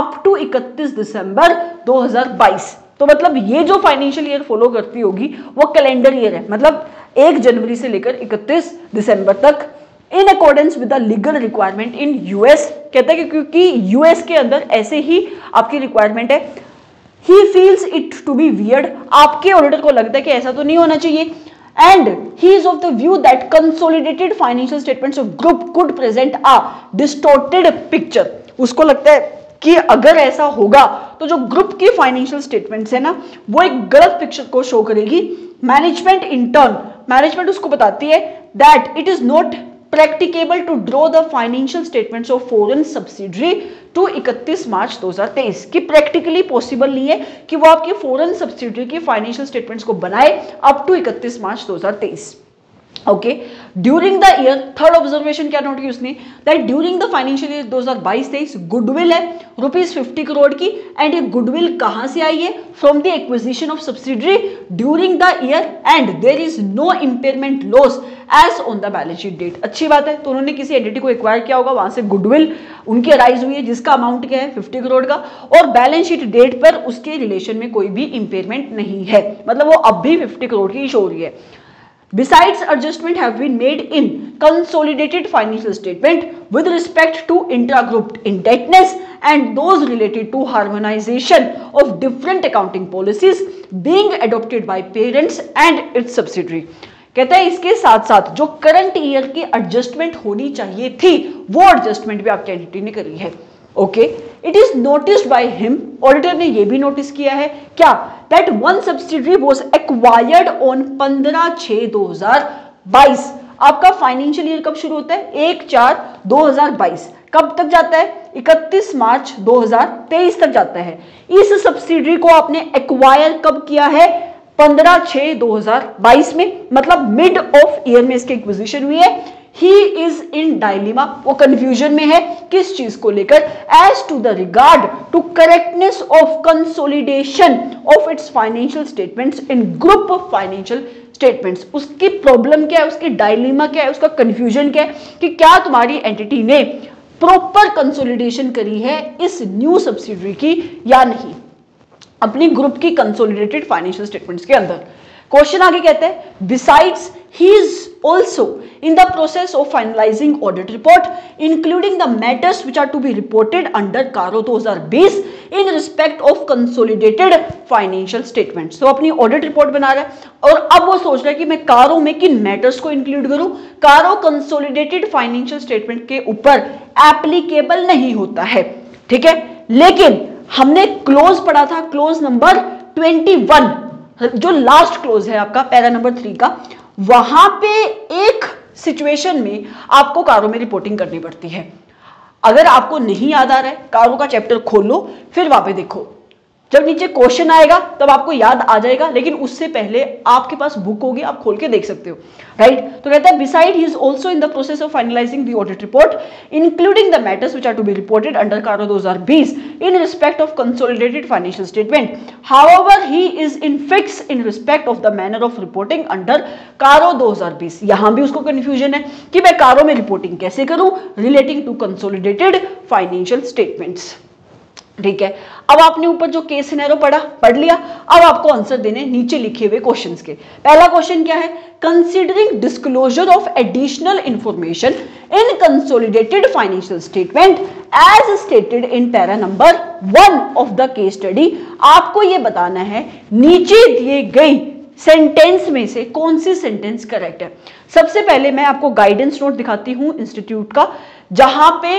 अप टू 31 दिसंबर 2022. तो मतलब ये जो फाइनेंशियल ईयर फॉलो करती होगी वो कैलेंडर ईयर है, मतलब 1 जनवरी से लेकर 31 दिसंबर तक, in accordance with the legal requirement in US. कहता है कि क्योंकि US के अंदर ऐसे ही आपकी रिक्वायरमेंट है. He feels it to be weird, आपके ऑडिटर को लगता है कि ऐसा तो नहीं होना चाहिए. And he is of the view that consolidated financial statements of group could present a distorted picture. उसको लगता है कि अगर ऐसा होगा तो जो ग्रुप की फाइनेंशियल स्टेटमेंट्स है ना वो एक गलत पिक्चर को शो करेगी. मैनेजमेंट उसको बताती है that it is not practicable to draw the financial statements of foreign subsidiary to 31 March 2023 कि प्रैक्टिकली पॉसिबल नहीं है कि वो आपके फॉरेन सब्सिडियरी की फाइनेंशियल स्टेटमेंट्स को बनाए up to 31 March 2023। Okay, during the year third observation क्या नोट की उसने that during the financial year 2022-23 goodwill है ₹50 करोड़ की एंड ये गुडविल कहां से आई है from the acquisition of subsidiary during the year and there is no impairment loss as on the balance sheet date. अच्छी बात है, तो उन्होंने किसी एंटिटी को एक्वायर किया होगा, वहां से गुडविल उनकी अराइज हुई है जिसका अमाउंट क्या है ₹50 करोड़ का और बैलेंस शीट डेट पर उसके रिलेशन में कोई भी इंपेयरमेंट नहीं है, मतलब वो अब भी ₹50 करोड़ की इशू हो रही है। Besides, adjustment have been made in consolidated financial statement with respect to intra-group indebtedness and those related to harmonization of different accounting policies being adopted by parents and its subsidiary. कहता है इसके साथ साथ जो current year की adjustment होनी चाहिए थी वो एडजस्टमेंट भी आपकी एंटिटी ने करी है। Okay, it is noticed by him, auditor ने यह भी नोटिस किया है क्या that one subsidiary was acquired on 15/6/2022। आपका फाइनेंशियल ईयर कब शुरू होता है 1/4/2022, कब तक जाता है 31 मार्च 2023 तक जाता है। इस सब्सिडियरी को आपने एक्वायर कब किया है 15/6/2022 में, मतलब मिड ऑफ ईयर में इसकी एक्विजिशन हुई है। He is in dilemma, वो confusion में है किस चीज को लेकर as to the regard to correctness of consolidation of its financial statements in group of financial statements। उसकी problem क्या है, उसकी dilemma क्या है, उसका confusion क्या है कि क्या तुम्हारी entity ने proper consolidation करी है इस new subsidiary की या नहीं अपनी group की consolidated financial statements के अंदर। क्वेश्चन आगे कहते हैं besides he is also in the process of finalising audit report including the matters which are to be reported under CARO 2020 in respect of consolidated financial statement. तो अपनी audit report बना रहा है और अब वो सोच रहा है कि मैं कारो में किन मैटर्स को इंक्लूड करूं। कारो कंसोलिडेटेड फाइनेंशियल स्टेटमेंट के ऊपर एप्लीकेबल नहीं होता है, ठीक है, लेकिन हमने क्लोज पढ़ा था, क्लोज नंबर 21 जो लास्ट क्लोज है आपका पैरा नंबर 3 का, वहां पे एक सिचुएशन में आपको कारो में रिपोर्टिंग करनी पड़ती है। अगर आपको नहीं याद आ रहा है कारो का चैप्टर खोलो फिर वहां पे देखो, जब नीचे क्वेश्चन आएगा तब आपको याद आ जाएगा, लेकिन उससे पहले आपके पास बुक होगी, आप खोल के देख सकते हो, राइट। तो कहता है beside he is also in the process of finalising the audit report including the matters which are to be reported under CARO 2020 in respect of consolidated financial statement however he is in fix in respect of the manner of reporting under CARO 2020। यहां भी उसको confusion है कि मैं कारो में reporting कैसे करूं relating to consolidated financial statements, ठीक है। अब आपने ऊपर जो केस सिनेरियो पढ़ लिया, अब आपको आंसर देने नीचे लिखे हुए क्वेश्चंस के। पहला क्वेश्चन क्या है considering disclosure of additional information in consolidated financial statement as stated in para number 1 of the case study. आपको ये बताना है नीचे दिए गई सेंटेंस में से कौन सी सेंटेंस करेक्ट है। सबसे पहले मैं आपको गाइडेंस नोट दिखाती हूं इंस्टीट्यूट का, जहां पे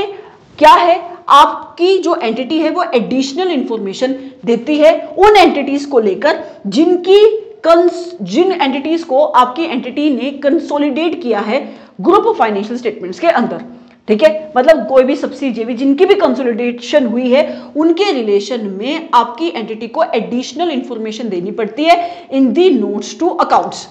क्या है आपकी जो एंटिटी है वो एडिशनल इंफॉर्मेशन देती है उन एंटिटीज को लेकर जिन एंटिटीज को आपकी एंटिटी ने कंसोलिडेट किया है ग्रुप ऑफ फाइनेंशियल स्टेटमेंट्स के अंदर, ठीक है, मतलब कोई भी सब्सिडियरी जिनकी भी कंसोलिडेशन हुई है उनके रिलेशन में आपकी एंटिटी को एडिशनल इंफॉर्मेशन देनी पड़ती है in the notes to accounts,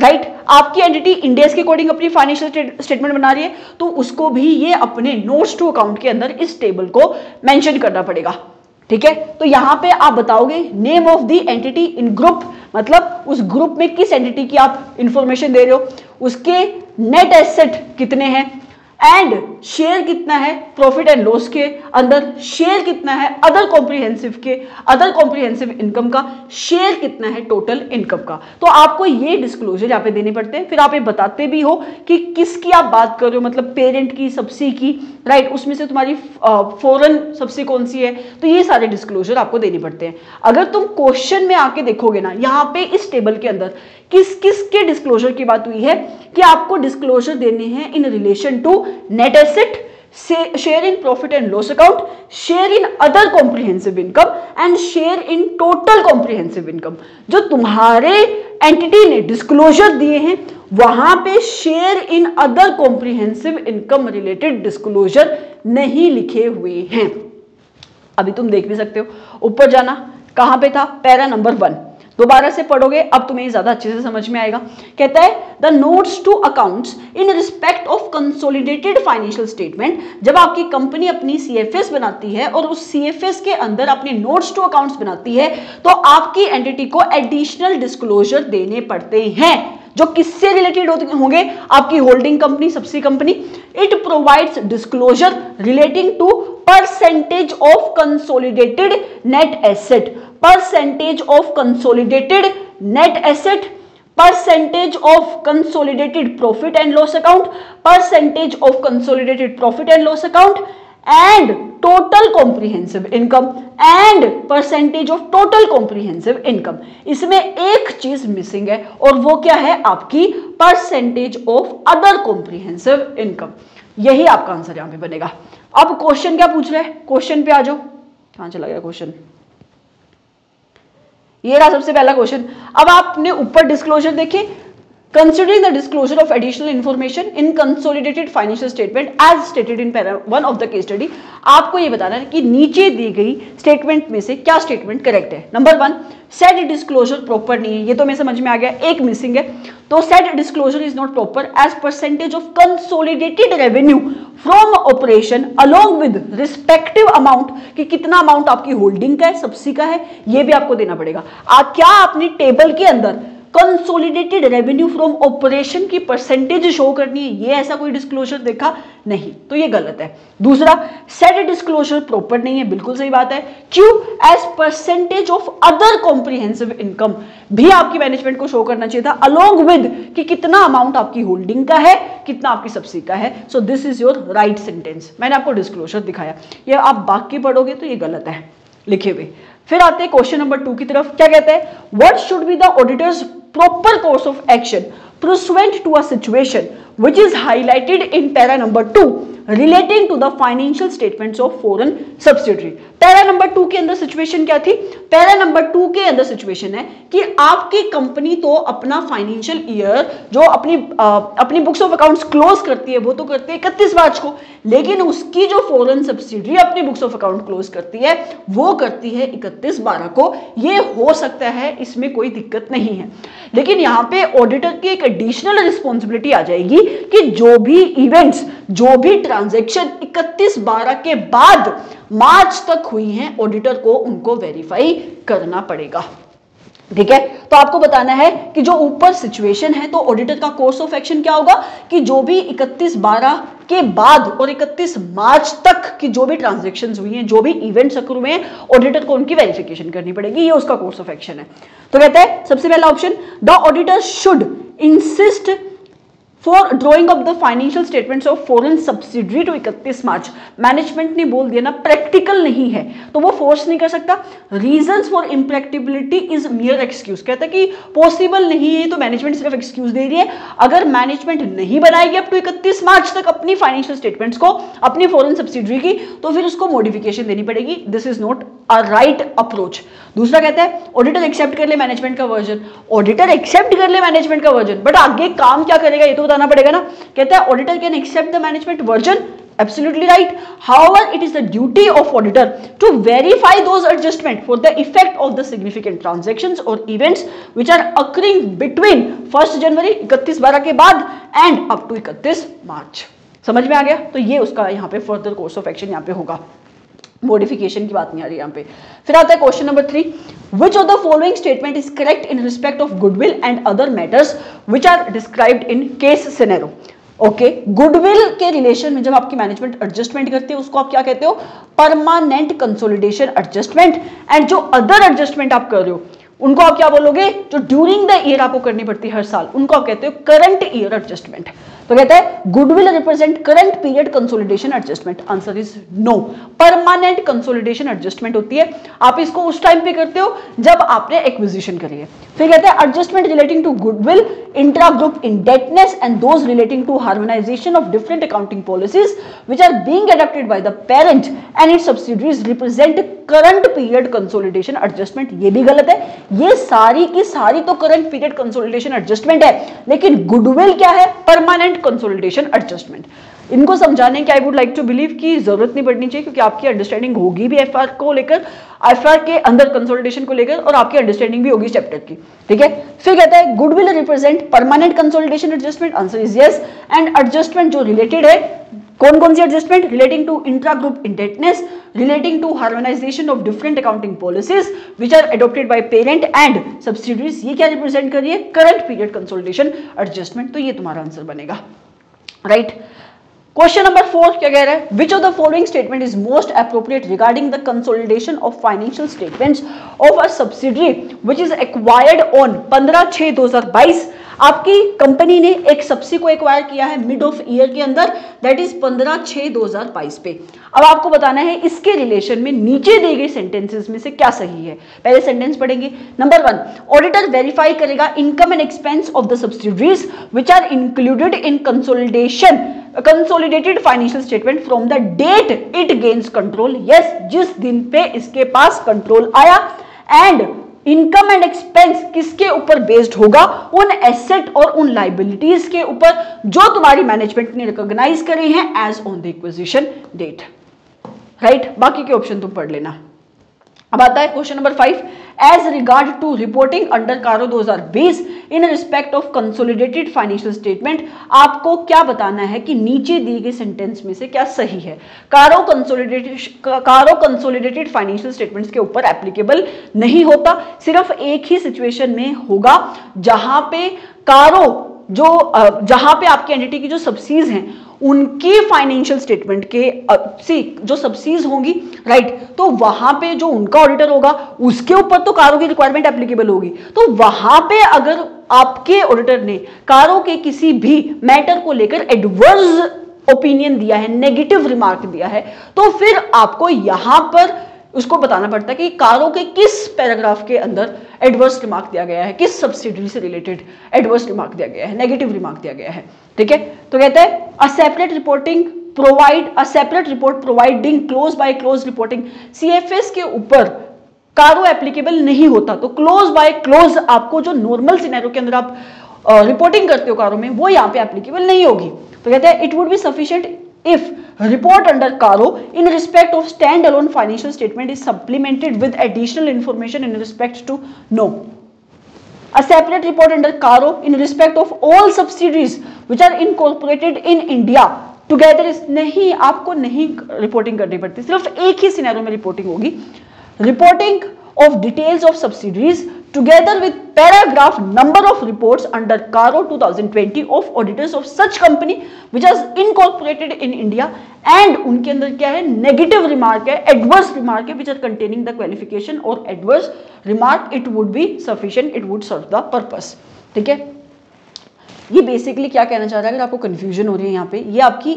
right. आपकी एंटिटी इंडेक्स के अकॉर्डिंग अपनी फाइनेंशियल स्टेटमेंट बना रही है तो उसको भी ये अपने नोट्स टू अकाउंट के अंदर इस टेबल को मेंशन करना पड़ेगा, ठीक है। तो यहां पे आप बताओगे name of the entity in group, मतलब उस ग्रुप में किस एंटिटी की आप इंफॉर्मेशन दे रहे हो, उसके नेट एसेट कितने हैं एंड शेयर कितना है प्रॉफिट एंड लॉस के अंदर, शेयर कितना है अदर कॉम्प्रिहेंसिव इनकम का, शेयर कितना है टोटल इनकम का। तो आपको ये डिस्क्लोजर यहाँ पे देने पड़ते हैं। फिर आप ये बताते भी हो कि किसकी आप बात कर रहे हो, मतलब पेरेंट की सब्सिडी की, राइट, उसमें से तुम्हारी फॉरेन सब्सिडी कौन सी है, तो ये सारे डिस्क्लोजर आपको देने पड़ते हैं। अगर तुम क्वेश्चन में आके देखोगे ना यहाँ पे इस टेबल के अंदर किस किस के डिस्क्लोजर की बात हुई है कि आपको डिस्क्लोजर देने हैं in relation to net asset, share in profit and loss account, share in other comprehensive income and share in total comprehensive income. जो तुम्हारे एंटिटी ने डिस्क्लोजर दिए हैं, वहां पे share in other comprehensive income related disclosure नहीं लिखे हुए हैं। अभी तुम देख भी सकते हो, ऊपर जाना कहां पे था, पैरा नंबर 1, दोबारा से पढ़ोगे अब तुम्हें ज्यादा अच्छे से समझ में आएगा। कहता है the notes to accounts in respect of consolidated financial statement, जब आपकी कंपनी अपनी CFS बनाती है और उस CFS के अंदर अपने नोट्स टू अकाउंट्स बनाती है तो आपकी एंटिटी को एडिशनल डिस्क्लोजर देने पड़ते हैं जो किससे रिलेटेड होंगे, आपकी holding company, subsidy company. It provides disclosure relating to percentage of consolidated net asset, percentage of consolidated net asset, percentage of consolidated profit and loss account, percentage of consolidated profit and loss account and total comprehensive income and percentage of total comprehensive income. इसमें एक चीज missing है और वो क्या है, आपकी percentage of other comprehensive income. यही आपका आंसर यहां पे बनेगा। अब क्वेश्चन क्या पूछ रहे हैं, क्वेश्चन पे आ जाओ, कहां चला गया क्वेश्चन, ये रहा सबसे पहला क्वेश्चन। अब आपने ऊपर डिस्क्लोजर देखे, Considering the disclosure of additional information in consolidated financial statement as stated in para 1 of the case study, आपको ये बताना है कि नीचे दी गई स्टेटमेंट में से क्या स्टेटमेंट करेक्ट है। नंबर 1, said disclosure proper नहीं है, ये तो मैं समझ में आ गया, एक मिसिंग है। तो said disclosure is not proper as percentage of consolidated revenue from operation along with respective amount, कि कितना अमाउंट आपकी होल्डिंग का है, सब्सिडी का है, ये भी आपको देना पड़ेगा। आप क्या आपने टेबल के अंदर कंसोलिडेटेड रेवेन्यू फ्रॉम ऑपरेशन की परसेंटेज शो करनी है, ये ऐसा कोई डिस्क्लोजर देखा नहीं, तो ये गलत है। दूसरा, सेड डिस्क्लोजर प्रॉपर नहीं है, बिल्कुल सही बात है। क्यों, as percentage of other comprehensive income भी आपकी मैनेजमेंट को शो करना चाहिए था अलोंग विद कि कितना अमाउंट आपकी होल्डिंग का है, कितना आपकी सब्सिडी का है। So this is your right sentence. मैंने आपको डिस्क्लोजर दिखाया, ये आप बाकी पढ़ोगे तो ये गलत है लिखे हुए। फिर आते हैं क्वेश्चन नंबर 2 की तरफ। क्या कहते हैं, what should be the auditor's proper course of action pursuant to a situation which is highlighted in para number 2 relating to the financial statements of foreign subsidiary। Para number 2 के अंदर situation क्या थी, para number 2 के अंदर situation है कि आपकी company तो अपना फाइनेंशियल ईयर जो अपनी बुक्स ऑफ अकाउंट्स क्लोज करती है वो तो करती है 31 मार्च को, लेकिन उसकी जो फॉरेन सब्सिडरी अपनी बुक्स ऑफ अकाउंट क्लोज करती है वो करती है 31/12 को। ये हो सकता है, इसमें कोई दिक्कत नहीं है, लेकिन यहाँ पे ऑडिटर की एक एडिशनल रिस्पॉन्सिबिलिटी आ जाएगी कि जो भी इवेंट्स, जो भी ट्रांजेक्शन 31/12 के बाद मार्च तक हुई हैं, ऑडिटर को उनको वेरीफाई करना पड़ेगा। ठीक है, तो आपको बताना है कि जो ऊपर सिचुएशन है तो ऑडिटर का कोर्स ऑफ एक्शन क्या होगा कि जो भी 31/12 के बाद और 31 मार्च तक की जो भी ट्रांजैक्शंस हुई हैं, जो भी इवेंट्स अकर हुए हैं, ऑडिटर को उनकी वेरिफिकेशन करनी पड़ेगी, ये उसका कोर्स ऑफ एक्शन है। तो कहते हैं सबसे पहला option, the auditor should insist for drawing of the financial statements of foreign subsidiary to 31 March. Management ने बोल दिया ना प्रैक्टिकल नहीं है तो वो फोर्स नहीं कर सकता। Reasons for impracticability is mere excuse, कहता है कि पॉसिबल नहीं है तो मैनेजमेंट सिर्फ एक्सक्यूज दे रही है। अगर मैनेजमेंट नहीं बनाएगी अब टू 31 मार्च तक अपनी फाइनेंशियल स्टेटमेंट्स को अपनी फॉरेन सब्सिडियरी की, तो फिर उसको मॉडिफिकेशन देनी पड़ेगी। This is not a right approach. दूसरा कहता है ऑडिटर एक्सेप्ट कर ले मैनेजमेंट का वर्जन, ऑडिटर एक्सेप्ट कर ले मैनेजमेंट का वर्जन, बट आगे काम क्या करेगा ये तो बताना पड़ेगा ना। कहता है auditor can accept the management version, absolutely right, however it is the duty of auditor to verify those adjustment for the effect of the significant transactions or events which are occurring between 1st January 31/12 के बाद and up to 31 मार्च। समझ में आ गया, तो ये उसका यहाँ पे फर्दर कोर्स ऑफ एक्शन यहाँ पे होगा, मॉडिफिकेशन की बात नहीं आ रही यहाँ पे। फिर आता है question number 3, which of the following statement is correct in respect of goodwill and other matters which are described in case scenario. Okay, goodwill के रिलेशन में जब आपकी मैनेजमेंट एडजस्टमेंट करती है उसको आप क्या कहते हो, परमानेंट कंसोलिडेशन एडजस्टमेंट, एंड जो अदर एडजस्टमेंट आप कर रहे हो उनको आप क्या बोलोगे, जो ड्यूरिंग द ईयर आपको करनी पड़ती है हर साल, उनको आप कहते हो करंट ईयर एडजस्टमेंट। तो कहता है goodwill represent current period consolidation adjustment, answer is no. Permanent consolidation adjustment होती है, आप इसको उस टाइम पे करते हो जब आपने एक्विजिशन करी है। फिर कहता है adjustment relating to goodwill, intra group indebtedness and those relating to harmonisation of different accounting policies which are being adopted by the parent and its subsidiaries represent current period consolidation adjustment. ये भी गलत है, ये सारी की सारी तो current period consolidation adjustment है, लेकिन गुडविल क्या है? Permanent consolidation adjustment. इनको समझाने की I would like to believe कि जरूरत नहीं पड़नी चाहिए, क्योंकि आपकी अंडरस्टैंडिंग होगी भी एफआर को लेकर, एफआर के अंदर कंसोलिडेशन को लेकर, और आपकी अंडरस्टैंडिंग भी होगी इस चैप्टर की, ठीक है। फिर कहता है goodwill represent permanent consolidation adjustment, answer is yes. And adjustment जो रिलेटेड है, कौन कौन सी adjustment? Relating to intra group indebtedness, relating to harmonisation of different accounting policies which are adopted by parent and subsidiaries. ये क्या represent करिए? Current period consolidation adjustment. तो ये तुम्हारा आंसर बनेगा, राइट। क्वेश्चन नंबर 4 क्या कह रहा है? Which of the following statement is most appropriate regarding the consolidation of financial statements of a subsidiary which is acquired on 15/6/2022। आपकी कंपनी ने एक सब्सिडी को एक्वायर किया है मिड ऑफ ईयर के अंदर, दैट इज 15/6/2022 पे। अब आपको बताना है इसके रिलेशन में नीचे दिए गए सेंटेंसेस में से क्या सही है। पहले सेंटेंस पढ़ेंगे। नंबर 1, ऑडिटर वेरीफाई करेगा income and expense of the subsidiaries which are included in consolidated financial statement from the date it gains control. Yes, जिस दिन पे इसके पास कंट्रोल आया। एंड इनकम एंड एक्सपेंस किसके ऊपर बेस्ड होगा? उन एसेट और उन लाइबिलिटीज के ऊपर जो तुम्हारी मैनेजमेंट ने रिकॉग्नाइज करे हैं as on the acquisition date, right. बाकी के ऑप्शन तुम पढ़ लेना। अब आता है question number 5, as regard to reporting under CARO 2020 in respect of consolidated financial statement. आपको क्या बताना है कि नीचे दिए गए सेंटेंस में से क्या सही है? कारो कंसोलिडेटेड फाइनेंशियल स्टेटमेंट्स के ऊपर एप्लीकेबल नहीं होता, सिर्फ एक ही सिचुएशन में होगा जहां पे कारो जो जहां पे आपकी एंटिटी की जो सब्सिडीज हैं उनकी फाइनेंशियल स्टेटमेंट के जो सब्सिडीज होंगी, राइट, तो वहां पे जो उनका ऑडिटर होगा उसके ऊपर तो कारो की रिक्वायरमेंट एप्लीकेबल होगी। तो वहां पे अगर आपके ऑडिटर ने कारो के किसी भी मैटर को लेकर एडवर्स ओपिनियन दिया है, नेगेटिव रिमार्क दिया है, तो फिर आपको यहां पर उसको बताना पड़ता है कि कारो के किस पैराग्राफ के अंदर एडवर्स रिमार्क दिया गया है, किस सब्सिडरी से रिलेटेड एडवर्स रिमार्क दिया गया है, नेगेटिव रिमार्क दिया गया है, ठीक है। तो कहते हैं a separate reporting provide a separate report providing clause by clause reporting. CFS के ऊपर कारो एप्लीकेबल नहीं होता, तो क्लोज बाय क्लोज आपको जो नॉर्मल सिनेरियो के अंदर आप रिपोर्टिंग करते हो कारो में, वो यहाँ पे एप्लीकेबल नहीं होगी। तो कहते हैं it would be sufficient If report under Caro in respect of standalone financial statement is supplemented with additional information in respect to no. A separate report under Caro in respect of all subsidiaries which are incorporated in India together is नहीं, आपको नहीं reporting करनी पड़ती, सिर्फ एक ही scenario में reporting होगी। Reporting of details of subsidiaries together with paragraph number of reports under Caro 2020 of auditors of such company which has incorporated in India and उनके अंदर क्या है? नेगेटिव रिमार्क है, एडवर्स रिमार्क है, which are containing the qualification or adverse remark, it would be sufficient, it would serve the purpose, ठीक है। ये basically क्या कहना चाह रहा है, अगर आपको कंफ्यूजन हो रही है यहाँ पे, ये आपकी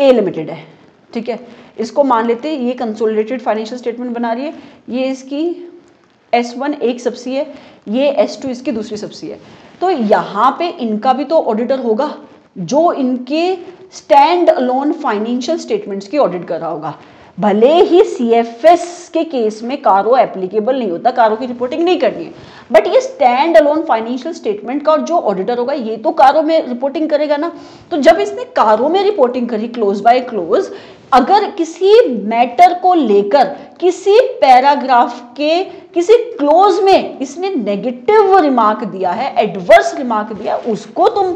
ए लिमिटेड है, ठीक है, इसको मान लेते हैं ये कंसोलिडेटेड फाइनेंशियल स्टेटमेंट बना रही है, ये इसकी S1 एक सब्सिडी है, ये S2 इसकी दूसरी सब्सिडी है। तो यहाँ पे इनका भी तो ऑडिटर होगा जो इनके स्टैंड अलोन फाइनेंशियल स्टेटमेंट्स की ऑडिट कर रहा होगा। भले ही CFS के केस में कारो एप्लीकेबल नहीं होता, कारो की रिपोर्टिंग नहीं करनी है, बट ये स्टैंड अलोन फाइनेंशियल स्टेटमेंट का जो ऑडिटर होगा ये तो कारो में रिपोर्टिंग करेगा ना। तो जब इसने कारो में रिपोर्टिंग करी क्लोज बाय क्लोज, अगर किसी मैटर को लेकर किसी पैराग्राफ के किसी क्लोज में इसने नेगेटिव रिमार्क दिया है, एडवर्स रिमार्क दिया, उसको तुम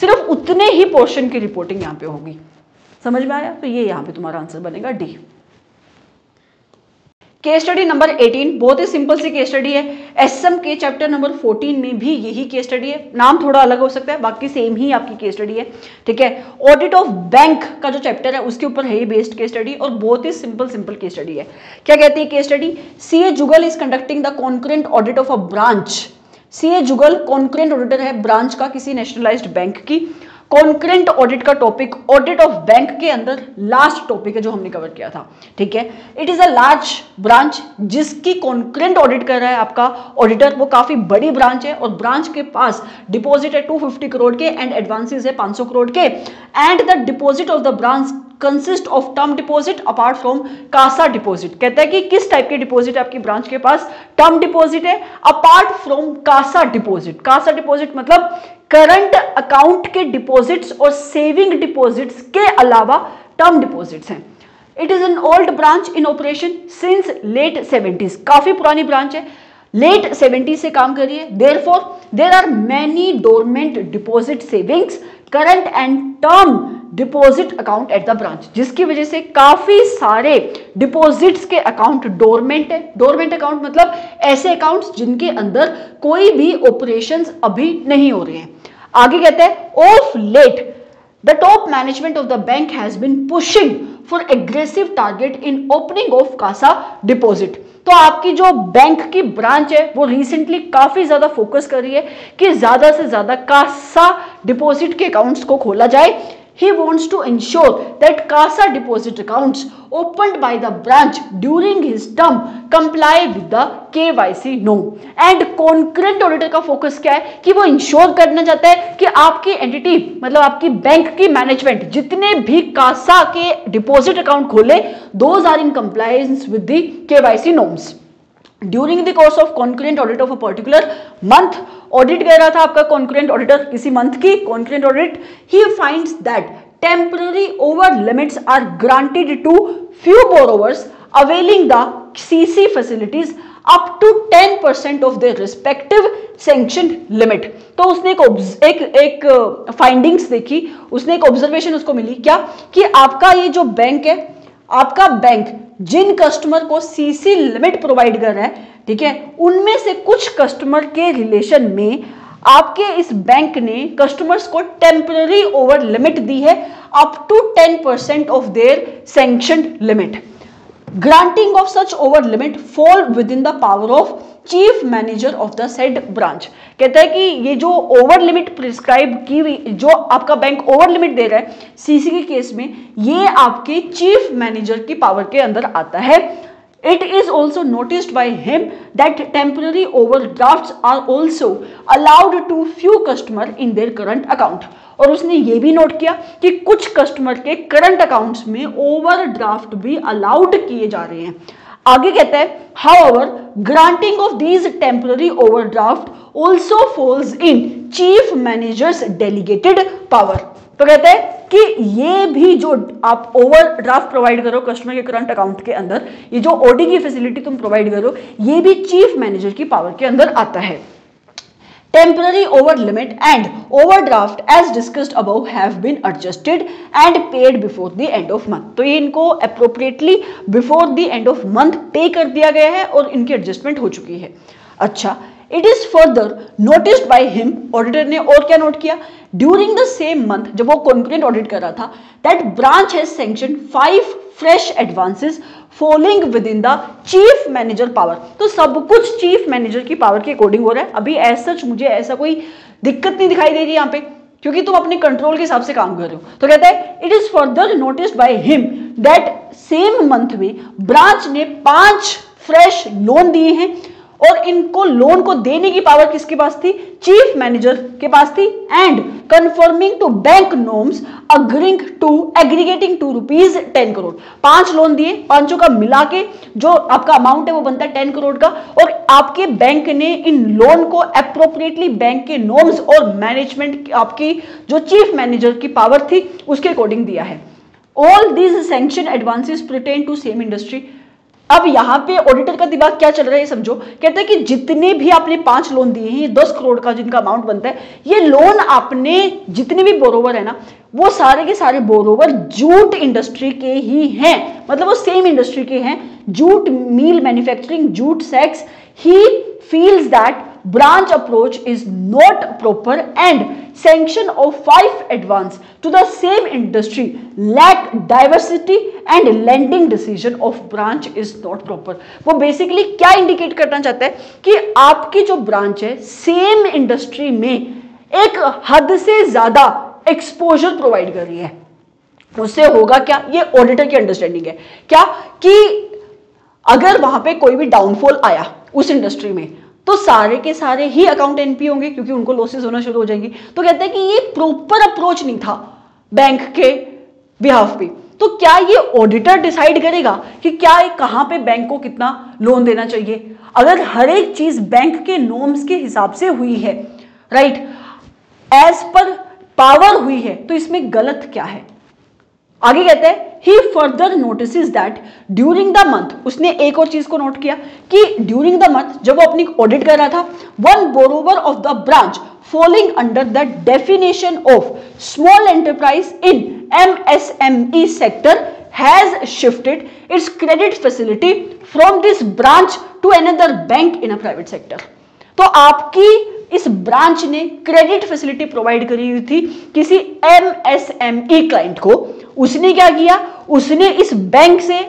सिर्फ उतने ही पोर्शन की रिपोर्टिंग यहाँ पे होगी। समझ में आया? तो ये यहाँ पे तुम्हारा आंसर बनेगा डी। केस स्टडी नंबर 18 बहुत ही सिंपल सी केस स्टडी है, एसएम के चैप्टर नंबर 14 में भी यही केस स्टडी है, नाम थोड़ा अलग हो सकता है, बाकी सेम ही आपकी केस स्टडी है, ठीक है। ऑडिट ऑफ बैंक का जो चैप्टर है उसके ऊपर है ये बेस्ड केस स्टडी, और बहुत ही सिंपल केस स्टडी है। क्या कहती है case study? CA Jugal is conducting the concurrent audit of a branch. CA Jugal concurrent auditor है ब्रांच का किसी नेशनलाइज्ड बैंक की। कॉन्करेंट ऑडिट का टॉपिक ऑडिट ऑफ बैंक के अंदर लास्ट टॉपिक है जो हमने कवर किया था, ठीक है। It is a large branch जिसकी कॉन्करेंट ऑडिट कर रहा है आपका ऑडिटर, वो काफी बड़ी ब्रांच है और ब्रांच के पास डिपॉजिट है 250 करोड़ के एंड एडवांसेस है 500 करोड़ के and the deposit of the branch consist of term deposit apart from CASA deposit. कहता है कि किस टाइप के डिपॉजिट आपकी ब्रांच के पास, टर्म डिपॉजिट है apart from CASA deposit. CASA deposit मतलब करंट अकाउंट के डिपॉजिट्स और सेविंग डिपॉजिट्स के अलावा टर्म डिपॉजिट्स हैं। It is an old branch in operation since late 70s, काफी पुरानी ब्रांच है, लेट 70s से काम करिए। Therefore there are many dormant deposit savings current and term deposit account at the branch, जिसकी वजह से काफी सारे डिपॉजिट्स के अकाउंट डोरमेंट है। डोरमेंट अकाउंट मतलब ऐसे अकाउंट्स जिनके अंदर कोई भी ऑपरेशंस अभी नहीं हो रहे हैं। आगे कहते हैं of late the top management of the bank has been pushing for aggressive target in opening of CASA deposit. तो आपकी जो बैंक की ब्रांच है वो रिसेंटली काफी ज्यादा फोकस कर रही है कि ज्यादा से ज्यादा कासा डिपॉजिट के अकाउंट्स को खोला जाए। He wants to ensure that CASA deposit accounts opened by the branch during his term comply with the KYC norm. And concurrent auditor का फोकस क्या है कि वो इंश्योर करना चाहता है कि आपकी एंटिटी मतलब आपकी बैंक की मैनेजमेंट जितने भी कासा के डिपॉजिट अकाउंट खोले those are in compliance with the KYC norms. During the course of concurrent audit of a particular month, audit कर रहा था आपका कॉन्करेंट ऑडिटर किसी मंथ की concurrent audit, he finds that temporary over limits are granted to few borrowers availing the CC facilities up to 10% of the respective sanction limit. तो उसने एक findings देखी, उसने एक ऑब्जर्वेशन उसको मिली क्या कि आपका ये जो बैंक है, आपका बैंक जिन कस्टमर को सीसी लिमिट प्रोवाइड कर रहा है, ठीक है, उनमें से कुछ कस्टमर के रिलेशन में आपके इस बैंक ने कस्टमर्स को टेम्पररी ओवर लिमिट दी है up to 10% of their sanctioned limit. Granting of such over limit fall within the power of chief manager of the said branch. कहता है कि ये जो ओवर लिमिट प्रिस्क्राइब की हुई, जो आपका बैंक ओवर लिमिट दे रहा है सीसी के केस में, ये आपके चीफ मैनेजर की पावर के अंदर आता है। It is also noticed by him that temporary overdrafts are also allowed to few customers in their current account. और उसने ये भी नोट किया कि कुछ कस्टमर के करंट अकाउंट्स में ओवरड्राफ्ट भी अलाउड किए जा रहे हैं। आगे कहता है however granting of these temporary overdraft also falls in chief manager's delegated power. तो कहता है कि ये भी जो आप ओवर ड्राफ्ट प्रोवाइड करो कस्टमर के करंट अकाउंट के अंदर, ये जो ओडी की फैसिलिटी तुम प्रोवाइड करो, ये भी चीफ मैनेजर की पावर के अंदर आता है। Temporary over limit and overdraft as discussed above have been adjusted and paid before the end of month. तो ये इनको appropriately before the end of month pay कर दिया गया है और इनकी एडजस्टमेंट हो चुकी है। अच्छा, it is further noticed by him, auditor ने और क्या नोट किया, ड्यूरिंग द सेम मंथ जब वो कॉन्करेंट ऑडिट कर रहा था, that branch has sanction 5 fresh advances falling within the chief manager power. तो सब कुछ चीफ मैनेजर की पावर के अकॉर्डिंग हो रहा है। अभी एज सच मुझे ऐसा कोई दिक्कत नहीं दिखाई दे रही यहाँ पे क्योंकि तुम अपने कंट्रोल के हिसाब से काम कर रहे हो। तो कहता है it is further noticed by him that same month में ब्रांच ने 5 फ्रेश लोन दिए हैं और इनको लोन को देने की पावर किसके पास थी, चीफ मैनेजर के पास थी। And confirming to bank norms agreeing to aggregating to ₹10 crore. 5 loan दिए, 5 का मिला के जो आपका अमाउंट है वो बनता है 10 करोड़ का और आपके बैंक ने इन लोन को अप्रोप्रिएटली बैंक के नॉर्म्स और मैनेजमेंट आपकी जो चीफ मैनेजर की पावर थी उसके अकॉर्डिंग दिया है। All these sanction advances pertain to same industry. अब यहाँ पे ऑडिटर का दिमाग क्या चल रहा है समझो, कहते हैं कि जितने भी आपने 5 लोन दिए हैं, 10 करोड़ का जिनका अमाउंट बनता है, ये लोन आपने जितने भी बोरोवर है ना वो सारे के सारे बोरोवर जूट इंडस्ट्री के ही हैं, मतलब वो सेम इंडस्ट्री के हैं, jute mill manufacturing, jute sacks. He feels that branch approach is not proper and sanction of 5 advance to the same industry lack diversity and lending decision of branch is not proper. वो basically क्या indicate करना चाहता है कि आपकी जो branch है same industry में एक हद से ज्यादा एक्सपोजर प्रोवाइड कर रही है। उससे होगा क्या, ये ऑडिटर की अंडरस्टैंडिंग है क्या, कि अगर वहां पे कोई भी डाउनफॉल आया उस इंडस्ट्री में तो सारे के सारे ही अकाउंट एनपी होंगे क्योंकि उनको लॉसेस होना शुरू हो जाएंगी। तो कहते हैं कि ये प्रॉपर अप्रोच नहीं था बैंक के बिहाफ पे। तो क्या ये ऑडिटर डिसाइड करेगा कि क्या कहां पे बैंक को कितना लोन देना चाहिए? अगर हर एक चीज बैंक के नॉर्म्स के हिसाब से हुई है, राइट, एज पर पावर हुई है, तो इसमें गलत क्या है? आगे कहते हैं he further notices that during the month, उसने एक और चीज को नोट किया कि ड्यूरिंग द मंथ जब वो अपनी ऑडिट कर रहा था, one borrower of the branch falling under the definition of small enterprise in MSME sector has shifted its credit facility from this branch to another bank in a private sector. तो आपकी इस branch ने credit facility provide करी हुई थी किसी MSME client को, उसने क्या किया, उसने इस बैंक से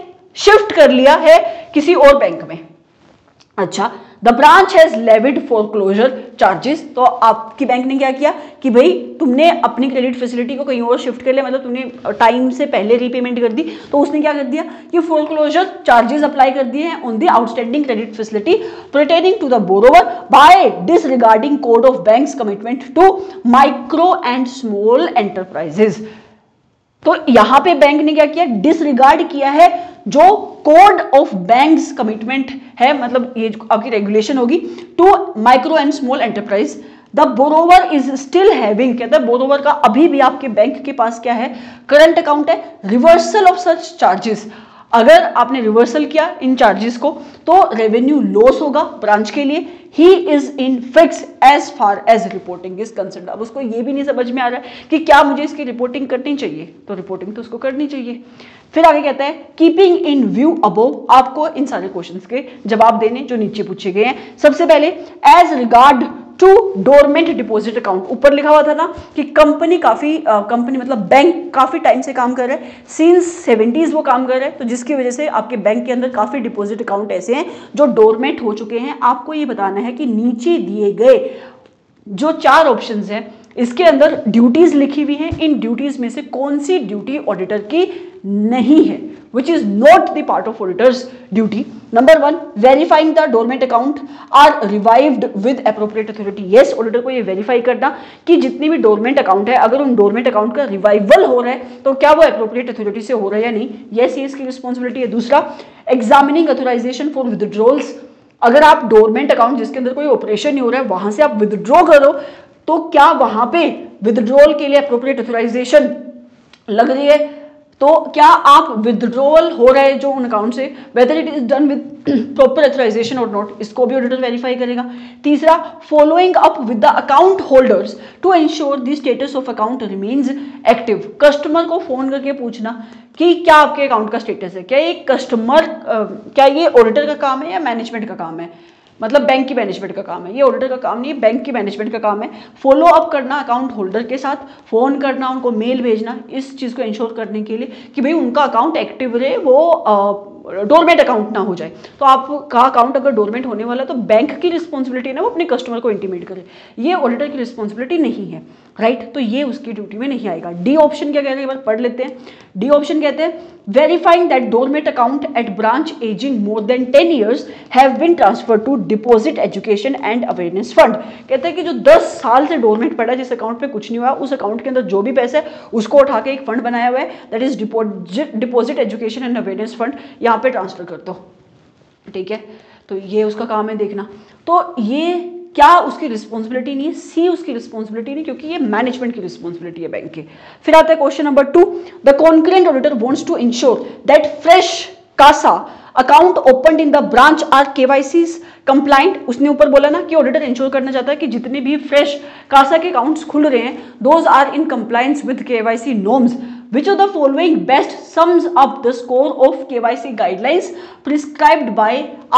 शिफ्ट कर लिया है किसी और बैंक में। अच्छा, the branch has levied foreclosure charges, तो आपकी बैंक ने क्या किया कि भाई तुमने अपनी क्रेडिट फैसिलिटी को कहीं और शिफ्ट कर लिया, मतलब तुमने टाइम से पहले रीपेमेंट कर दी, तो उसने क्या कर दिया कि फॉरक्लोजर चार्जेस अप्लाई कर दिए हैं on the outstanding credit facility pertaining to the borrower by disregarding code of banks commitment to micro and small enterprises. तो यहां पे बैंक ने क्या किया, डिसरिगार्ड किया है जो कोड ऑफ बैंक्स कमिटमेंट है, मतलब ये आपकी रेगुलेशन होगी to micro and small enterprise. The borrower is still having, कहता है बोरोवर का अभी भी आपके बैंक के पास क्या है, करंट अकाउंट है। रिवर्सल ऑफ सच चार्जेस, अगर आपने रिवर्सल किया इन चार्जेस को तो रेवेन्यू लॉस होगा ब्रांच के लिए। He is in fix as far as reporting is concerned. अब उसको ये भी नहीं समझ में आ रहा है कि क्या मुझे इसकी रिपोर्टिंग करनी चाहिए, तो रिपोर्टिंग तो उसको करनी चाहिए। फिर आगे कहता है कीपिंग इन व्यू अबोव, आपको इन सारे क्वेश्चंस के जवाब देने जो नीचे पूछे गए हैं। सबसे पहले as regard to dormant deposit account, ऊपर लिखा हुआ था ना कि कंपनी मतलब बैंक काफी टाइम से काम कर रहा है, सिंस 70s वो काम कर रहा है, तो जिसकी वजह से आपके बैंक के अंदर काफी डिपॉजिट अकाउंट ऐसे हैं जो डोरमेंट हो चुके हैं। आपको ये बताना है कि नीचे दिए गए जो चार ऑप्शंस हैं इसके अंदर ड्यूटीज लिखी हुई हैं, इन ड्यूटीज में से कौन सी ड्यूटी ऑडिटर की नहीं है, which is not the part of auditor's duty. Number 1, verifying the dormant account are revived with appropriate authority. Yes, auditor को ये verify करना कि जितने भी dormant account है अगर उन dormant account का revival हो रहा है तो क्या वो appropriate authority से हो रहा है या नहीं, yes ये इसकी responsibility है। दूसरा examining authorization for withdrawals, अगर आप डोरमेंट अकाउंट जिसके अंदर कोई ऑपरेशन नहीं हो रहा है वहां से आप विदड्रॉ करो तो क्या वहां पे विदड्रॉल के लिए अप्रोप्रिएट ऑथराइजेशन लग रही है, तो क्या आप विदड्रॉल हो रहे हैं जो उन अकाउंट से, whether it is done with proper authorisation और नॉट, इसको भी ऑडिटर वेरीफाई करेगा। तीसरा following up with the account holders to ensure the status of account remains active, customer को फोन करके पूछना कि क्या आपके अकाउंट का स्टेटस है, क्या ये ऑडिटर का काम है या मैनेजमेंट का काम है, मतलब बैंक की मैनेजमेंट का काम है, ये ऑडिटर का काम नहीं है, बैंक की मैनेजमेंट का काम है। फॉलो अप करना अकाउंट होल्डर के साथ, फोन करना, उनको मेल भेजना, इस चीज़ को इंश्योर करने के लिए कि भाई उनका अकाउंट एक्टिव रहे, वो डोरमेंट अकाउंट ना हो जाए। तो आपका अकाउंट अगर डोरमेंट होने वाला है तो बैंक की रिस्पॉन्सिबिलिटी ना वो अपने कस्टमर को इंटीमेट करे, ये ऑडिटर की रिस्पॉन्सिबिलिटी नहीं है, राइट, तो ये उसकी ड्यूटी में नहीं आएगा। डी ऑप्शन क्या कहते हैं, एक बार पढ़ लेते हैं। डी ऑप्शन कहते हैं verifying that dormant account at branch aging more than 10 years have been transferred to deposit education and awareness fund, कहते हैं कि जो 10 साल से डोरमेंट पड़ा है जिस अकाउंट पे कुछ नहीं हुआ उस अकाउंट के अंदर जो भी पैसा है उसको उठा के एक फंड बनाया हुआ है, that is deposit education and awareness fund, यहाँ पे ट्रांसफर कर दो, ठीक है, तो ये उसका काम है देखना। तो ये क्या उसकी रिस्पॉन्सिबिलिटी नहीं है, सी उसकी रिस्पॉन्सिबिलिटी नहीं, क्योंकि ये मैनेजमेंट की रिस्पॉन्सिबिलिटी है बैंक की। फिर आता है question number 2, the concurrent auditor wants to ensure that fresh CASA account open in the branch are KYC compliant, उसने ऊपर बोला ना कि ऑडिटर इंश्योर करना चाहता है कि जितने भी फ्रेश कासा के अकाउंट्स खुल रहे हैं those are in compliance with KYC norms, Which of the following best sums up the score of KYC guidelines prescribed by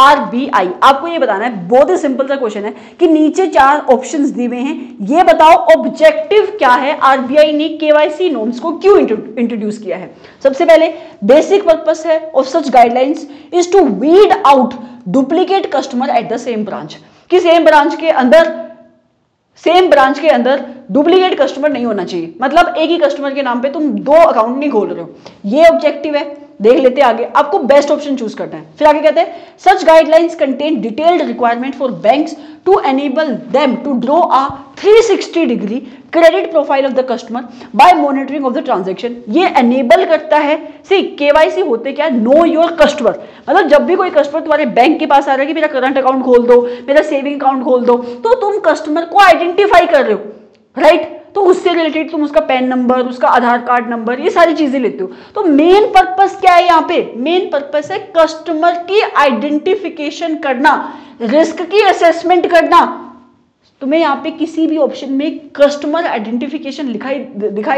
RBI? आपको ये बताना है, बहुत ही सिंपल सा क्वेश्चन है कि नीचे चार ऑप्शंस दिए हुए हैं, ये बताओ ऑब्जेक्टिव क्या है, RBI ने KYC नॉर्म्स को क्यों इंट्रोड्यूस किया है। सबसे पहले बेसिक पर्पस है of such guidelines is to weed out duplicate customer at the same branch, कि सेम ब्रांच के अंदर सेम ब्रांच के अंदर डुप्लीकेट कस्टमर नहीं होना चाहिए, मतलब एक ही कस्टमर के नाम पे तुम दो अकाउंट नहीं खोल रहे हो, ये ऑब्जेक्टिव है। देख लेते हैं आगे, आपको बेस्ट ऑप्शन चूज करना है। फिर आगे कहते हैं such guidelines contain detailed requirement for banks to enable them to draw a 360 degree credit profile of the customer by monitoring of the transaction. ये एनेबल करता है। सी केवाईसी होते क्या, नो योर कस्टमर, मतलब जब भी कोई कस्टमर तुम्हारे बैंक के पास आ रहा है कि मेरा करंट अकाउंट खोल दो, मेरा सेविंग अकाउंट खोल दो, तो तुम कस्टमर को आइडेंटिफाई कर रहे हो, राइट? तो उससे रिलेटेड तुम उसका पैन नंबर, उसका आधार कार्ड नंबर, ये सारी चीजें लेते हो। तो मेन पर्पस क्या है यहाँ पे? मेन पर्पस है कस्टमर की आइडेंटिफिकेशन करना, रिस्क की असेसमेंट करना। तुम्हें यहाँ पे किसी भी ऑप्शन में कस्टमर आइडेंटिफिकेशन दिखाई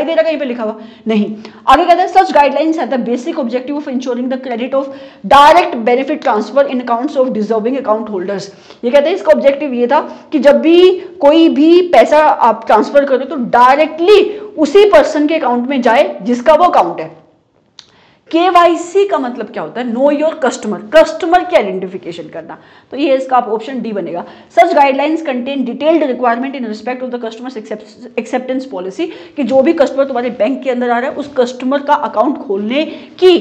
दे रहा, कहीं पे लिखा हुआ नहीं। आगे कहते हैं सच गाइडलाइंस है the basic objective of ensuring the credit of direct benefit transfer in accounts of deserving account holders. ये कहते हैं इसका ऑब्जेक्टिव ये था कि जब भी कोई भी पैसा आप ट्रांसफर करो तो डायरेक्टली उसी पर्सन के अकाउंट में जाए जिसका वो अकाउंट है। केवाईसी का मतलब क्या होता है? नो योर कस्टमर, कस्टमर की आइडेंटिफिकेशन करना। तो ये इसका ऑप्शन डी बनेगा। Such guidelines contain detailed requirement in respect of the customer acceptance policy, कि जो भी कस्टमर तुम्हारे बैंक के अंदर आ रहा है उस कस्टमर का अकाउंट खोलने की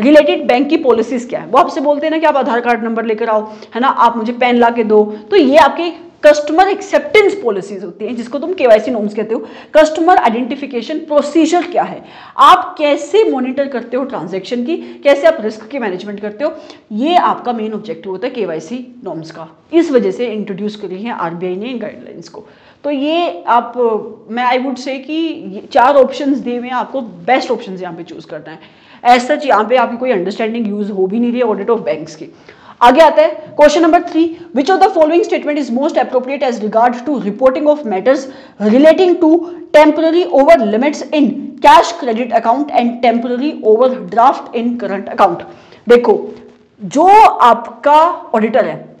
रिलेटेड बैंक की पॉलिसीज क्या है। वो आपसे बोलते हैं ना कि आप आधार कार्ड नंबर लेकर आओ, है ना, आप मुझे पैन ला के दो, तो ये आपके कस्टमर एक्सेप्टेंस पॉलिसीज होती हैं जिसको तुम केवाईसी नॉर्म्स कहते हो। कस्टमर आइडेंटिफिकेशन प्रोसीजर क्या है, आप कैसे मॉनिटर करते हो ट्रांजैक्शन की, कैसे आप रिस्क की मैनेजमेंट करते हो, ये आपका मेन ऑब्जेक्टिव होता है केवाईसी नॉर्म्स का। इस वजह से इंट्रोड्यूस करी है आरबीआई ने इन गाइडलाइंस को। तो ये आप, मैं आई वुड से कि चार ऑप्शंस दिए हुए हैं, आपको बेस्ट ऑप्शंस यहाँ पे चूज करना है। एज सच यहाँ पे आपकी कोई अंडरस्टैंडिंग यूज हो भी नहीं रही है ऑडिट ऑफ बैंक्स की। आगे आता है question number 3, which of the following statement is most appropriate as regard to reporting of matters relating to temporary over limits in cash credit account and temporary overdraft in current account. देखो, जो आपका auditor है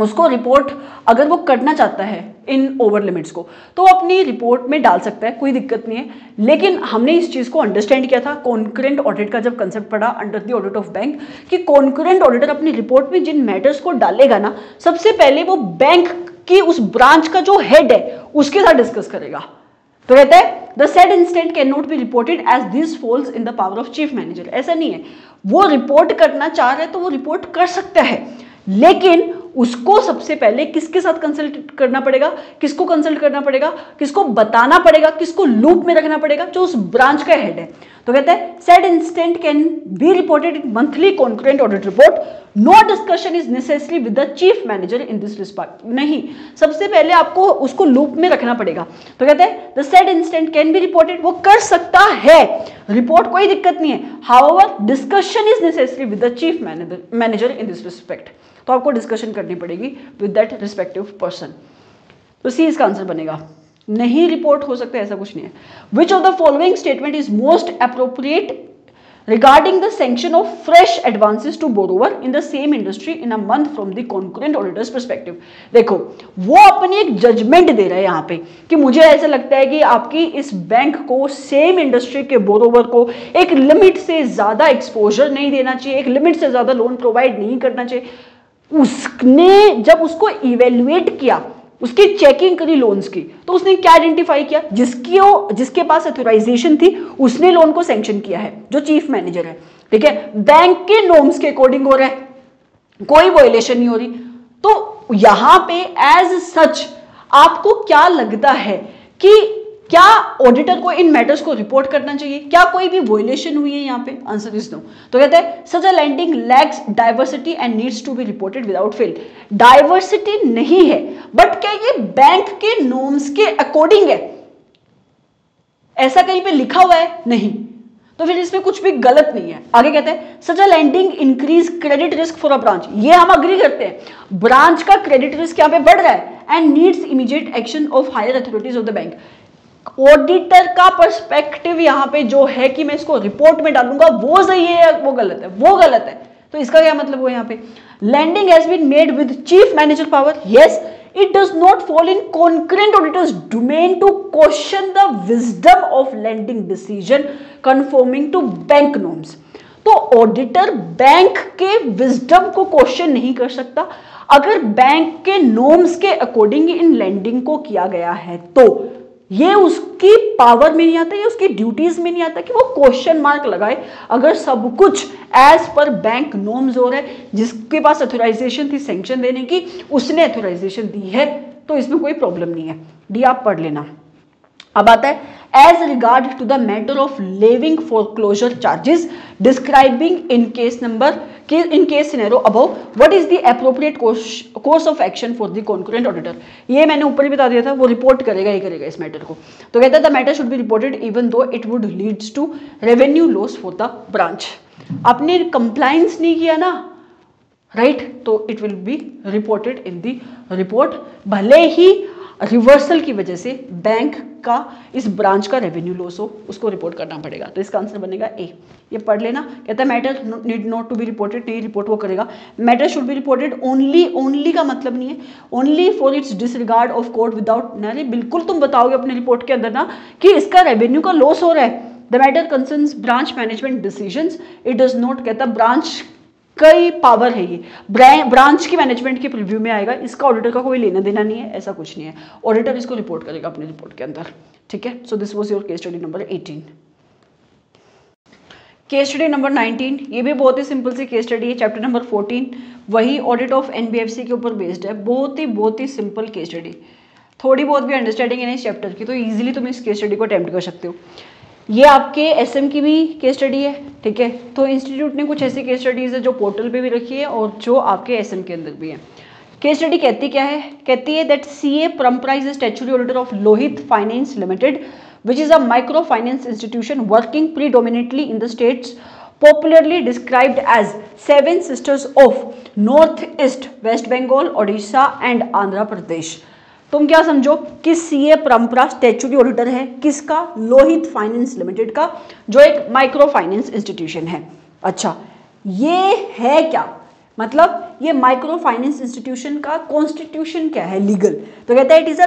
उसको report अगर वो करना चाहता है इन ओवर लिमिट्स को तो अपनी रिपोर्ट में डाल सकता है, कोई दिक्कत नहीं है। लेकिन हमने इस चीज़ को अंडरस्टैंड किया था कॉन्करेंट ऑडिट का जब कंसेप्ट पढ़ा under the audit of bank, कि कॉन्करेंट ऑडिटर अपनी रिपोर्ट में जिन मैटर्स को डालेगा ना, सबसे पहले वो बैंक की उस ब्रांच का जो हेड है उसके साथ डिस्कस करेगा। तो कहते हैं the said incident can not be reported as this falls in the power of chief manager. ऐसा नहीं है, वो रिपोर्ट करना चाह रहे तो वो रिपोर्ट कर सकता है, लेकिन उसको सबसे पहले किसके साथ कंसल्ट करना पड़ेगा, किसको कंसल्ट करना पड़ेगा, किसको बताना पड़ेगा, किसको लूप में रखना पड़ेगा, जो उस ब्रांच का हेड है। तो कहते हैं said incident can be reported in monthly concurrent audit report, no discussion is necessary with the chief manager in this respect. नहीं, सबसे पहले आपको उसको लूप में रखना पड़ेगा। तो कहते हैं the said incident can be reported, वो कर सकता है रिपोर्ट, कोई दिक्कत नहीं है। However discussion is necessary with the chief manager in this respect, तो आपको डिस्कशन करनी पड़ेगी विद दैट रिस्पेक्टिव पर्सन। तो सी इसका आंसर बनेगा, नहीं रिपोर्ट हो सकता ऐसा कुछ नहीं है। Which of the following statement is most appropriate regarding the sanction of fresh advances to borrower in the same industry in a month from the concurrent auditors perspective. देखो, वो अपनी एक जजमेंट दे रहे हैं यहाँ पे कि मुझे ऐसा लगता है कि आपकी इस बैंक को सेम इंडस्ट्री के बोरोवर को एक लिमिट से ज़्यादा एक्सपोजर नहीं देना चाहिए, एक लिमिट से ज़्यादा लोन प्रोवाइड नहीं करना चाहिए। उसने जब उसको इवेल्युएट किया, उसकी चेकिंग करी लोन्स की, तो उसने क्या आइडेंटिफाई किया, जिसके पास ऑथराइजेशन थी उसने लोन को सैंक्शन किया है, जो चीफ मैनेजर है, ठीक है, बैंक के नॉर्म्स के अकॉर्डिंग हो रहा है, कोई वायलेशन नहीं हो रही। तो यहां पे एज सच आपको क्या लगता है कि क्या ऑडिटर को इन मैटर्स को रिपोर्ट करना चाहिए, क्या कोई भी वॉयलेशन हुई है यहाँ पे? Answer is no. तो कहते हैं such a lending lacks diversity and needs to be reported without fail. Diversity नहीं है, बट क्या ये बैंक के नॉर्म्स के अकॉर्डिंग है, ऐसा कहीं पे लिखा हुआ है? नहीं, तो फिर इसमें कुछ भी गलत नहीं है। आगे कहते हैं such a lending increase credit risk for a branch, ये हम अग्री करते हैं, ब्रांच का क्रेडिट रिस्क यहाँ पे बढ़ रहा है, and needs immediate action of higher authorities of the bank. Auditor का पर्सपेक्टिव यहाँ पे जो है कि मैं इसको रिपोर्ट में डालूंगा, वो सही है या वो गलत है? वो गलत है। तो इसका क्या मतलब हुआ यहाँ पे? Lending has been made with chief manager power, yes, it does not fall in concurrent auditors domain to question the wisdom of lending decision conforming to bank norms. तो ऑडिटर बैंक के विजडम को question नहीं कर सकता। अगर bank के norms के according इन lending को किया गया है तो ये उसकी पावर में नहीं आता, ये उसकी ड्यूटीज में नहीं आता कि वो क्वेश्चन मार्क लगाए। अगर सब कुछ एज पर बैंक नॉर्म्स हो रहा है, जिसके पास अथोराइजेशन थी सैंक्शन देने की उसने अथोराइजेशन दी है, तो इसमें कोई प्रॉब्लम नहीं है। डी आप पढ़ लेना। अब आता है as regard to the matter of levying foreclosure charges describing in case number in case scenario above what is the appropriate course of action for the concurrent auditor. ये मैंने ऊपर ही बता दिया था, वो रिपोर्ट करेगा ही करेगा इस मैटर को। तो कहता है the matter should be reported even though it would leads to revenue loss for the branch. आपने कंप्लाइंस नहीं किया ना, राइट तो it will be reported in the report. भले ही रिवर्सल की वजह से बैंक का इस ब्रांच का रेवेन्यू लॉस हो, उसको रिपोर्ट करना पड़ेगा। तो इसका आंसर बनेगा ए। ये पढ़ लेना। कहता है matter need not to be reported, नहीं रिपोर्ट वो करेगा। Matter should be reported only, only का मतलब नहीं है only for its disregard of court without, नहीं बिल्कुल तुम बताओगे अपने रिपोर्ट के अंदर ना कि इसका रेवेन्यू का लॉस हो रहा है। The matter concerns branch management decision, it does not, कहता ब्रांच कई पावर है, ये ब्रांच की मैनेजमेंट के प्रीव्यू में आएगा, इसका ऑडिटर का कोई लेना देना नहीं है, ऐसा कुछ नहीं है। ऑडिटर इसको रिपोर्ट करेगा अपनी रिपोर्ट के अंदर, ठीक है। So this was your case study number 18। Case study number 19, ये भी बहुत ही सिंपल सी केस स्टडी है। चैप्टर नंबर 14 वही ऑडिट ऑफ NBFC के ऊपर बेस्ड है। बहुत ही सिंपल केस स्टडी, थोड़ी बहुत भी अंडरस्टैंडिंग है इस चैप्टर की तो ईजिली तुम इस केस स्टडी को अटैम्प्ट कर सकते हो। ये आपके SM की भी केस स्टडी है, ठीक है। तो इंस्टीट्यूट ने कुछ ऐसी केस स्टडीज़ है जो पोर्टल पे भी रखी है और जो आपके SM के अंदर भी है। केस स्टडी कहती क्या है? कहती है that CA Parampara is a statutory auditor of Lohit finance limited which is a micro finance institution working predominantly in the states popularly described as seven sisters of northeast west bengal odisha and andhra pradesh। तुम क्या समझो कि CA परम्परा statutory auditor है किसका? Lohit finance limited का, जो एक माइक्रो फाइनेंस इंस्टीट्यूशन है। अच्छा ये है क्या मतलब? ये माइक्रो फाइनेंस इंस्टीट्यूशन का कॉन्स्टिट्यूशन क्या है लीगल? तो कहता है it is a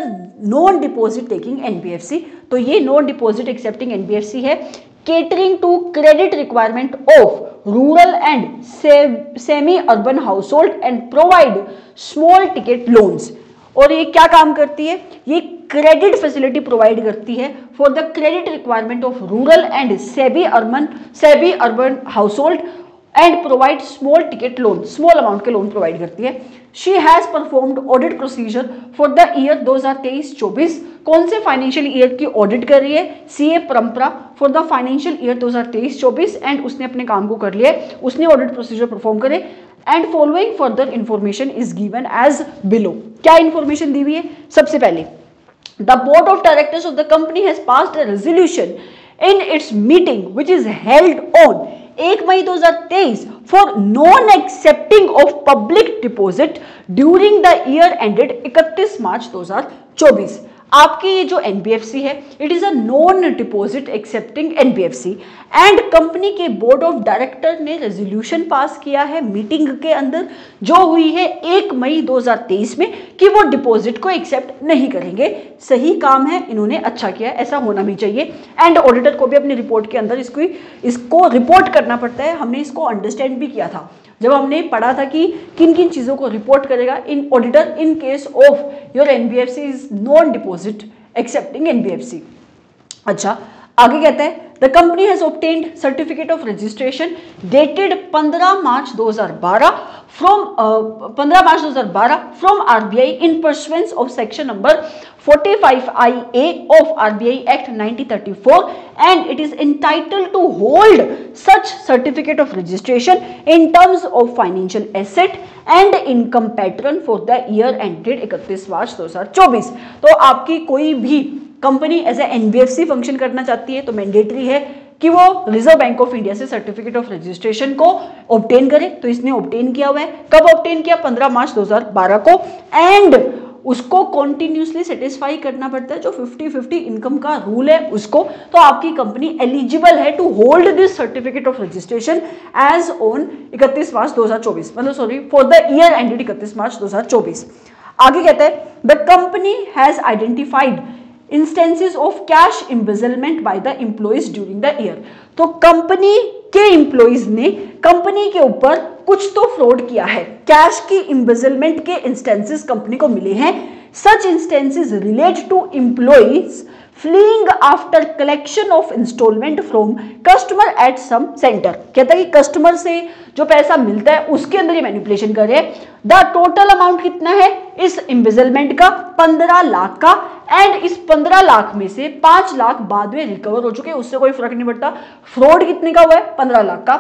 non deposit taking NBFC। तो ये नॉन डिपॉजिट एक्सेप्टिंग NBFC है catering to credit requirement of rural and semi urban household and provide small ticket loans. और ये क्या काम करती है? ये क्रेडिट फैसिलिटी प्रोवाइड करती है for the credit requirement of rural and semi urban household and provide small ticket loan, small amount के लोन प्रोवाइड करती है। She has performed audit procedure for the year 2023-24। कौन से financial year की audit कर रही है? CA Parampara for the financial year 2023-24 and उसने अपने काम को कर लिया, उसने ऑडिट प्रोसीजर परफॉर्म करे। And following further information is given as below. क्या इंफॉर्मेशन दी हुई है? सबसे पहले the board of directors of the company has passed a resolution in its meeting which is held on 1 May 2023 for non accepting of public deposit during the year ended 31 March 2024। आपकी ये जो NBFC है it is a non deposit accepting NBFC and company के board of director ने resolution pass किया है meeting के अंदर जो हुई है 1 मई 2023 में कि वो डिपॉजिट को एक्सेप्ट नहीं करेंगे। सही काम है, इन्होंने अच्छा किया, ऐसा होना भी चाहिए। एंड ऑडिटर को भी अपनी रिपोर्ट के अंदर इसको रिपोर्ट करना पड़ता है। हमने इसको अंडरस्टैंड भी किया था जब हमने पढ़ा था कि किन किन चीज़ों को रिपोर्ट करेगा in auditor in case of your NBFC is non deposit accepting NBFC। अच्छा आगे कहता है the company has obtained certificate of registration dated 15 March 2012 from RBI in pursuance of section number 45IA of RBI act 1934 and it is entitled to hold such certificate of registration in terms of financial asset and income pattern for the year ended 31 March 2024। तो आपकी कोई भी company as a NBFC function करना चाहती है तो mandatory है कि वो रिजर्व बैंक ऑफ इंडिया से सर्टिफिकेट ऑफ रजिस्ट्रेशन को ऑब्टेन करे। तो इसने ऑब्टेन किया हुआ है। कब ऑब्टेन किया? 15 मार्च 2012 को। एंड उसको कॉन्टिन्यूसली सेटिस्फाई करना पड़ता है जो 50-50 इनकम का रूल है उसको। तो आपकी कंपनी एलिजिबल है to hold this certificate of registration as on 31 March 2024, मतलब sorry for the year ended 31 March 2024। आगे कहता है the company has identified instances of cash embezzlement by the employees during the year. तो company के employees ने company के ऊपर कुछ तो फ्रॉड किया है. कैश की एम्बेजलमेंट के इंस्टेंसेस कंपनी को मिले हैं. Such instances relate to employees fleeing after collection of instalment from customer at some centre. कहता है कि कस्टमर से जो पैसा मिलता है उसके अंदर ये मैनिपुलेशन कर रहे हैं. द टोटल अमाउंट कितना है इस एम्बेजलमेंट का 15 लाख का, एंड इस 15 लाख में से 5 लाख बाद में रिकवर हो चुके हैं, उससे कोई फर्क नहीं पड़ता. फ्रॉड कितने का हुआ है 15 लाख का.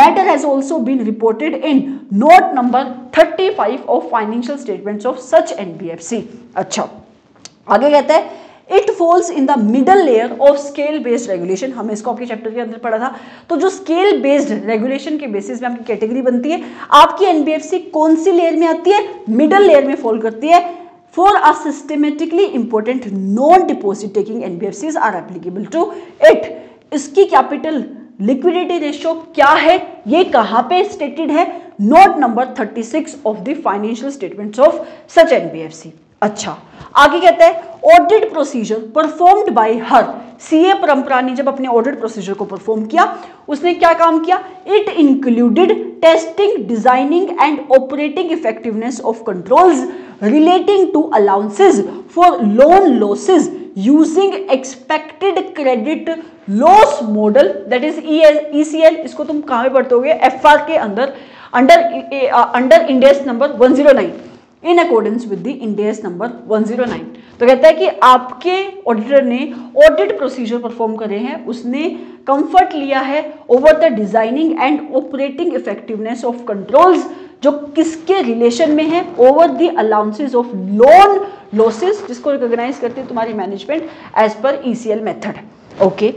Matter has also been reported in note number 35 of financial statements of such NBFC. अच्छा, आगे कहता है it falls in the middle layer of scale based regulation. हमने इसको आपके चैप्टर के अंदर पढ़ा था. तो जो स्केल बेस्ड रेगुलेशन के बेसिस में आपकी कैटेगरी बनती है, आपकी एनबीएफसी कौन सी लेयर में आती है, मिडल लेयर में फॉल करती है. For a systematically important non-deposit taking NBFCs are applicable to it. इसकी कैपिटल लिक्विडिटी रेशियो क्या है ये कहाँ पे स्टेटेड है, note number 36 of the financial statements of such NBFC. अच्छा, आगे कहते हैं audit procedure performed by her. CA Parampara ने जब अपने ऑडिट प्रोसीजर को परफॉर्म किया उसने क्या काम किया, it included testing, designing and operating effectiveness of controls relating to allowances for loan losses using expected credit loss model, that is ECL. इसको तुम कहाँ पे पढ़ते होगे, FR के अंदर under Ind AS number 109 in accordance with the Ind AS number 109. तो कहता है कि आपके ऑडिटर ने ऑडिट प्रोसीजर परफॉर्म करे हैं, उसने कंफर्ट लिया है over the designing and operating effectiveness of controls जो किसके रिलेशन में है, over the allowances of loan losses जिसको रिकॉग्नाइज करते हैं तुम्हारी मैनेजमेंट एज पर ECL method. Okay,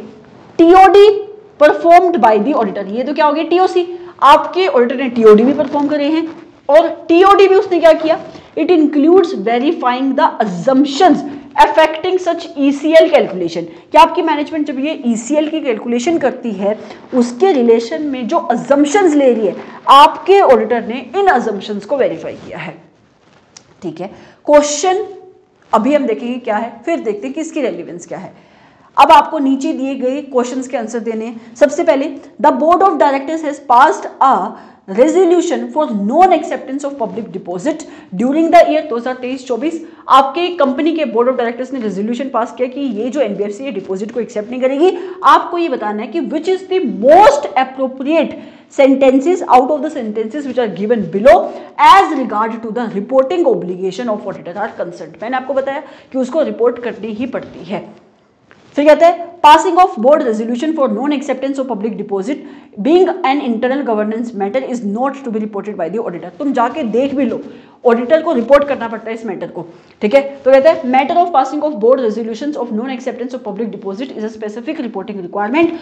TOD performed by the auditor. ये तो क्या हो गया TOC. आपके ऑडिटर ने TOD भी परफॉर्म करे हैं और TOD भी उसने क्या किया, it includes verifying the assumptions affecting such ECL calculation. क्या आपकी मैनेजमेंट जब ये ECL की कैलकुलेशन करती है उसके रिलेशन में जो अजम्पशंस ले रही है, आपके ऑडिटर ने इन अजम्पशंस को वेरीफाई किया है. ठीक है, क्वेश्चन अभी हम देखेंगे क्या है, फिर देखते हैं कि इसकी रेलिवेंस क्या है. अब आपको नीचे दिए गए क्वेश्चंस के आंसर देने हैं. सबसे पहले the board of directors has passed a resolution for non acceptance of public deposit during the year 2023-24. आपके कंपनी के बोर्ड ऑफ डायरेक्टर्स ने रेजोल्यूशन पास किया कि ये जो NBFC है डिपॉजिट को एक्सेप्ट नहीं करेगी. आपको ये बताना है कि which is the most appropriate sentences out of the sentences which are given below as regard to the reporting obligation of auditor are concerned. मैंने आपको बताया कि उसको रिपोर्ट करनी ही पड़ती है. फिर कहते हैं passing of board resolution for non acceptance of public deposit being an internal governance matter is not to be reported by the auditor. तुम जाके देख भी लो, ऑडिटर को रिपोर्ट करना पड़ता है इस मैटर को. ठीक है, तो कहते हैं matter of passing of board resolution of non acceptance of public deposit is a specific reporting requirement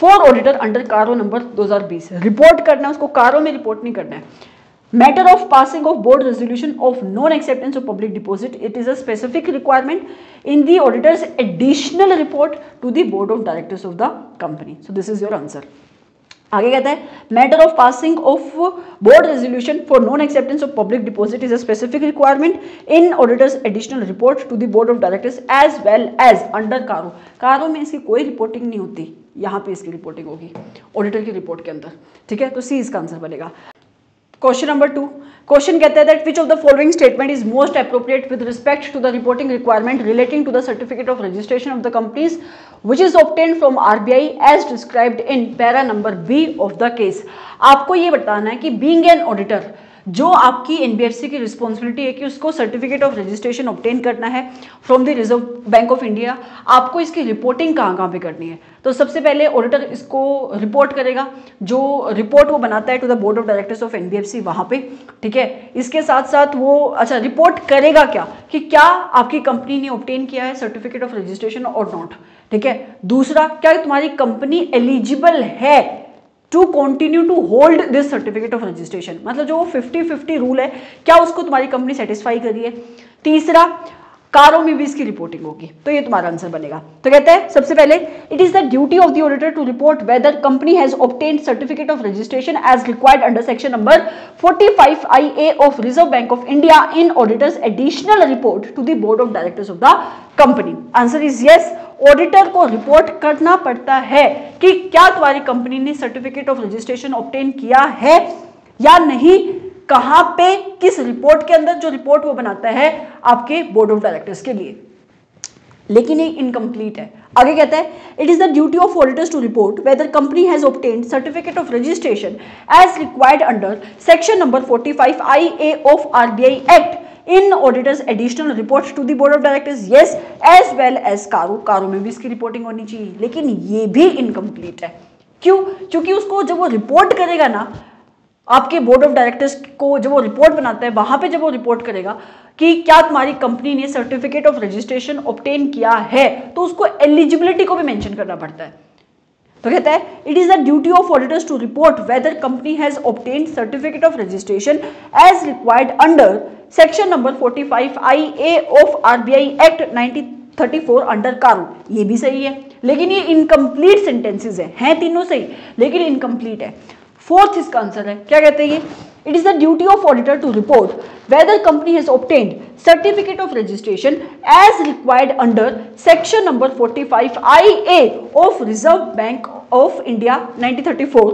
for auditor under CARO number 2020. Report करना उसको, कारो में रिपोर्ट नहीं करना है. Matter of passing of board resolution of non acceptance of public deposit it is a specific requirement in the auditors additional report to the board of directors of the company. So this is your answer. आगे कहता है matter of passing of board resolution for non acceptance of public deposit is a specific requirement in auditors additional report to the board of directors as well as under CARO. CARO में इसकी कोई reporting नहीं होती, यहाँ पे इसकी reporting होगी auditor की रिपोर्ट के अंदर. ठीक है, तो सी इसका आंसर बनेगा. Question number 2. क्वेश्चन कहता है that which of the following statement is most appropriate with respect to the reporting requirement relating to the certificate of registration of the companies which is obtained from RBI as described in para number B of the case. आपको ये बताना है कि being an auditor जो आपकी NBFC की responsibility है कि उसको सर्टिफिकेट ऑफ रजिस्ट्रेशन ऑब्टेन करना है from the reserve bank of India, आपको इसकी रिपोर्टिंग कहाँ कहाँ पे करनी है. तो सबसे पहले ऑडिटर इसको रिपोर्ट करेगा, जो रिपोर्ट वो बनाता है to the board of directors of NBFC वहाँ पे. ठीक है, इसके साथ साथ वो अच्छा रिपोर्ट करेगा क्या कि क्या आपकी कंपनी ने ऑब्टेन किया है सर्टिफिकेट ऑफ रजिस्ट्रेशन और नॉट. ठीक है, दूसरा क्या तुम्हारी कंपनी एलिजिबल है to continue to hold this certificate of registration, मतलब जो 50-50 रूल है क्या उसको तुम्हारी कंपनी सेटिस्फाई कर रही है. तीसरा कारों में भी इसकी रिपोर्टिंग होगी। तो ये तुम्हारा आंसर बनेगा। तो कहते हैं सबसे पहले it is the duty of the auditor to report whether company has obtained certificate of registration as required under section number 45 IA of reserve bank of India in auditors additional report to the board of directors of the company. Answer is yes, auditor को report करना पड़ता है कि क्या तुम्हारी company ने certificate of registration obtain किया है या नहीं, कहां पे, किस रिपोर्ट के अंदर, जो रिपोर्ट वो बनाता है आपके बोर्ड ऑफ डायरेक्टर्स के लिए। लेकिन ये इनकम्प्लीट है। आगे कहता है it is the duty of auditors to report whether company has obtained certificate of registration as required under section number 45 IA of RBI act in auditors additional report to the board of directors, yes, as well as कारों में भी इसकी reporting होनी चाहिए। लेकिन ये भी incomplete है। क्यों? क्योंकि उसको जब वो रिपोर्ट करेगा ना, आपके बोर्ड ऑफ डायरेक्टर्स को जब वो रिपोर्ट बनाता है, वहां पे जब वो रिपोर्ट करेगा कि क्या तुम्हारी कंपनी ने सर्टिफिकेट ऑफ रजिस्ट्रेशन ऑब्टेन किया है, तो उसको एलिजिबिलिटी को भी मेंशन करना पड़ता है। तो कहता है it is the duty of auditors to report whether company has obtained certificate of registration as required under section number 45 IA of RBI act 1934 under CARO. ये भी सही है, लेकिन ये इनकम्प्लीट सेंटेंसेज हैं तीनों सही, लेकिन इनकम्प्लीट है। फोर्थ इसका आंसर है, क्या कहते हैं, it is the duty of auditor to report whether company has obtained certificate of registration as required under section number 45 IA of reserve bank of India 1934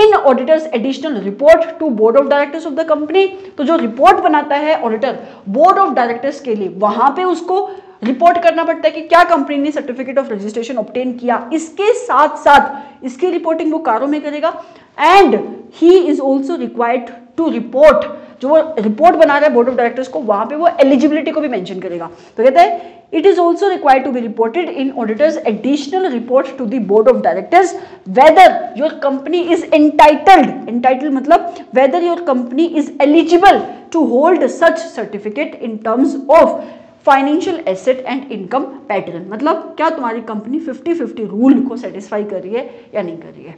in auditors additional report to board of directors of the company. तो जो report बनाता है auditor board of directors के लिए, वहां पे उसको report करना पड़ता है कि क्या कंपनी ने सर्टिफिकेट ऑफ रजिस्ट्रेशन ऑब्टेन किया। इसके साथ साथ इसकी रिपोर्टिंग वो कारों में करेगा। And he is also required to report, जो वो रिपोर्ट बना रहा है बोर्ड ऑफ डायरेक्टर्स को, वहां पे वो एलिजिबिलिटी को भी मेंशन करेगा। तो कहते हैं it is also required to be reported in auditors additional report to the board of directors whether your company is entitled, entitled मतलब whether your company is eligible to hold such certificate in terms of financial asset and income pattern, मतलब क्या तुम्हारी company 50-50 rule को satisfy कर रही है या नहीं कर रही है।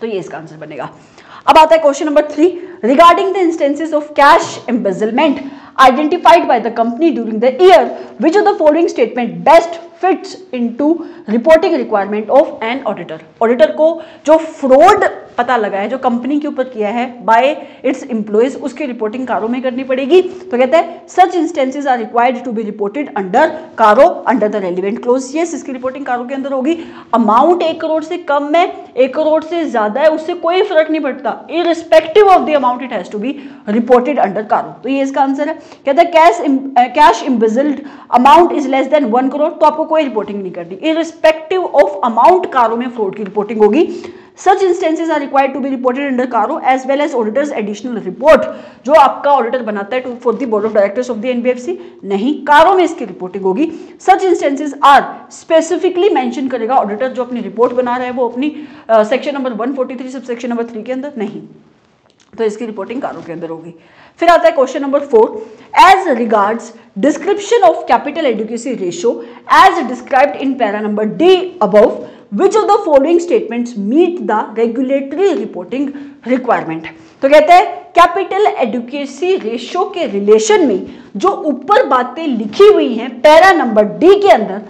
तो ये इसका आंसर बनेगा। अब आता है question number 3, regarding the instances of cash embezzlement identified by the company during the year, which of the following statement best fits into reporting requirement of an auditor. Auditor को जो फ्रॉड पता लगा है, जो कंपनी के ऊपर किया है बाय इट्स एम्प्लॉइज, उसकी रिपोर्टिंग कारो में करनी पड़ेगी। तो कहते हैं such instances are required to be reported under CARO under the relevant clause. Yes, इसकी रिपोर्टिंग कारो के अंदर होगी। अमाउंट 1 करोड़ से कम है, 1 करोड़ से ज्यादा है, उससे कोई फर्क नहीं पड़ता, irrespective of the amount it has to be reported under CARO. तो ये इसका आंसर है। कहते हैं cash embezzled amount is less than 1 crore, तो आपको कोई रिपोर्टिंग नहीं करनी, इरिस्पेक्टिव ऑफ अमाउंट कारो में फ्रॉड की रिपोर्टिंग होगी। Such instances are required to be reported under CARO as well as auditor's additional report, जो आपका ऑडिटर बनाता है for the board of directors of the NBFC, नहीं, कारो में इसकी रिपोर्टिंग होगी। Such instances are specifically mention करेगा ऑडिटर, जो अपनी रिपोर्ट बना रहा है वो अपनी सेक्शन नंबर 143 सबसेक्शन नंबर 3 के अंदर नहीं, तो इसकी रिपोर्टिंग कारों के अंदर होगी। फिर आता है question number 4, as regards description of capital adequacy ratio as described in para number D above, Which of the following statements meet the regulatory reporting requirement? तो कहते हैं कैपिटल एडुकेसी रेशियो के रिलेशन में जो ऊपर बातें लिखी हुई हैं पैरा नंबर डी के अंदर,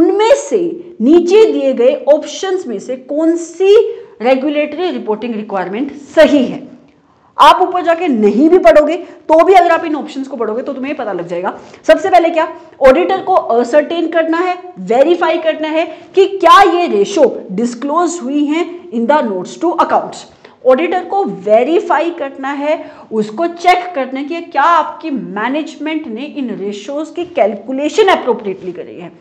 उनमें से नीचे दिए गए ऑप्शंस में से कौन सी रेगुलेटरी रिपोर्टिंग रिक्वायरमेंट सही है। आप ऊपर जाके नहीं भी पढ़ोगे तो भी अगर आप इन ऑप्शंस को पढ़ोगे तो तुम्हें पता लग जाएगा। सबसे पहले क्या ऑडिटर को असर्टेन करना है, वेरीफाई करना है कि क्या ये रेशो डिस्क्लोज हुई हैं in the notes to accounts. Auditor को वेरीफाई करना है, उसको चेक करना है कि क्या आपकी मैनेजमेंट ने इन रेशोज की कैलकुलेशन अप्रोप्रिएटली करी है।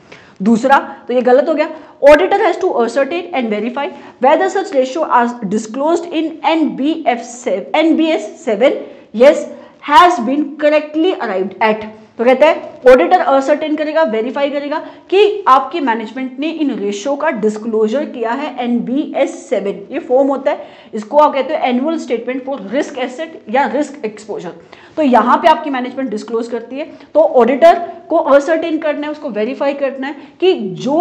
दूसरा, तो ये गलत हो गया, auditor has to ascertain and verify whether such ratio are disclosed in NBS 7 yes has been correctly arrived at. तो कहते हैं ऑडिटर असर्टेन करेगा, वेरीफाई करेगा कि आपकी मैनेजमेंट ने इन रेशियो का डिस्क्लोजर किया है। NBS 7 ये फॉर्म होता है, इसको आप कहते हो annual statement for risk asset या रिस्क एक्सपोजर। तो यहाँ पे आपकी मैनेजमेंट डिस्क्लोज करती है, तो ऑडिटर को असर्टेन करना है, उसको वेरीफाई करना है कि जो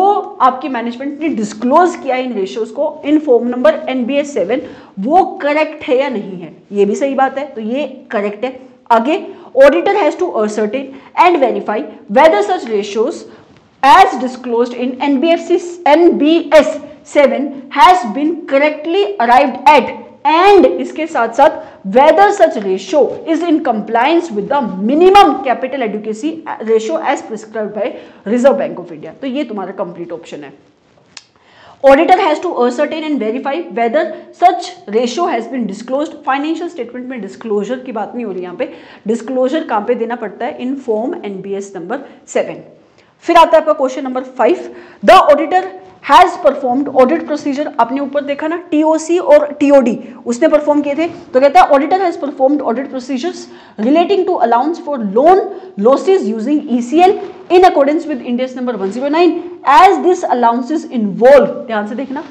आपकी मैनेजमेंट ने डिस्क्लोज किया है इन रेशियोज को इन फॉर्म नंबर NBS 7 वो करेक्ट है या नहीं है। ये भी सही बात है, तो ये करेक्ट है। आगे auditor has to ascertain and verify whether such ratios as disclosed in NBS 7 has been correctly arrived at and इसके साथ साथ whether such ratio is in compliance with the minimum capital adequacy ratio as prescribed by Reserve Bank of India। तो ये तुम्हारा complete option है। Auditor has to ascertain and verify whether such ratio has been disclosed। Financial statement में disclosure की बात नहीं हो रही यहाँ पे, disclosure कहाँ पे देना पड़ता है, in form NBS number 7। फिर आता है आपका question number 5, the auditor has performed audit procedure. आपने ऊपर देखा ना TOC और TOD उसने परफॉर्म किए थे, तो कहता है auditor has performed audit procedures relating to allowance for loan losses using ECL in accordance with Ind AS number 109 as this allowances involve. ध्यान से देखना,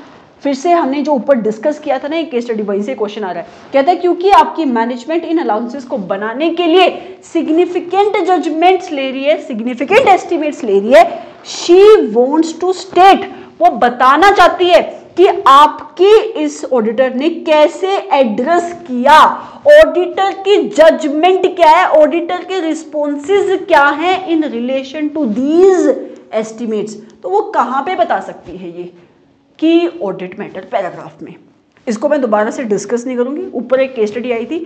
फिर से हमने जो ऊपर डिस्कस किया था ना एक केस स्टडी, वहीं से क्वेश्चन आ रहा है। कहता है क्योंकि आपकी मैनेजमेंट इन अलाउंसेस को बनाने के लिए सिग्निफिकेंट जजमेंट्स ले रही है, सिग्निफिकेंट एस्टिमेट्स ले रही है, शी वांट्स टू स्टेट, वो बताना चाहती है कि आपकी इस ऑडिटर ने कैसे एड्रेस किया, ऑडिटर की जजमेंट क्या है, ऑडिटर के रिस्पॉन्सेज क्या है in relation to these estimates. तो वो कहाँ पे बता सकती है ये कि ऑडिट मैटर पैराग्राफ में। इसको मैं दोबारा से डिस्कस नहीं करूंगी, ऊपर एक केस स्टडी आई थी,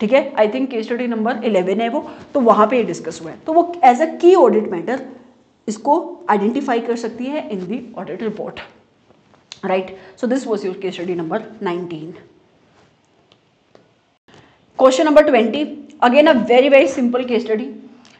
ठीक है, I think case study number 11 है वो, तो वहाँ पे ये डिस्कस हुआ है। तो वो as a key audit matter इसको आइडेंटिफाई कर सकती है in the audit report, right. So this was your case study number 19। Question number 20, again a very very simple case study,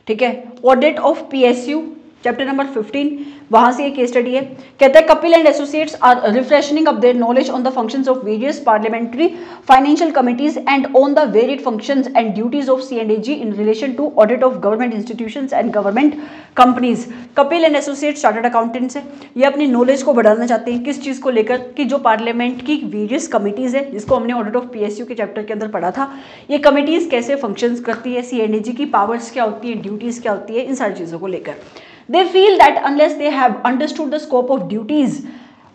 ठीक है, audit of PSU chapter number 15, वहां से ये केस स्टडी है। कहता है Kapil and associates are refreshing up their knowledge on the functions of various parliamentary financial committees and on the varied functions and duties of C&AG in relation to audit of government institutions and government companies. Kapil and associates chartered accountants है, ये अपनी knowledge को बढ़ाना चाहते हैं किस चीज़ को लेकर कि जो पार्लियामेंट की वेरियस कमिटीज़ है, जिसको हमने ऑडिट ऑफ PSU के चैप्टर के अंदर पढ़ा था, ये कमिटीज़ कैसे फंक्शंस करती है, C&AG की पावर्स क्या होती है, ड्यूटीज़ क्या होती है, इन सारी चीज़ों को लेकर। They feel that unless they have understood the scope of duties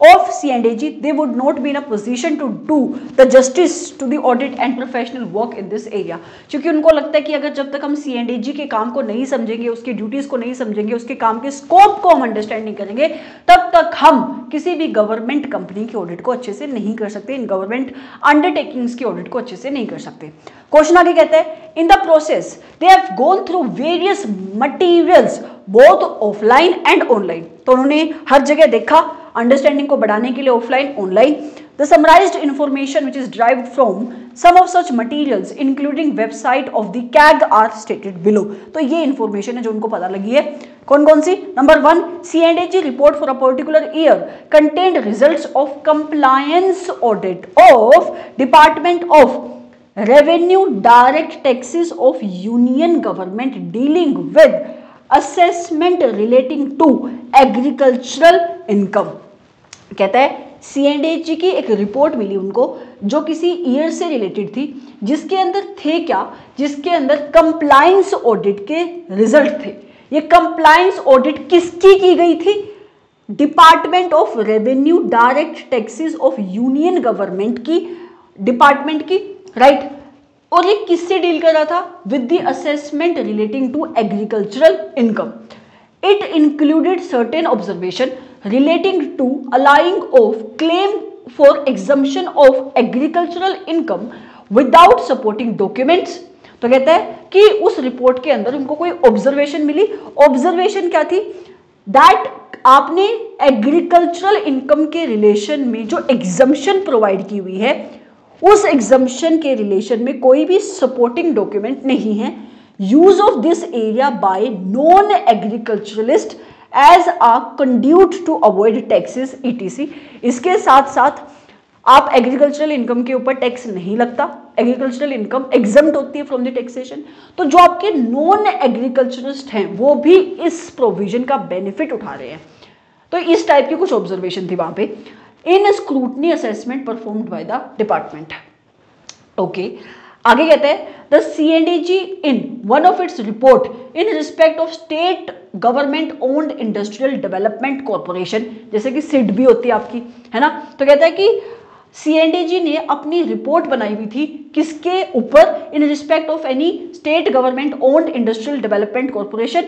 of C&AG, they would not be in a position to do the justice to the audit and professional work in this area। क्योंकि उनको लगता है कि अगर जब तक हम C&AG के काम को नहीं समझेंगे, उसकी ड्यूटीज़ को नहीं समझेंगे, उसके काम के स्कोप को हम अंडरस्टैंड नहीं करेंगे, तब तक हम किसी भी गवर्नमेंट कंपनी की ऑडिट को अच्छे से नहीं कर सकते, इन गवर्नमेंट अंडरटेकिंग्स की ऑडिट को अच्छे से नहीं कर सकते। क्वेश्चन आगे कहता है in the process they have gone through various materials both offline and online. तो उन्होंने हर जगह देखा अंडरस्टैंडिंग को बढ़ाने के लिए offline online. The summarized information which is derived from some of such materials including website of the CAG are stated below. तो ये इन्फॉर्मेशन है जो उनको पता लगी है, कौन कौन सी। Number 1, C&AG report for a particular year contained results of compliance audit of department of revenue direct taxes of union government dealing with assessment relating to agricultural income. कहता है C&AG की एक रिपोर्ट मिली उनको जो किसी ईयर से related थी, जिसके अंदर थे क्या, जिसके अंदर कंप्लायंस ऑडिट के रिजल्ट थे। ये कंप्लायंस ऑडिट किसकी की गई थी, department of revenue direct taxes of union government की डिपार्टमेंट की, राइट और ये किससे डील कर रहा था, with the assessment relating to agricultural income. It included certain observation relating to allowing of claim for exemption of agricultural income without supporting documents. तो कहता है कि उस रिपोर्ट के अंदर उनको कोई ऑब्जर्वेशन मिली, ऑब्जर्वेशन क्या थी, दैट आपने एग्रीकल्चरल इनकम के रिलेशन में जो एग्जम्पशन प्रोवाइड की हुई है, उस एग्जम्पशन के रिलेशन में कोई भी सपोर्टिंग डॉक्यूमेंट नहीं है। Use of this area by non agriculturalist as a conduit to avoid taxes ETC। इसके साथ साथ आप एग्रीकल्चरल इनकम के ऊपर टैक्स नहीं लगता, एग्रीकल्चरल इनकम एग्जम्प्ट होती है फ्रॉम द टैक्सेशन, तो जो आपके नॉन एग्रीकल्चरलिस्ट हैं वो भी इस प्रोविजन का बेनिफिट उठा रहे हैं। तो इस टाइप की कुछ ऑब्जर्वेशन थी वहाँ पे in scrutiny assessment performed by the department. Okay, आगे कहते हैं the C&AG in one of its report in respect of state government owned industrial development corporation, जैसे कि SID भी होती है आपकी, है ना, तो कहता है कि सीएनडीजी ने अपनी रिपोर्ट बनाई हुई थी किसके ऊपर, in respect of any state government owned industrial development corporation,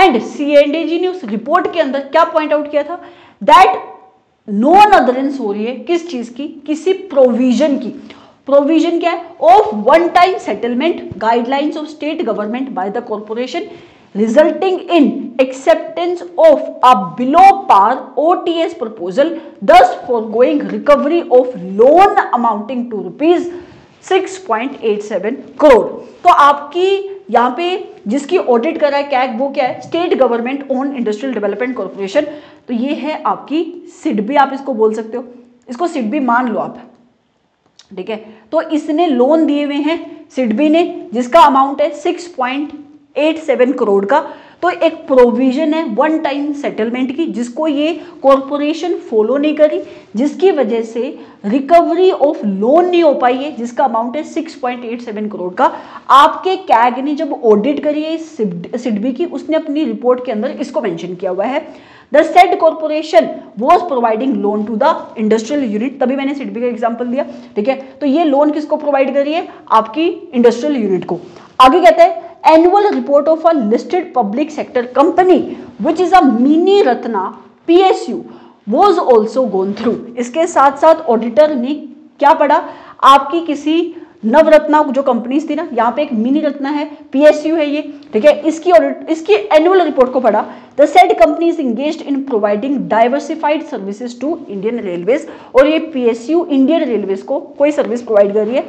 and C and AG ने उस रिपोर्ट के अंदर क्या पॉइंट आउट किया था, दैट नॉन अदरेंस हो रही है किस चीज की, किसी प्रोविजन की। प्रोविजन क्या है, of one time settlement guidelines of state government by the corporation resulting in acceptance of a below par OTS proposal, thus foregoing recovery of loan amounting to rupees 6.87 crore। तो आपकी यहाँ पे जिसकी audit करा है CAG, वो क्या है, state government own industrial development corporation. तो ये है आपकी सिडबी, आप इसको बोल सकते हो, इसको सिडबी मान लो आप, ठीक है। तो इसने लोन दिए हुए हैं सिडबी ने, जिसका अमाउंट है 6.87 करोड़ का। तो एक प्रोविजन है वन टाइम सेटलमेंट की, जिसको ये कॉरपोरेशन फॉलो नहीं करी, जिसकी वजह से रिकवरी ऑफ लोन नहीं हो पाई है, जिसका अमाउंट है 6.87 करोड़ का। आपके कैग ने जब ऑडिट करी है सिडबी की, उसने अपनी रिपोर्ट के अंदर इसको मेंशन किया हुआ है, the said corporation was providing loan to the industrial unit. तभी मैंने सिडबी का एग्जाम्पल दिया, ठीक है। तो ये लोन किसको प्रोवाइड करी है, आपकी इंडस्ट्रियल यूनिट को। आगे कहते हैं annual report of a listed public sector company which is a mini ratna PSU was also gone through। इसके साथ साथ ऑडिटर ने क्या पढ़ा, आपकी किसी नवरत्ना जो कंपनीज थी ना, यहाँ पे एक मिनी रत्ना है, PSU है ये, ठीक है, इसकी ऑडिट, इसकी एनुअल रिपोर्ट को पढ़ा। The said company is engaged in providing diversified services to Indian railways, और ये PSU इंडियन रेलवेज को कोई सर्विस प्रोवाइड कर रही है।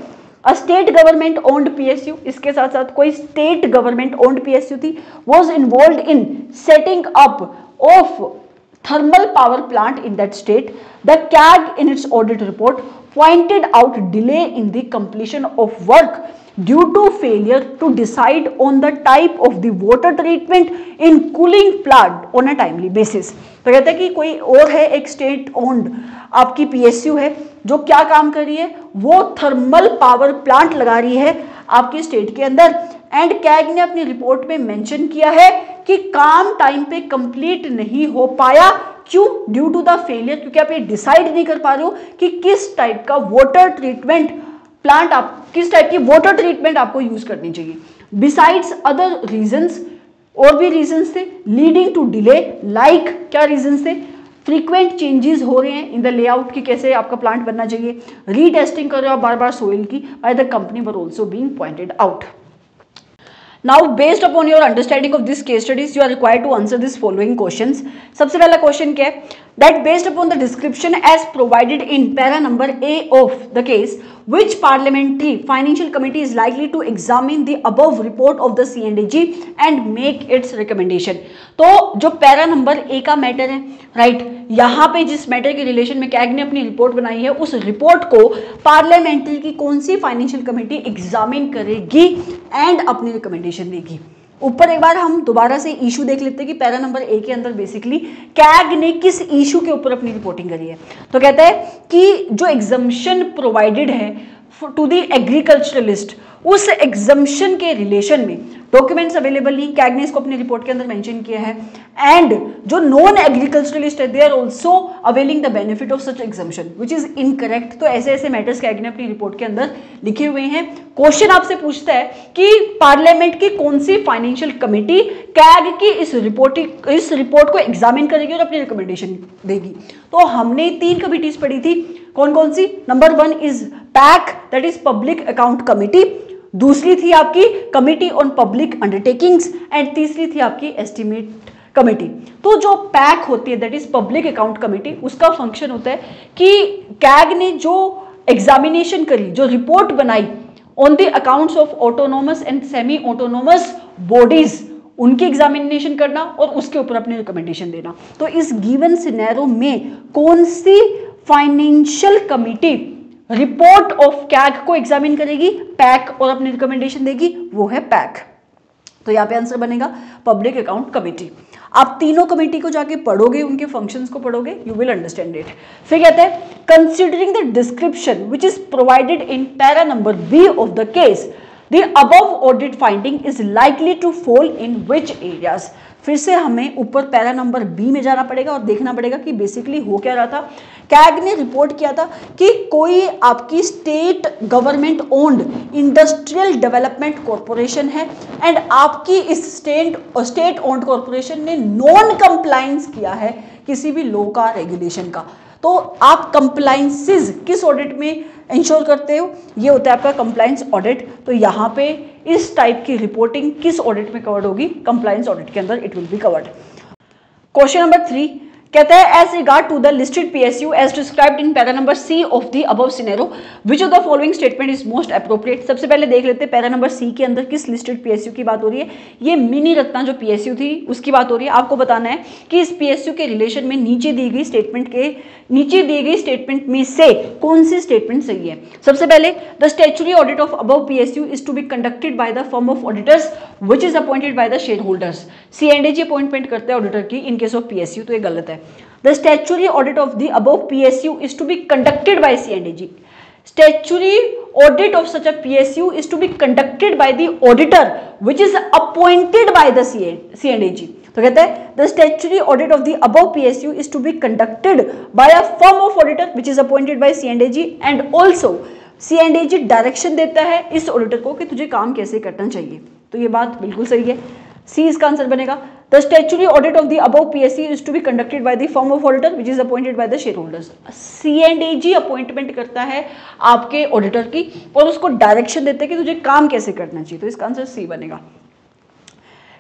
A state government owned PSU, इसके साथ साथ कोई स्टेट गवर्नमेंट ओन्ड PSU थी, was involve in setting up of thermal power plant in that state. The CAG in its audit report pointed out delay in the completion of work due to failure to decide on the type of the water treatment in cooling plant on a timely basis. तो कहते हैं कि कोई और है, एक state owned आपकी PSU है, जो क्या काम कर रही है, वो थर्मल पावर प्लांट लगा रही है आपकी स्टेट के अंदर। एंड कैग ने अपनी रिपोर्ट में मेंशन किया है कि काम टाइम पे कंप्लीट नहीं हो पाया, क्यों, ड्यू टू द फेलियर, क्योंकि आप ये डिसाइड नहीं कर पा रहे हो कि किस टाइप का वाटर ट्रीटमेंट प्लांट, आप किस टाइप की वाटर ट्रीटमेंट आपको यूज करनी चाहिए। बिसाइड्स अदर रीजंस, और भी रीजंस थे लीडिंग टू डिले, लाइक क्या रीजंस थे, फ्रीक्वेंट चेंजेस हो रहे हैं इन द लेआउट की, कैसे आपका प्लांट बनना चाहिए, रीटेस्टिंग कर रहे हो बार बार सोइल की, by the company were also being pointed out. Now based upon your understanding of this case studies you are required to answer this following questions. सबसे पहला क्वेश्चन क्या है, that based upon the description as provided in para number A of the case, which parliamentary financial committee is likely to examine the above report of the CNDG and make its recommendation। तो जो para number ए का matter है, right, यहाँ पे जिस matter के relation में CAG ने अपनी रिपोर्ट बनाई है, उस रिपोर्ट को पार्लियामेंट्री की कौन सी फाइनेंशियल कमेटी एग्जामिन करेगी एंड अपनी रिकमेंडेशन देगी। ऊपर एक बार हम दोबारा से इशू देख लेते हैं कि पैरा नंबर ए के अंदर बेसिकली कैग ने किस इशू के ऊपर अपनी रिपोर्टिंग करी है। तो कहता है कि जो एग्जम्पशन प्रोवाइडेड है टू द एग्रीकल्चरलिस्ट, उस एग्जम्पशन के रिलेशन में डॉक्यूमेंट्स अवेलेबल ही, कैग ने इसको अपनी रिपोर्ट के अंदर मेंशन किया है। एंड जो नॉन एग्रीकल्चरलिस्ट है, they are also availing the benefit of such exemption which is incorrect. तो ऐसे ऐसे मैटर्स कैग ने अपनी रिपोर्ट के अंदर लिखे हुए हैं। क्वेश्चन आपसे पूछता है कि पार्लियामेंट की कौन सी फाइनेंशियल कमेटी कैग की इस रिपोर्ट को एग्जामिन करेगी और अपनी रिकमेंडेशन देगी। तो हमने 3 कमिटीज पढ़ी थी, कौन कौन सी, number 1 is PAC, that is public account committee, दूसरी थी आपकी committee on public undertakings, and तीसरी थी आपकी एस्टिमेट कमेटी। तो जो पैक होती है, that is public account committee, उसका फंक्शन होता है कि कैग ने जो एग्जामिनेशन करी, जो रिपोर्ट बनाई on the accounts of autonomous and semi autonomous bodies, उनकी एग्जामिनेशन करना और उसके ऊपर अपनी रिकमेंडेशन देना। तो इस गिवन सिनेरियो में कौन सी financial committee report of CAG को एग्जामिन करेगी, पैक, और अपनी रिकमेंडेशन देगी, वो है पैक। तो यहाँ पे आंसर बनेगा पब्लिक अकाउंट कमेटी। आप तीनों कमेटी को जाके पढ़ोगे, उनके फंक्शंस को पढ़ोगे, यू विल अंडरस्टैंड इट। फिर कहते हैं considering the description which is provided in para number B of the case, the above audit finding is likely to fall in which areas। फिर से हमें ऊपर पैरा नंबर बी में जाना पड़ेगा और देखना पड़ेगा कि बेसिकली हो क्या रहा था। कैग ने रिपोर्ट किया था कि कोई आपकी state government owned industrial development corporation है एंड आपकी इस स्टेट ओन्ड कॉरपोरेशन ने नॉन कंप्लाइंस किया है किसी भी लॉ का रेगुलेशन का। तो आप कंप्लाइंसेस किस ऑडिट में इंश्योर करते हो, ये होता है आपका कंप्लाइंस ऑडिट। तो यहाँ पे इस टाइप की रिपोर्टिंग किस ऑडिट में कवर्ड होगी, कंप्लाइंस ऑडिट के अंदर it will be covered. Question number 3 कहता है as regard to the listed PSU as described in para number C of the above scenario which of the following statement is most appropriate. सबसे पहले देख लेते हैं para number सी के अंदर किस लिस्टेड पीएसयू की बात हो रही है। ये मिनी रत्ना जो पीएसयू थी उसकी बात हो रही है। आपको बताना है कि इस पीएसयू के रिलेशन में नीचे दी गई स्टेटमेंट में से कौन सी स्टेटमेंट सही है। सबसे पहले the statutory audit of above PSU is to be conducted by the firm of auditors which is appointed by the share holders. C and AG appointment करते हैं ऑडिटर की इन केस ऑफ पीएसयू, तो ये गलत है। The statutory audit of the above PSU is to be conducted by C&AG. Statutory audit of such a PSU is to be conducted by the auditor which is appointed by the C&AG. तो कहते हैं the statutory audit of the above PSU is to be conducted by a firm of auditor which is appointed by C&AG and also C&AG direction देता है इस auditor को कि तुझे काम कैसे करना चाहिए। तो ये बात बिल्कुल सही है, सी इसका आंसर बनेगा। The statutory audit of the above PSU is to be conducted by the firm of auditor which is appointed by the shareholders. C&AG appointment करता है आपके ऑडिटर की और उसको डायरेक्शन देते हैं कि तुझे काम कैसे करना चाहिए, तो इसका आंसर सी बनेगा।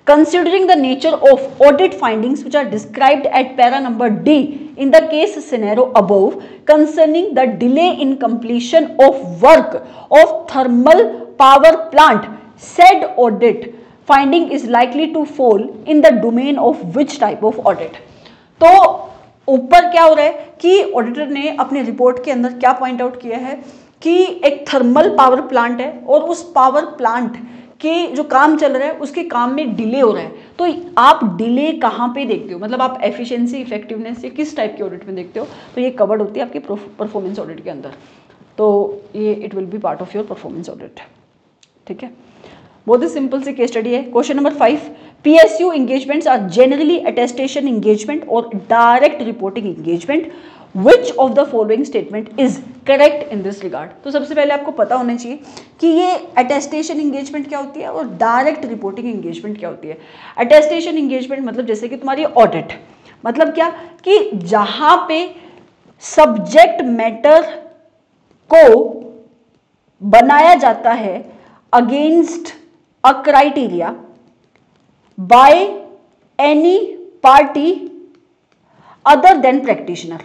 Considering the nature of audit findings which are described at para number D in the case scenario above concerning the delay in completion of work of thermal power plant, said audit finding is likely to fall in the domain of which type of audit. तो ऊपर क्या हो रहा है कि auditor ने अपने report के अंदर क्या पॉइंट आउट किया है कि एक थर्मल पावर प्लांट है और उस पावर प्लांट के जो काम चल रहा है उसके काम में डिले हो रहा है। तो आप डिले कहाँ पे देखते हो, मतलब आप एफिशिएंसी, इफेक्टिवनेस, ये किस टाइप के ऑडिट में देखते हो, तो ये कवर्ड होती है आपके परफॉर्मेंस ऑडिट के अंदर। तो ये it will be part of your performance audit, ठीक है। बहुत ही सिंपल सी केस स्टडी है। Question number 5 PSU engagements are generally attestation engagement और direct reporting engagement, which of the following statement is correct in this regard. तो सबसे पहले आपको पता होना चाहिए कि ये अटेस्टेशन एंगेजमेंट क्या होती है और डायरेक्ट रिपोर्टिंग एंगेजमेंट क्या होती है। अटेस्टेशन एंगेजमेंट मतलब जैसे कि तुम्हारी ऑडिट, मतलब क्या कि जहाँ पे सब्जेक्ट मैटर को बनाया जाता है against a criteria by any party other than practitioner।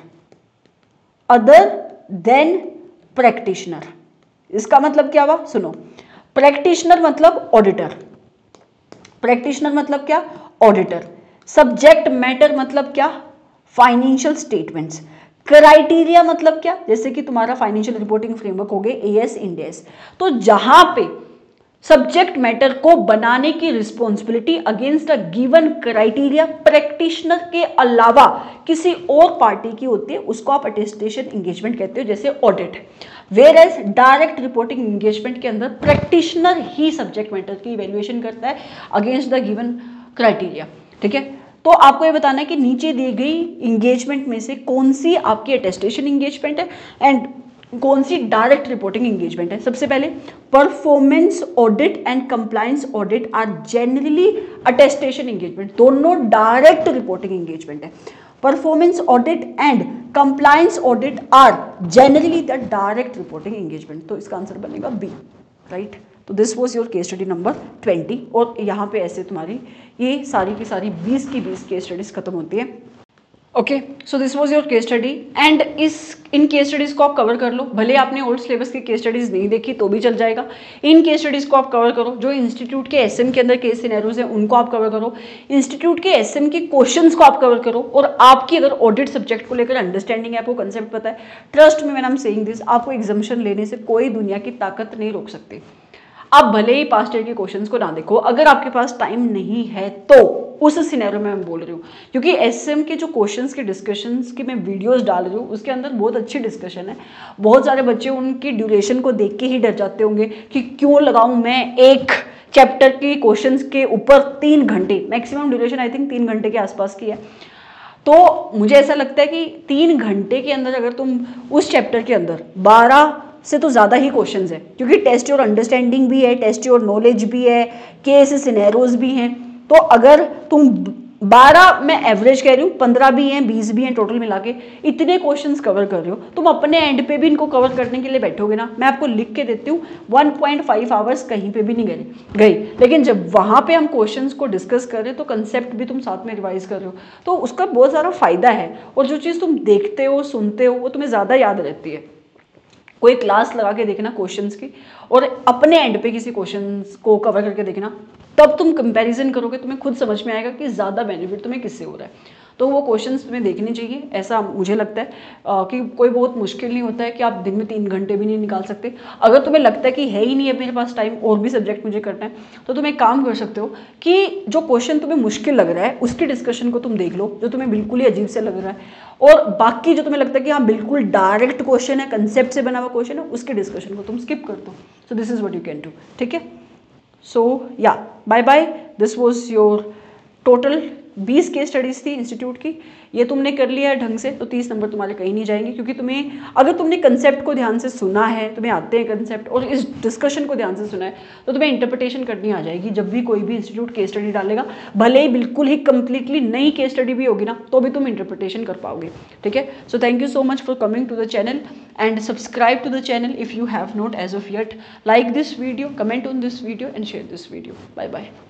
इसका मतलब क्या हुआ, सुनो, practitioner मतलब auditor, practitioner मतलब क्या auditor, subject matter मतलब क्या financial statements, criteria मतलब क्या जैसे कि तुम्हारा financial reporting framework हो गए AS Ind AS। तो जहां पे सब्जेक्ट मैटर को बनाने की responsibility against a given criteria practitioner के अलावा किसी और पार्टी की होती है, उसको आप अटेस्टेशन एंगेजमेंट कहते हो, जैसे audit. Where as direct reporting engagement के अंदर प्रैक्टिशनर ही सब्जेक्ट मैटर की इवेल्युएशन करता है अगेंस्ट द गिवन क्राइटेरिया, ठीक है। तो आपको ये बताना है कि नीचे दी गई इंगेजमेंट में से कौन सी आपकी अटेस्टेशन एंगेजमेंट है एंड कौन सी डायरेक्ट रिपोर्टिंग एंगेजमेंट है। सबसे पहले performance audit and compliance audit are generally attestation engagement, दोनों डायरेक्ट रिपोर्टिंग एंगेजमेंट है। Performance audit and compliance audit are generally the direct reporting engagement, तो इसका आंसर बनेगा बी, राइट। तो this was your case study number 20 और यहाँ पे ऐसे तुम्हारी ये सारी की सारी 20 की 20 केस स्टडीज खत्म होती है। Okay, so this was your case study and इन केस स्टडीज़ को आप कवर कर लो, भले आपने ओल्ड सिलेबस की केस स्टडीज़ नहीं देखी तो भी चल जाएगा। इन केस स्टडीज़ को आप कवर करो, जो इंस्टीट्यूट के एसएम के अंदर केस सिनेरियोज हैं उनको आप कवर करो, इंस्टीट्यूट के एसएम के क्वेश्चंस को आप कवर करो और आपकी अगर ऑडिट सब्जेक्ट को लेकर अंडरस्टैंडिंग है, आपको कंसेप्ट पता है, ट्रस्ट में मैडम सेइंग दिस, आपको एग्जामिशन लेने से कोई दुनिया की ताकत नहीं रोक सकती। आप भले ही पास्ट ईयर के क्वेश्चंस को ना देखो, अगर आपके पास टाइम नहीं है तो उस सिनेरियो में मैं बोल रही हूँ, क्योंकि एसएम के जो क्वेश्चंस के डिस्कशंस की मैं वीडियोस डाल रही हूँ उसके अंदर बहुत अच्छी डिस्कशन है। बहुत सारे बच्चे उनकी ड्यूरेशन को देख के ही डर जाते होंगे कि क्यों लगाऊँ मैं एक चैप्टर के क्वेश्चंस के ऊपर 3 घंटे, मैक्सिमम ड्यूरेशन आई थिंक 3 घंटे के आसपास की है। तो मुझे ऐसा लगता है कि 3 घंटे के अंदर अगर तुम उस चैप्टर के अंदर 12 से तो ज़्यादा ही क्वेश्चंस है, क्योंकि टेस्ट योर अंडरस्टैंडिंग भी है, टेस्ट योर नॉलेज भी है, केस सिनेरियोज भी हैं। तो अगर तुम 12, मैं एवरेज कह रही हूँ, 15 भी हैं, 20 भी हैं, टोटल मिला के इतने क्वेश्चंस कवर कर रहे हो, तुम अपने एंड पे भी इनको कवर करने के लिए बैठोगे ना, मैं आपको लिख के देती हूँ 1.5 आवर्स कहीं पे भी नहीं गई। लेकिन जब वहाँ पे हम क्वेश्चंस को डिस्कस कर रहे हो तो कंसेप्ट भी तुम साथ में रिवाइज कर रहे हो, तो उसका बहुत सारा फायदा है। और जो चीज़ तुम देखते हो, सुनते हो, वो तुम्हें ज़्यादा याद रहती है। कोई क्लास लगा के देखना क्वेश्चंस की और अपने एंड पे किसी क्वेश्चंस को कवर करके देखना, तब तुम कंपैरिजन करोगे, तुम्हें खुद समझ में आएगा कि ज़्यादा बेनिफिट तुम्हें किससे हो रहा है। तो वो क्वेश्चंस तुम्हें देखने चाहिए, ऐसा मुझे लगता है कि कोई बहुत मुश्किल नहीं होता है कि आप दिन में 3 घंटे भी नहीं निकाल सकते। अगर तुम्हें लगता है कि है ही नहीं है मेरे पास टाइम और भी सब्जेक्ट मुझे करना है, तो तुम एक काम कर सकते हो कि जो क्वेश्चन तुम्हें मुश्किल लग रहा है उसकी डिस्कशन को तुम देख लो, जो तुम्हें बिल्कुल ही अजीब से लग रहा है, और बाकी जो तुम्हें लगता है कि हाँ बिल्कुल डायरेक्ट क्वेश्चन है, कंसेप्ट से बना हुआ क्वेश्चन है, उसकी डिस्कशन को तुम स्किप कर दो। So this is what you can do, ठीक है। सो या bye bye, this was your total 20 case studies थी इंस्टीट्यूट की। ये तुमने कर लिया है ढंग से तो 30 नंबर तुम्हारे कहीं नहीं जाएंगे, क्योंकि तुम्हें, अगर तुमने कंसेप्ट को ध्यान से सुना है, तुम्हें आते हैं कंसेप्ट, और इस डिस्कशन को ध्यान से सुना है, तो तुम्हें इंटरप्रिटेशन करनी आ जाएगी। जब भी कोई भी इंस्टीट्यूट केस स्टडी डालेगा, भले ही बिल्कुल ही कम्प्लीटली नई केस स्टडी भी होगी ना, तो भी तुम इंटरप्रिटेशन कर पाओगे, ठीक है। So thank you so much for coming to the channel and subscribe to the channel if you have not as of yet. Like this video, comment on this video and share this video. Bye bye.